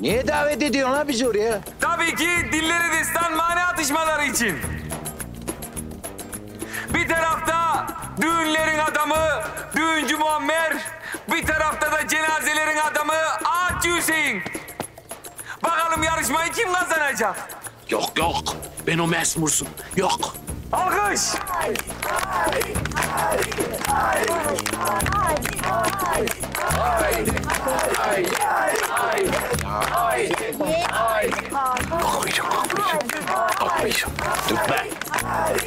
Niye davet ediyorsun ha bizi oraya? Tabii ki dillere destan mani atışmaları için. Bir tarafta düğünlerin adamı düğüncü Muammer, bir tarafta da cenazelerin adamı ağaççı Hüseyin. Bakalım yarışmayı kim kazanacak? Yok yok, ben o mesmursum, yok. Alkış! Ay, ay, ay, ay, ay, ay, ay, ay, ay, ay, ay, ay. Bakmayacağım, bakmayacağım, bakmayacağım. Dökme. Hadi,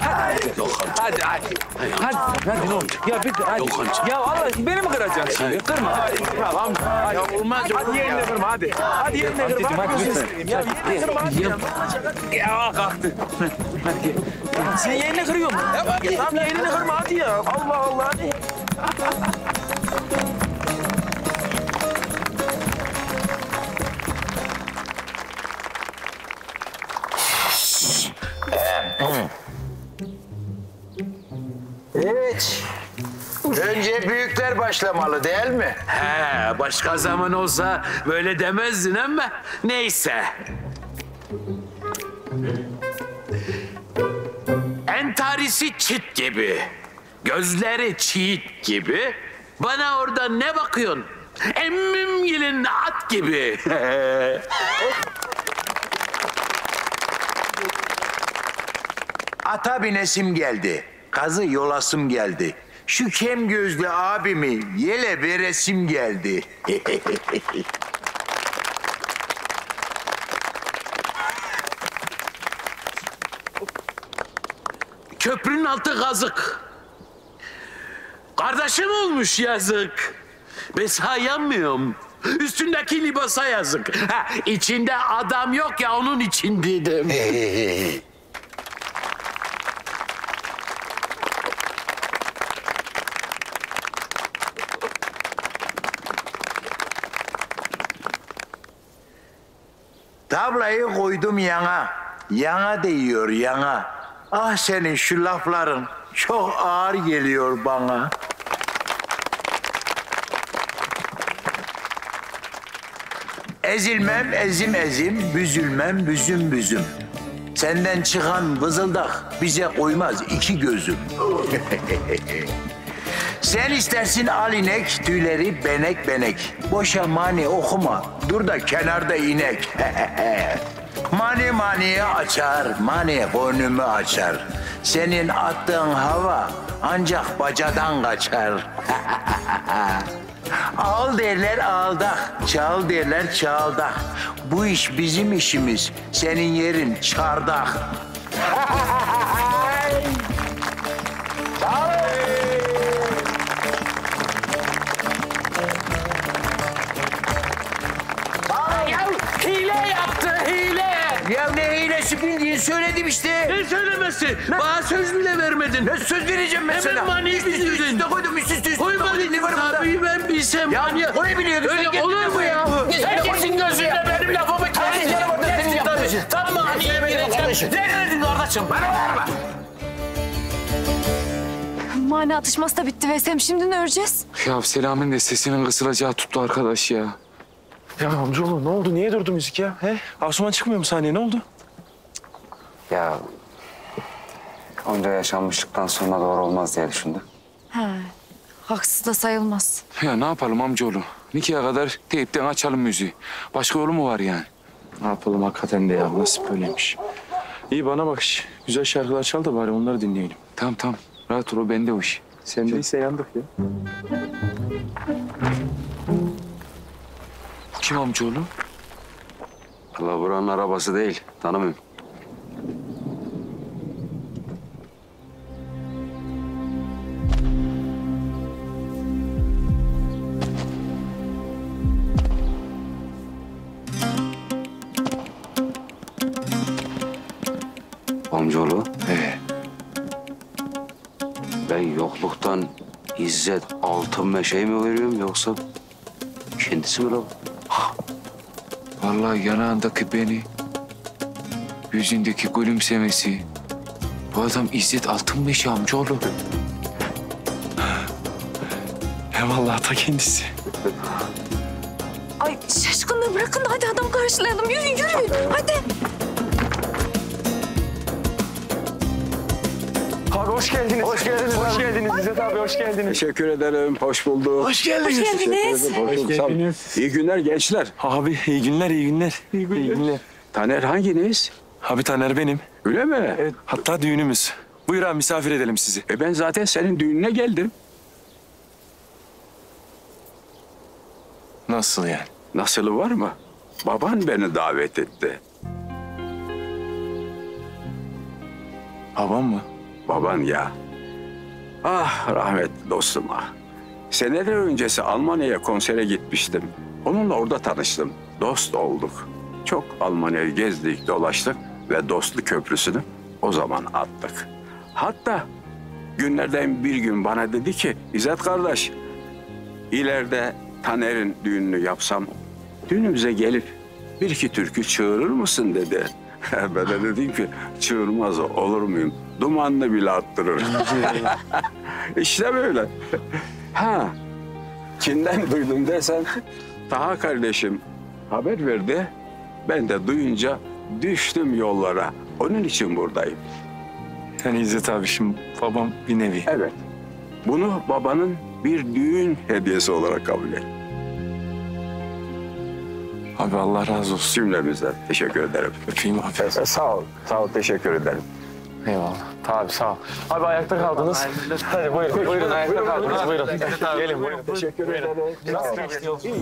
hadi. Hadi, hadi ne olacak? Ya bir de hadi. Yok amca. Ya Allah beni mi kıracaksın şimdi? Kırma. Kırma amca. Hadi olmaz. Hadi yerine kırma hadi. Hadi yerine kırma. Hadi yerine kırma hadi. Ya kalktı. Hadi. Sen yerine kırıyorsun. Tamam yerine kırma hadi ya. Allah Allah hadi. Evet. Önce büyükler başlamalı değil mi? He, başka zaman olsa böyle demezdin ama neyse. Entarisi çit gibi, gözleri çiğit gibi. Bana orada ne bakıyorsun? Emmimgil'in at gibi. Ata binesim geldi. Kazı yolasım geldi. Şu kem gözlü abimi yele veresim geldi. Köprünün altı kazık. Kardeşim olmuş yazık. Ben sayamıyorum. Üstündeki libasa yazık. Ha, içinde adam yok ya onun içindeydim. Tablayı koydum yana, yana değiyor yana. Ah senin şu lafların çok ağır geliyor bana. Ezilmem ezim ezim, büzülmem büzüm büzüm. Senden çıkan vızıldak bize koymaz iki gözüm. Sen istersin al inek, tüyleri benek benek. Boşa mani okuma, dur da kenarda inek. Mani maniye açar, mani boynumu açar. Senin attığın hava ancak bacadan kaçar. Al derler aldak, çal derler çaldak. Bu iş bizim işimiz, senin yerin çardak. Söyledim işte. Ne söylemesi? Ne? Bana söz bile vermedin. Ne söz vereceğim mesela? Hemen maniyi bildirdin. Üst üste koydum, üst üste üste koydum. Tabii ben bilsem ya, maniyi. Koyu biliyordun. Öyle olur mu ya? Herkesin gözüyle benim lafımı kesin. Tam maniyi bildireceğim. Ne dedin kardeşim? Bana verme. Mani atışması da bitti Veysel. Şimdi ne öreceğiz? Ya Selam'ın da sesinin kısılacağı tuttu arkadaş ya. Ya amcaoğlu ne oldu? Niye durdu müzik ya? He? Asuman çıkmıyor mu sahneye? Ne oldu? Ya onca yaşanmışlıktan sonra doğru olmaz diye düşündüm. He, haksız da sayılmaz. Ya ne yapalım amcaoğlu? Nikah'a kadar teyipten açalım müziği. Başka yolu mu var yani? Ne yapalım hakikaten de ya, nasip böyleymiş. İyi bana bak, güzel şarkılar çal da bari onları dinleyelim. Tamam tamam, rahat ol, o bende o iş. Sendeyse yandık ya. Bu kim amcaoğlu? Valla buranın arabası değil, tanımıyorum. Amcaoğlu. He. Ben yokluktan İzzet Altınmeşe'yi mi veriyorum yoksa kendisi mi lan? Vallahi yanağındaki beni, yüzündeki gülümsemesi. Bu adam İzzet Altınmeşe amcaoğlu. Eyvallah ta kendisi. Ay şaşkınlığı bırakın da hadi adam karşılayalım. Yürü yürü hadi. Abi hoş geldiniz. Hoş geldiniz. Hoş geldiniz İzzet abi, hoş geldiniz. Teşekkür ederim, hoş bulduk. Hoş geldiniz. Hoş geldiniz. Ederim, hoş hoş geldiniz. İyi günler gençler. Abi iyi günler, iyi günler. İyi günler. İyi günler. Taner hanginiz? Abi Taner benim. Öyle mi? Evet. Hatta düğünümüz. Buyur abi misafir edelim sizi. E ben zaten senin düğününe geldim. Nasıl yani? Nasılı var mı? Baban beni davet etti. Babam mı? Baban ya. Ah rahmetli dostum ah. Seneler öncesi Almanya'ya konsere gitmiştim. Onunla orada tanıştım. Dost olduk. Çok Almanya'yı gezdik, dolaştık ve dostluk köprüsünü o zaman attık. Hatta günlerden bir gün bana dedi ki İzzet kardeş, ileride Taner'in düğününü yapsam düğünümüze gelip bir iki türkü çığırır mısın dedi. Ben de dedim ki çığırmaz olur muyum? Dumanını bile attırır. İşte böyle. Ha, kimden duydum desen, Taha kardeşim haber verdi. Ben de duyunca düştüm yollara. Onun için buradayım. Yani İzzet abişim, babam bir nevi. Evet. Bunu babanın bir düğün hediyesi olarak kabul et. Abi Allah razı olsun. Cümlemizden teşekkür ederim. Öpeyim abi. Evet, sağ ol, sağ ol, teşekkür ederim. Eyvallah. Tabii sağ ol. Abi ayakta kaldınız. Hadi buyurun. Buyurun, buyurun ayakta buyurun, kaldınız. Buyurun. Buyurun. Buyurun. Gelin buyurun. Teşekkür ederim. Çok iyi. Çok iyi.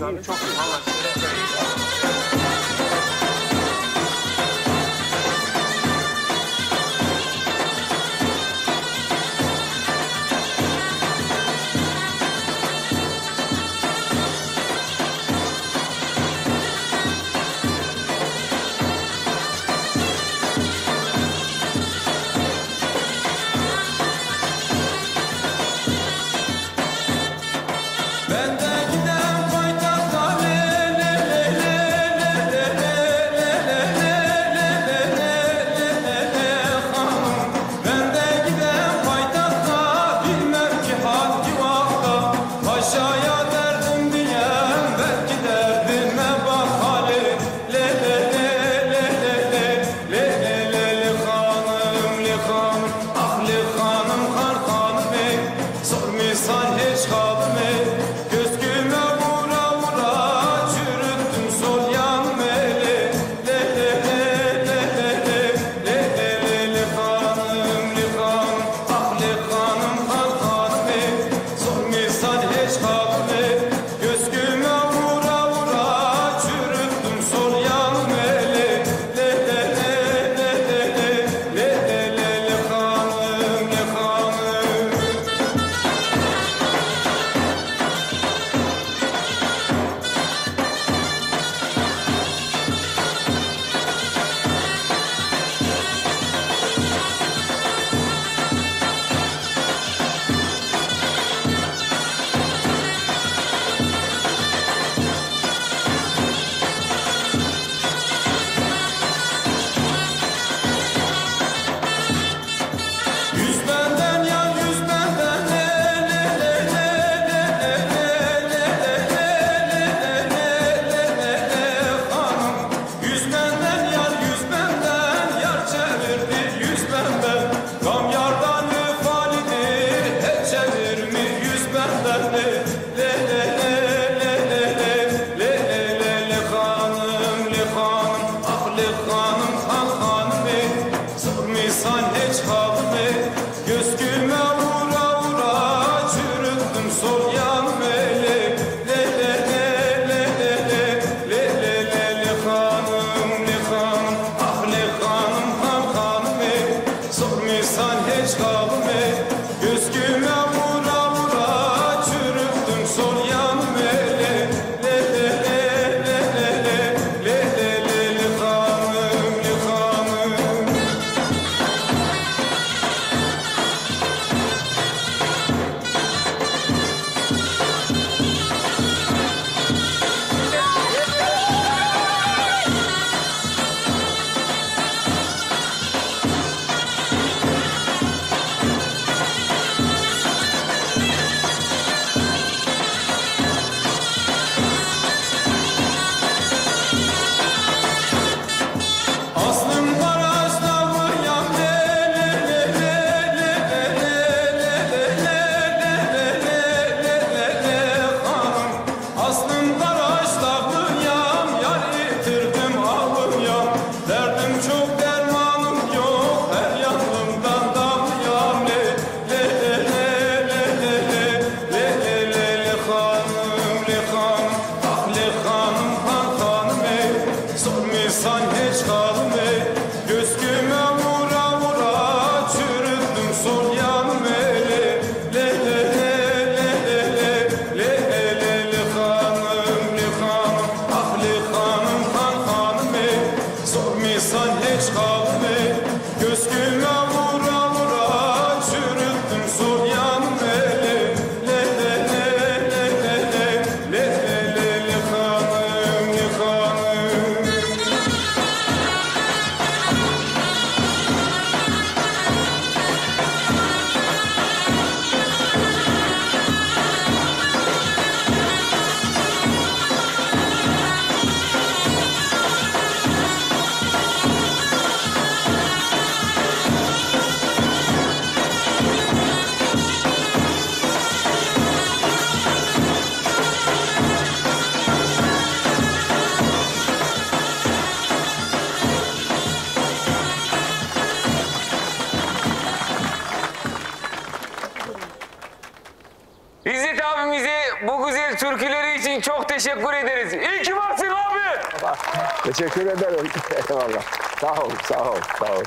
Teşekkür ederiz. İyi ki varsın abi. Teşekkür ederim. Eyvallah. Sağ ol, sağ ol, sağ ol.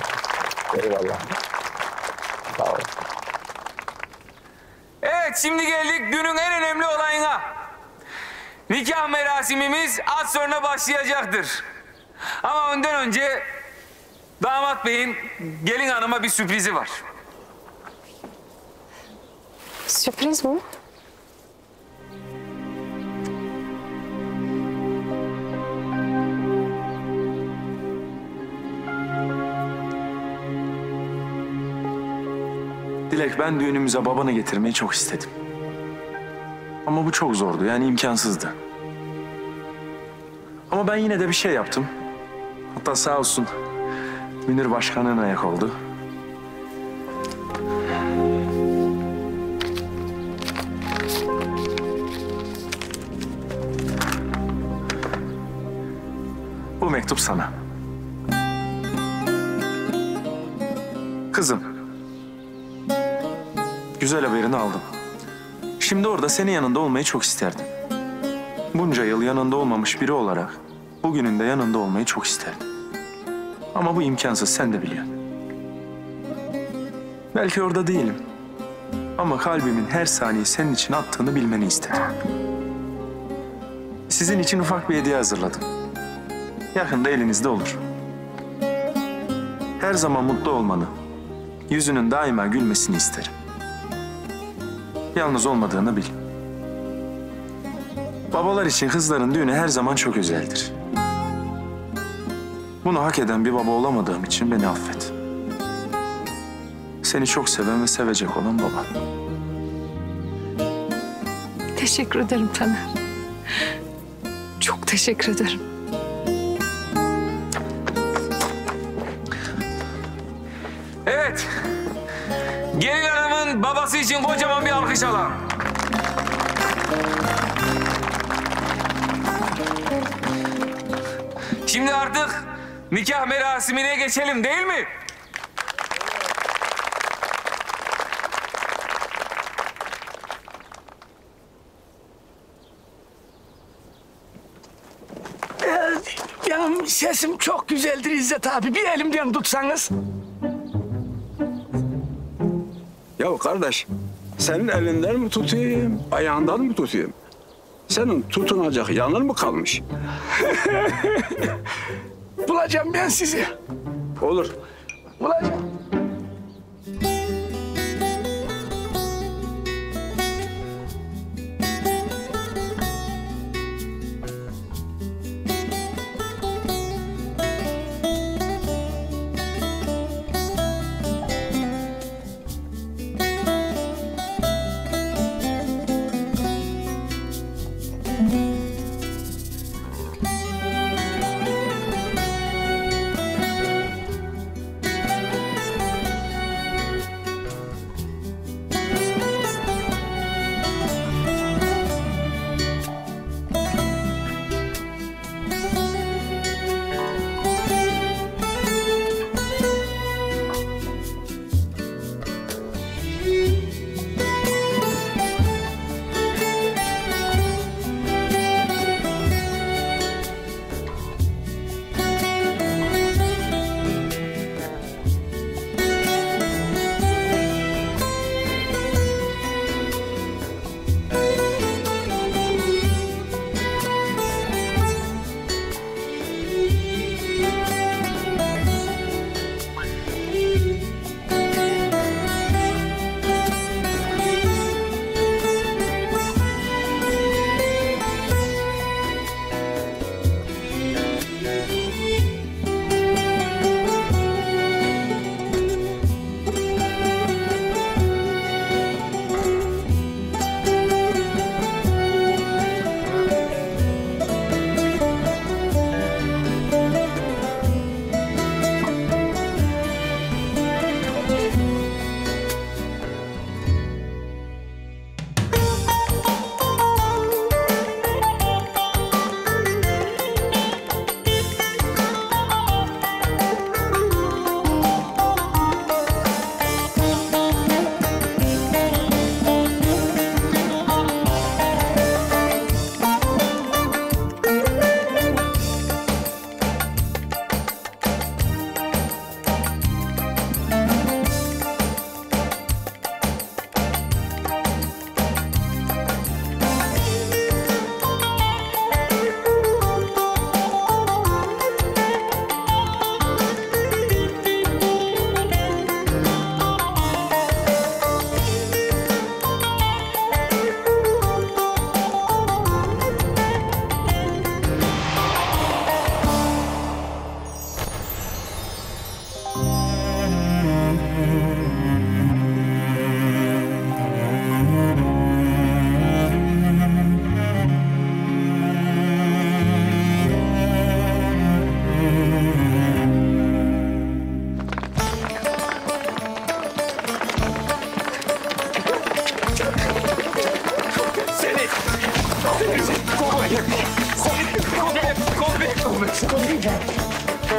Eyvallah. Sağ ol. Evet, şimdi geldik günün en önemli olayına. Nikah merasimimiz az sonra başlayacaktır. Ama ondan önce damat beyin gelin hanıma bir sürprizi var. Sürpriz mi? Dilek, ben düğünümüze babanı getirmeyi çok istedim. Ama bu çok zordu, yani imkansızdı. Ama ben yine de bir şey yaptım. Hatta sağ olsun Münir başkanın ayak oldu. Bu mektup sana. Kızım. Güzel haberini aldım. Şimdi orada senin yanında olmayı çok isterdim. Bunca yıl yanında olmamış biri olarak bugünün de yanında olmayı çok isterdim. Ama bu imkansız, sen de biliyorsun. Belki orada değilim. Ama kalbimin her saniye senin için attığını bilmeni istedim. Sizin için ufak bir hediye hazırladım. Yakında elinizde olur. Her zaman mutlu olmanı, yüzünün daima gülmesini isterim. Yalnız olmadığını bil. Babalar için kızların düğünü her zaman çok özeldir. Bunu hak eden bir baba olamadığım için beni affet. Seni çok seven ve sevecek olan baban. Teşekkür ederim Taner. Çok teşekkür ederim. Evet. Gelin hanımın babası için kocaman bir alkış alalım. Şimdi artık nikah merasimine geçelim, değil mi? Benim sesim çok güzeldir İzzet abi. Bir elimden tutsanız. Ya kardeş, senin elinden mi tutayım, ayağından mı tutayım? Senin tutunacak yanın mı kalmış? Bulacağım ben sizi. Olur. Bulacağım.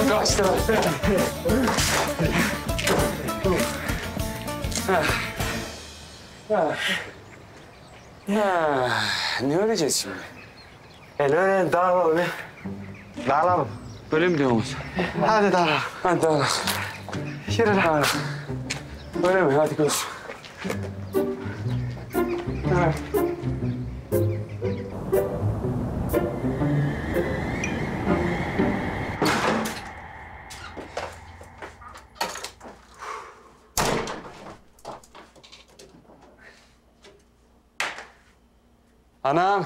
Kaçtılar. Ne öleceğiz şimdi? Ben öyle dağılalım ya. Dağılalım. Böyle mi diyorsunuz? Hadi dağılalım. Hadi dağılalım. Yürü dağılalım. Böyle mi? Hadi Gülsüm. Evet. Anam.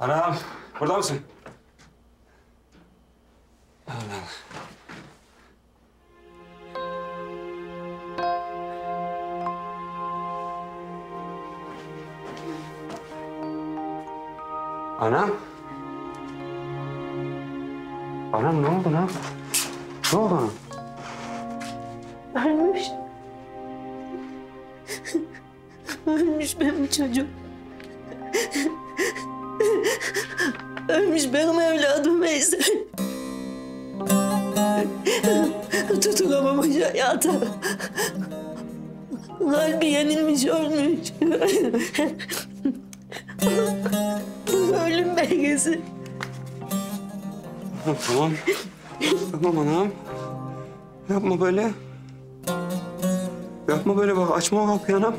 Anam, burada mısın? Anam. Anam. Anam ne oldu lan? Ne oldu anam? Ölmüş. Ölmüş benim çocuğum. Ölmüş benim evladım Veysel. Tutulamam hayata. Kalbi yenilmiş, ölmüş. Ölüm belgesi. Tamam. Tamam anam. Yapma böyle. Yapma böyle bak. Açma o kapıyı anam.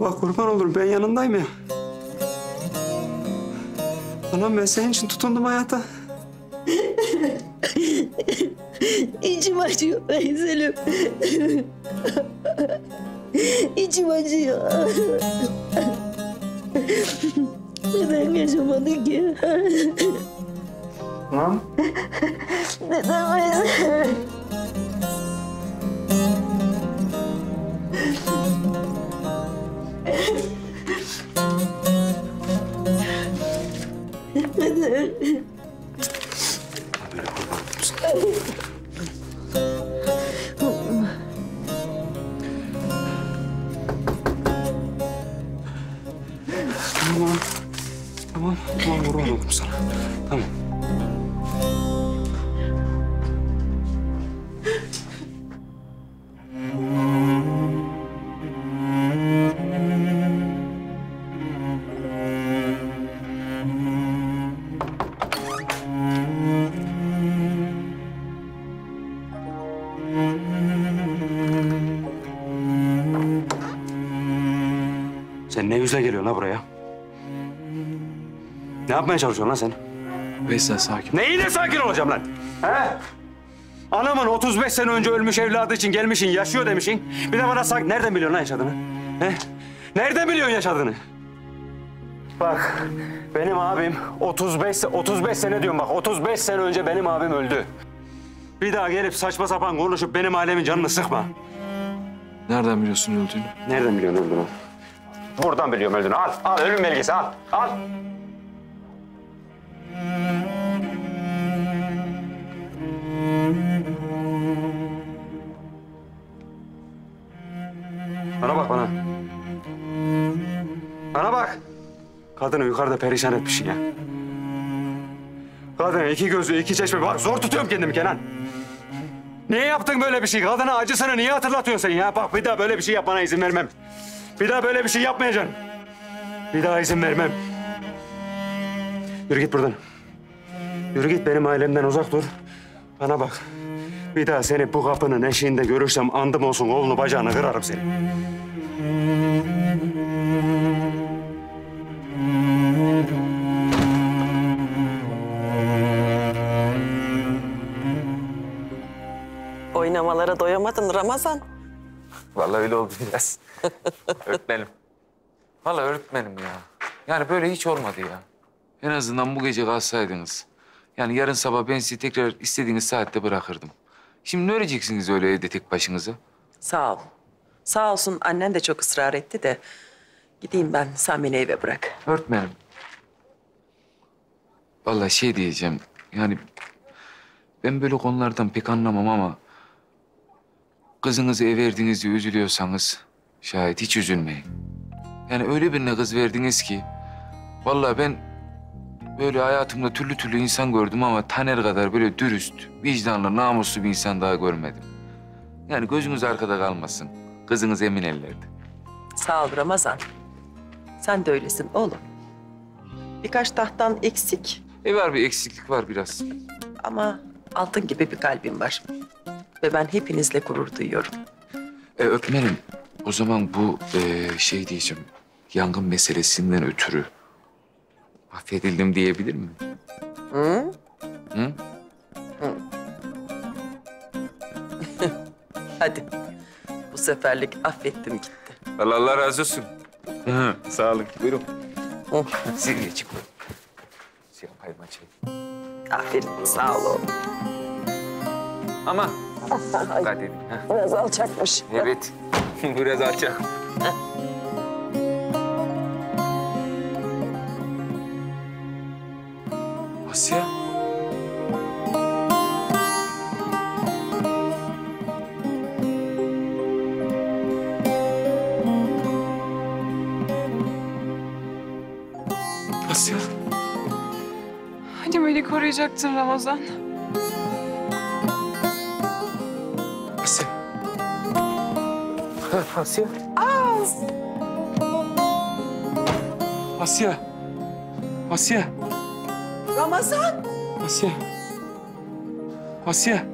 Bak kurban olurum ben yanındayım ya. Anam ben senin için tutundum hayata. İçim acıyor Veysel'im. İçim acıyor. Neden yaşamadı ki? Anam? Neden Veysel? Neden? Haberi kurbanım. Tamam. Tamam, tamam kurban olurum sana. Tamam. Sen ne yüzle geliyorsun ha buraya? Ne yapmaya çalışıyorsun lan sen? Veysel sakin. Neyle sakin olacağım lan? He? Anamın otuz beş sene önce ölmüş evladı için gelmişsin, yaşıyor demişsin. Bir de bana sakin. Nereden biliyorsun lan yaşadığını? He? Nereden biliyorsun yaşadığını? Bak, benim abim otuz beş otuz beş sene diyorum bak. otuz beş sene önce benim abim öldü. Bir daha gelip saçma sapan konuşup benim ailemin canını sıkma. Nereden biliyorsun öldüğünü? Nereden biliyorsun öldüğünü? Buradan biliyorum öldüğünü. Al, al ölüm belgesi al, al. Bana bak bana. Bana bak. Kadını yukarıda perişan etmişsin ya. Kadın iki gözlü, iki çeşme. Bak zor tutuyorum kendimi Kenan. Niye yaptın böyle bir şey? Kadına acısını niye hatırlatıyorsun sen ya? Bak bir daha böyle bir şey yapmana izin vermem. Bir daha böyle bir şey yapmayacaksın. Bir daha izin vermem. Yürü git buradan. Yürü git benim ailemden uzak dur. Bana bak. Bir daha seni bu kapının eşiğinde görürsem andım olsun oğlunu bacağını kırarım seni. Oynamalara doyamadın Ramazan. Vallahi öyle oldu biraz. Öğretmenim. Vallahi öğretmenim ya. Yani böyle hiç olmadı ya. En azından bu gece kalsaydınız. Yani yarın sabah ben sizi tekrar istediğiniz saatte bırakırdım. Şimdi ne öğreneceksiniz öyle evde tek başınıza? Sağ ol. Sağ olsun annen de çok ısrar etti de. Gideyim ben, sen beni eve bırak. Öğretmenim. Vallahi şey diyeceğim, yani Ben böyle konulardan pek anlamam ama kızınızı ev verdiniz diye üzülüyorsanız şayet hiç üzülmeyin. Yani öyle birine kız verdiniz ki vallahi ben böyle hayatımda türlü türlü insan gördüm ama Taner kadar böyle dürüst, vicdanlı, namuslu bir insan daha görmedim. Yani gözünüz arkada kalmasın. Kızınız emin ellerde. Sağ ol Ramazan. Sen de öylesin oğlum. Birkaç tahttan eksik. E var bir eksiklik var biraz. Ama altın gibi bir kalbim var. Ve ben hepinizle gurur duyuyorum. E, öğretmenim, o zaman bu e, şey diyeceğim, yangın meselesinden ötürü affedildim diyebilir miyim? Hı? Hı? Hı. Hadi. Bu seferlik affettim gitti. Allah, Allah razı olsun. Hı, sağ olun. Buyurun. Oh. Siz geçin. Siz yapayım açayım. Aferin, sağ olun. Ama dikkat edin. Biraz alçakmış. Evet, biraz alçak. Asya. Asya. Hani beni koruyacaktın Ramazan? Asya. Asya. Az. Asya. Asya. Ramazan. Asya. Asya.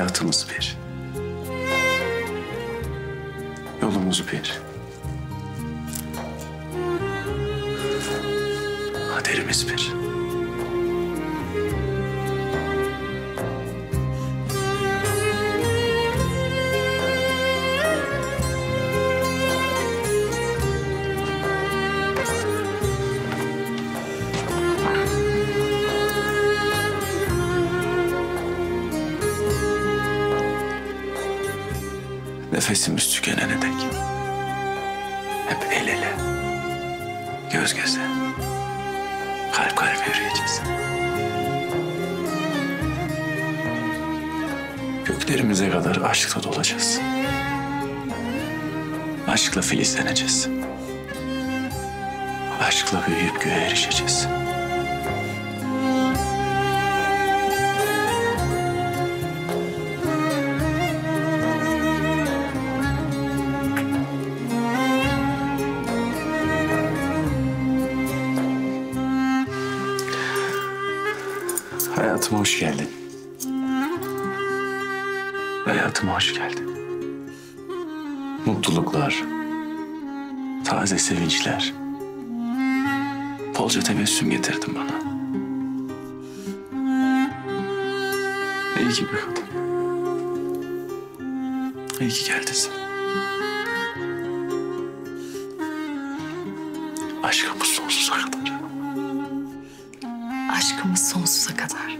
Hayatımız bir, yolumuz bir, kaderimiz bir. Nefesimiz tükenene dek hep el ele, göz göze, kalp kalbe yürüyeceğiz. Göklerimize kadar aşkla dolacağız. Aşkla filizleneceğiz. Aşkla büyüyüp göğe erişeceğiz. Hayatıma hoş geldin. Hayatıma hoş geldin. Mutluluklar, taze sevinçler, bolca tebessüm getirdin bana. İyi ki bir kadın. İyi ki geldin sen. Aşkımız sonsuza kadar. Aşkımız sonsuza kadar.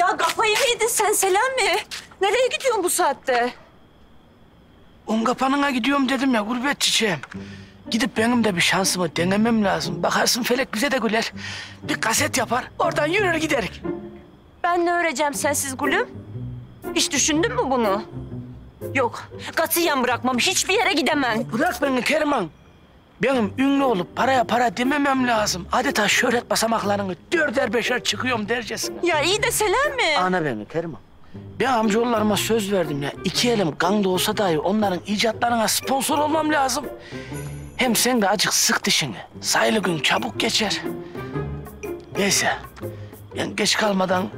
Ya kafayı mı yedin sen Selam mi? Nereye gidiyorsun bu saatte? Umkapanı'na gidiyorum dedim ya gurbet çiçeğim. Gidip benim de bir şansımı denemem lazım. Bakarsın Felek bize de güler. Bir kaset yapar, oradan yürür giderik. Ben ne öreceğim sensiz gülüm? Hiç düşündün mü bunu? Yok, katiyen bırakmam, hiçbir yere gidemem. Bırak beni Keriman. Benim ünlü olup paraya para dememem lazım. Adeta şöhret basamaklarını dörder beşer çıkıyorum dercesine. Ya iyi de Selam mi? Ana beni Keriman. Ben amcaoğullarıma söz verdim ya. İki elim kan da olsa dahi onların icatlarına sponsor olmam lazım. Hem sen de acık sık dişini. Sayılı gün çabuk geçer. Neyse, ben geç kalmadan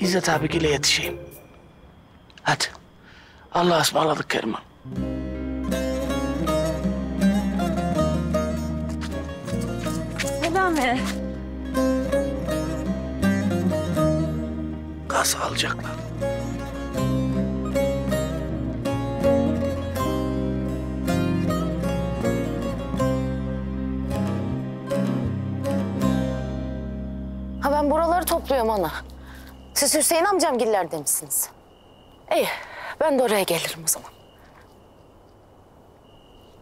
İzzet abiyle yetişeyim. Hadi. Allah'a ısmarladık Keriman. Neden mi? Gaz alacaklar. Ha ben buraları topluyorum ana. Siz Hüseyin amcamgillerde misiniz? İyi. Ben de oraya gelirim o zaman.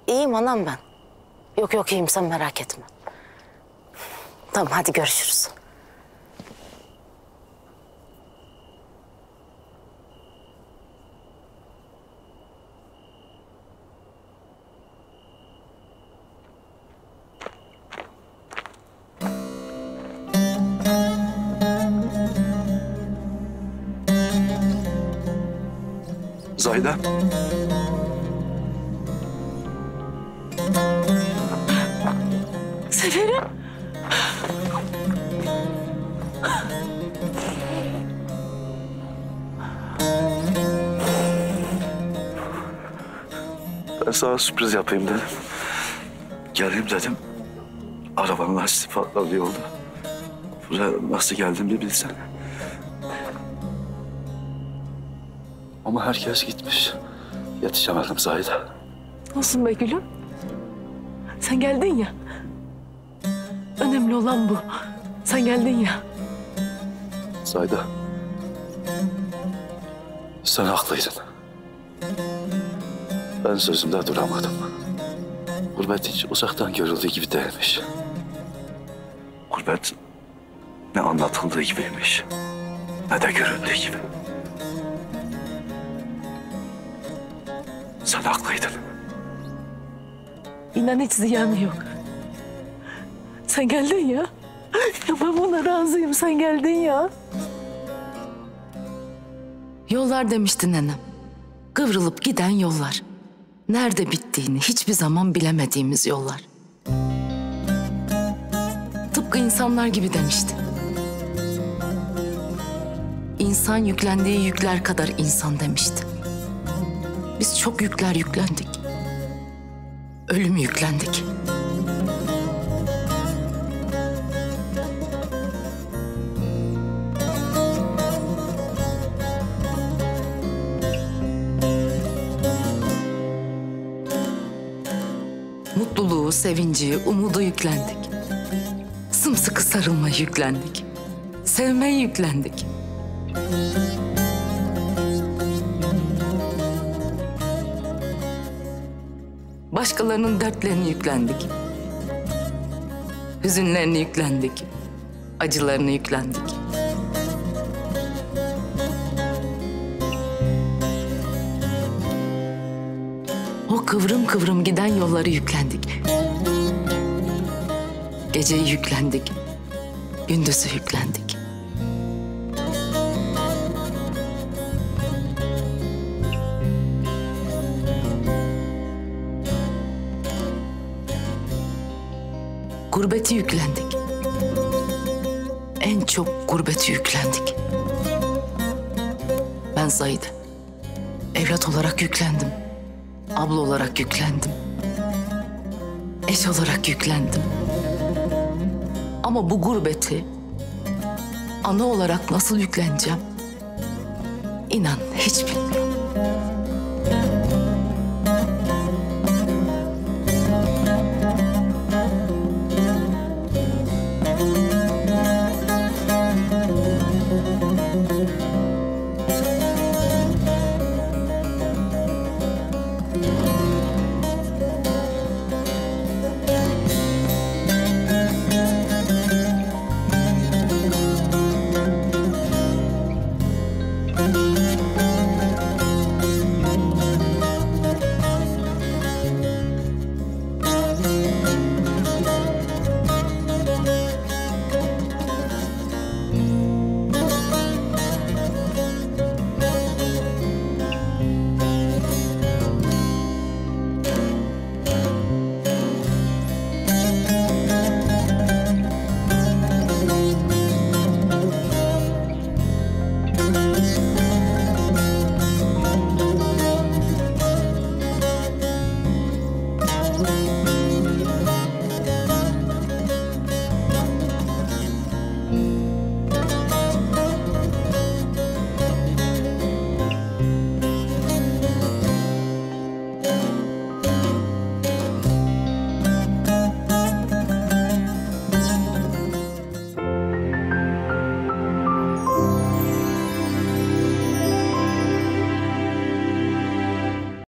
İyiyim anam ben. Yok yok iyiyim sen merak etme. Tamam hadi görüşürüz. Zahide. Seferim. Ben sana sürpriz yapayım dedim. Geleyim dedim. Arabanın lastiği patladı yolda. Buraya nasıl geldim bir bilsen. Ama herkes gitmiş. Yetişemedim Zahide. Olsun be gülüm. Sen geldin ya. Önemli olan bu. Sen geldin ya. Zahide. Sen haklıydın. Ben sözümde duramadım. Gurbet hiç uzaktan görüldüğü gibi değilmiş. Gurbet ne anlatıldığı gibiymiş. Ne de göründüğü gibi. Sen haklıydın. İnan hiç ziyanı yok. Sen geldin ya. Ya ben buna razıyım. Sen geldin ya. Yollar demiştin nenem. Kıvrılıp giden yollar. Nerede bittiğini hiçbir zaman bilemediğimiz yollar. Tıpkı insanlar gibi demiştin. İnsan yüklendiği yükler kadar insan demiştin. Biz çok yükler yüklendik. Ölümü yüklendik. Mutluluğu, sevinci, umudu yüklendik. Sımsıkı sarılmayı yüklendik. Sevmeyi yüklendik. Başkalarının dertlerini yüklendik. Hüzünlerini yüklendik. Acılarını yüklendik. O kıvrım kıvrım giden yolları yüklendik. Geceyi yüklendik. Gündüzü yüklendik. Gurbeti yüklendik. En çok gurbeti yüklendik. Ben Zahide. Evlat olarak yüklendim. Abla olarak yüklendim. Eş olarak yüklendim. Ama bu gurbeti ana olarak nasıl yükleneceğim? İnan hiç bilmiyorum. Thank you.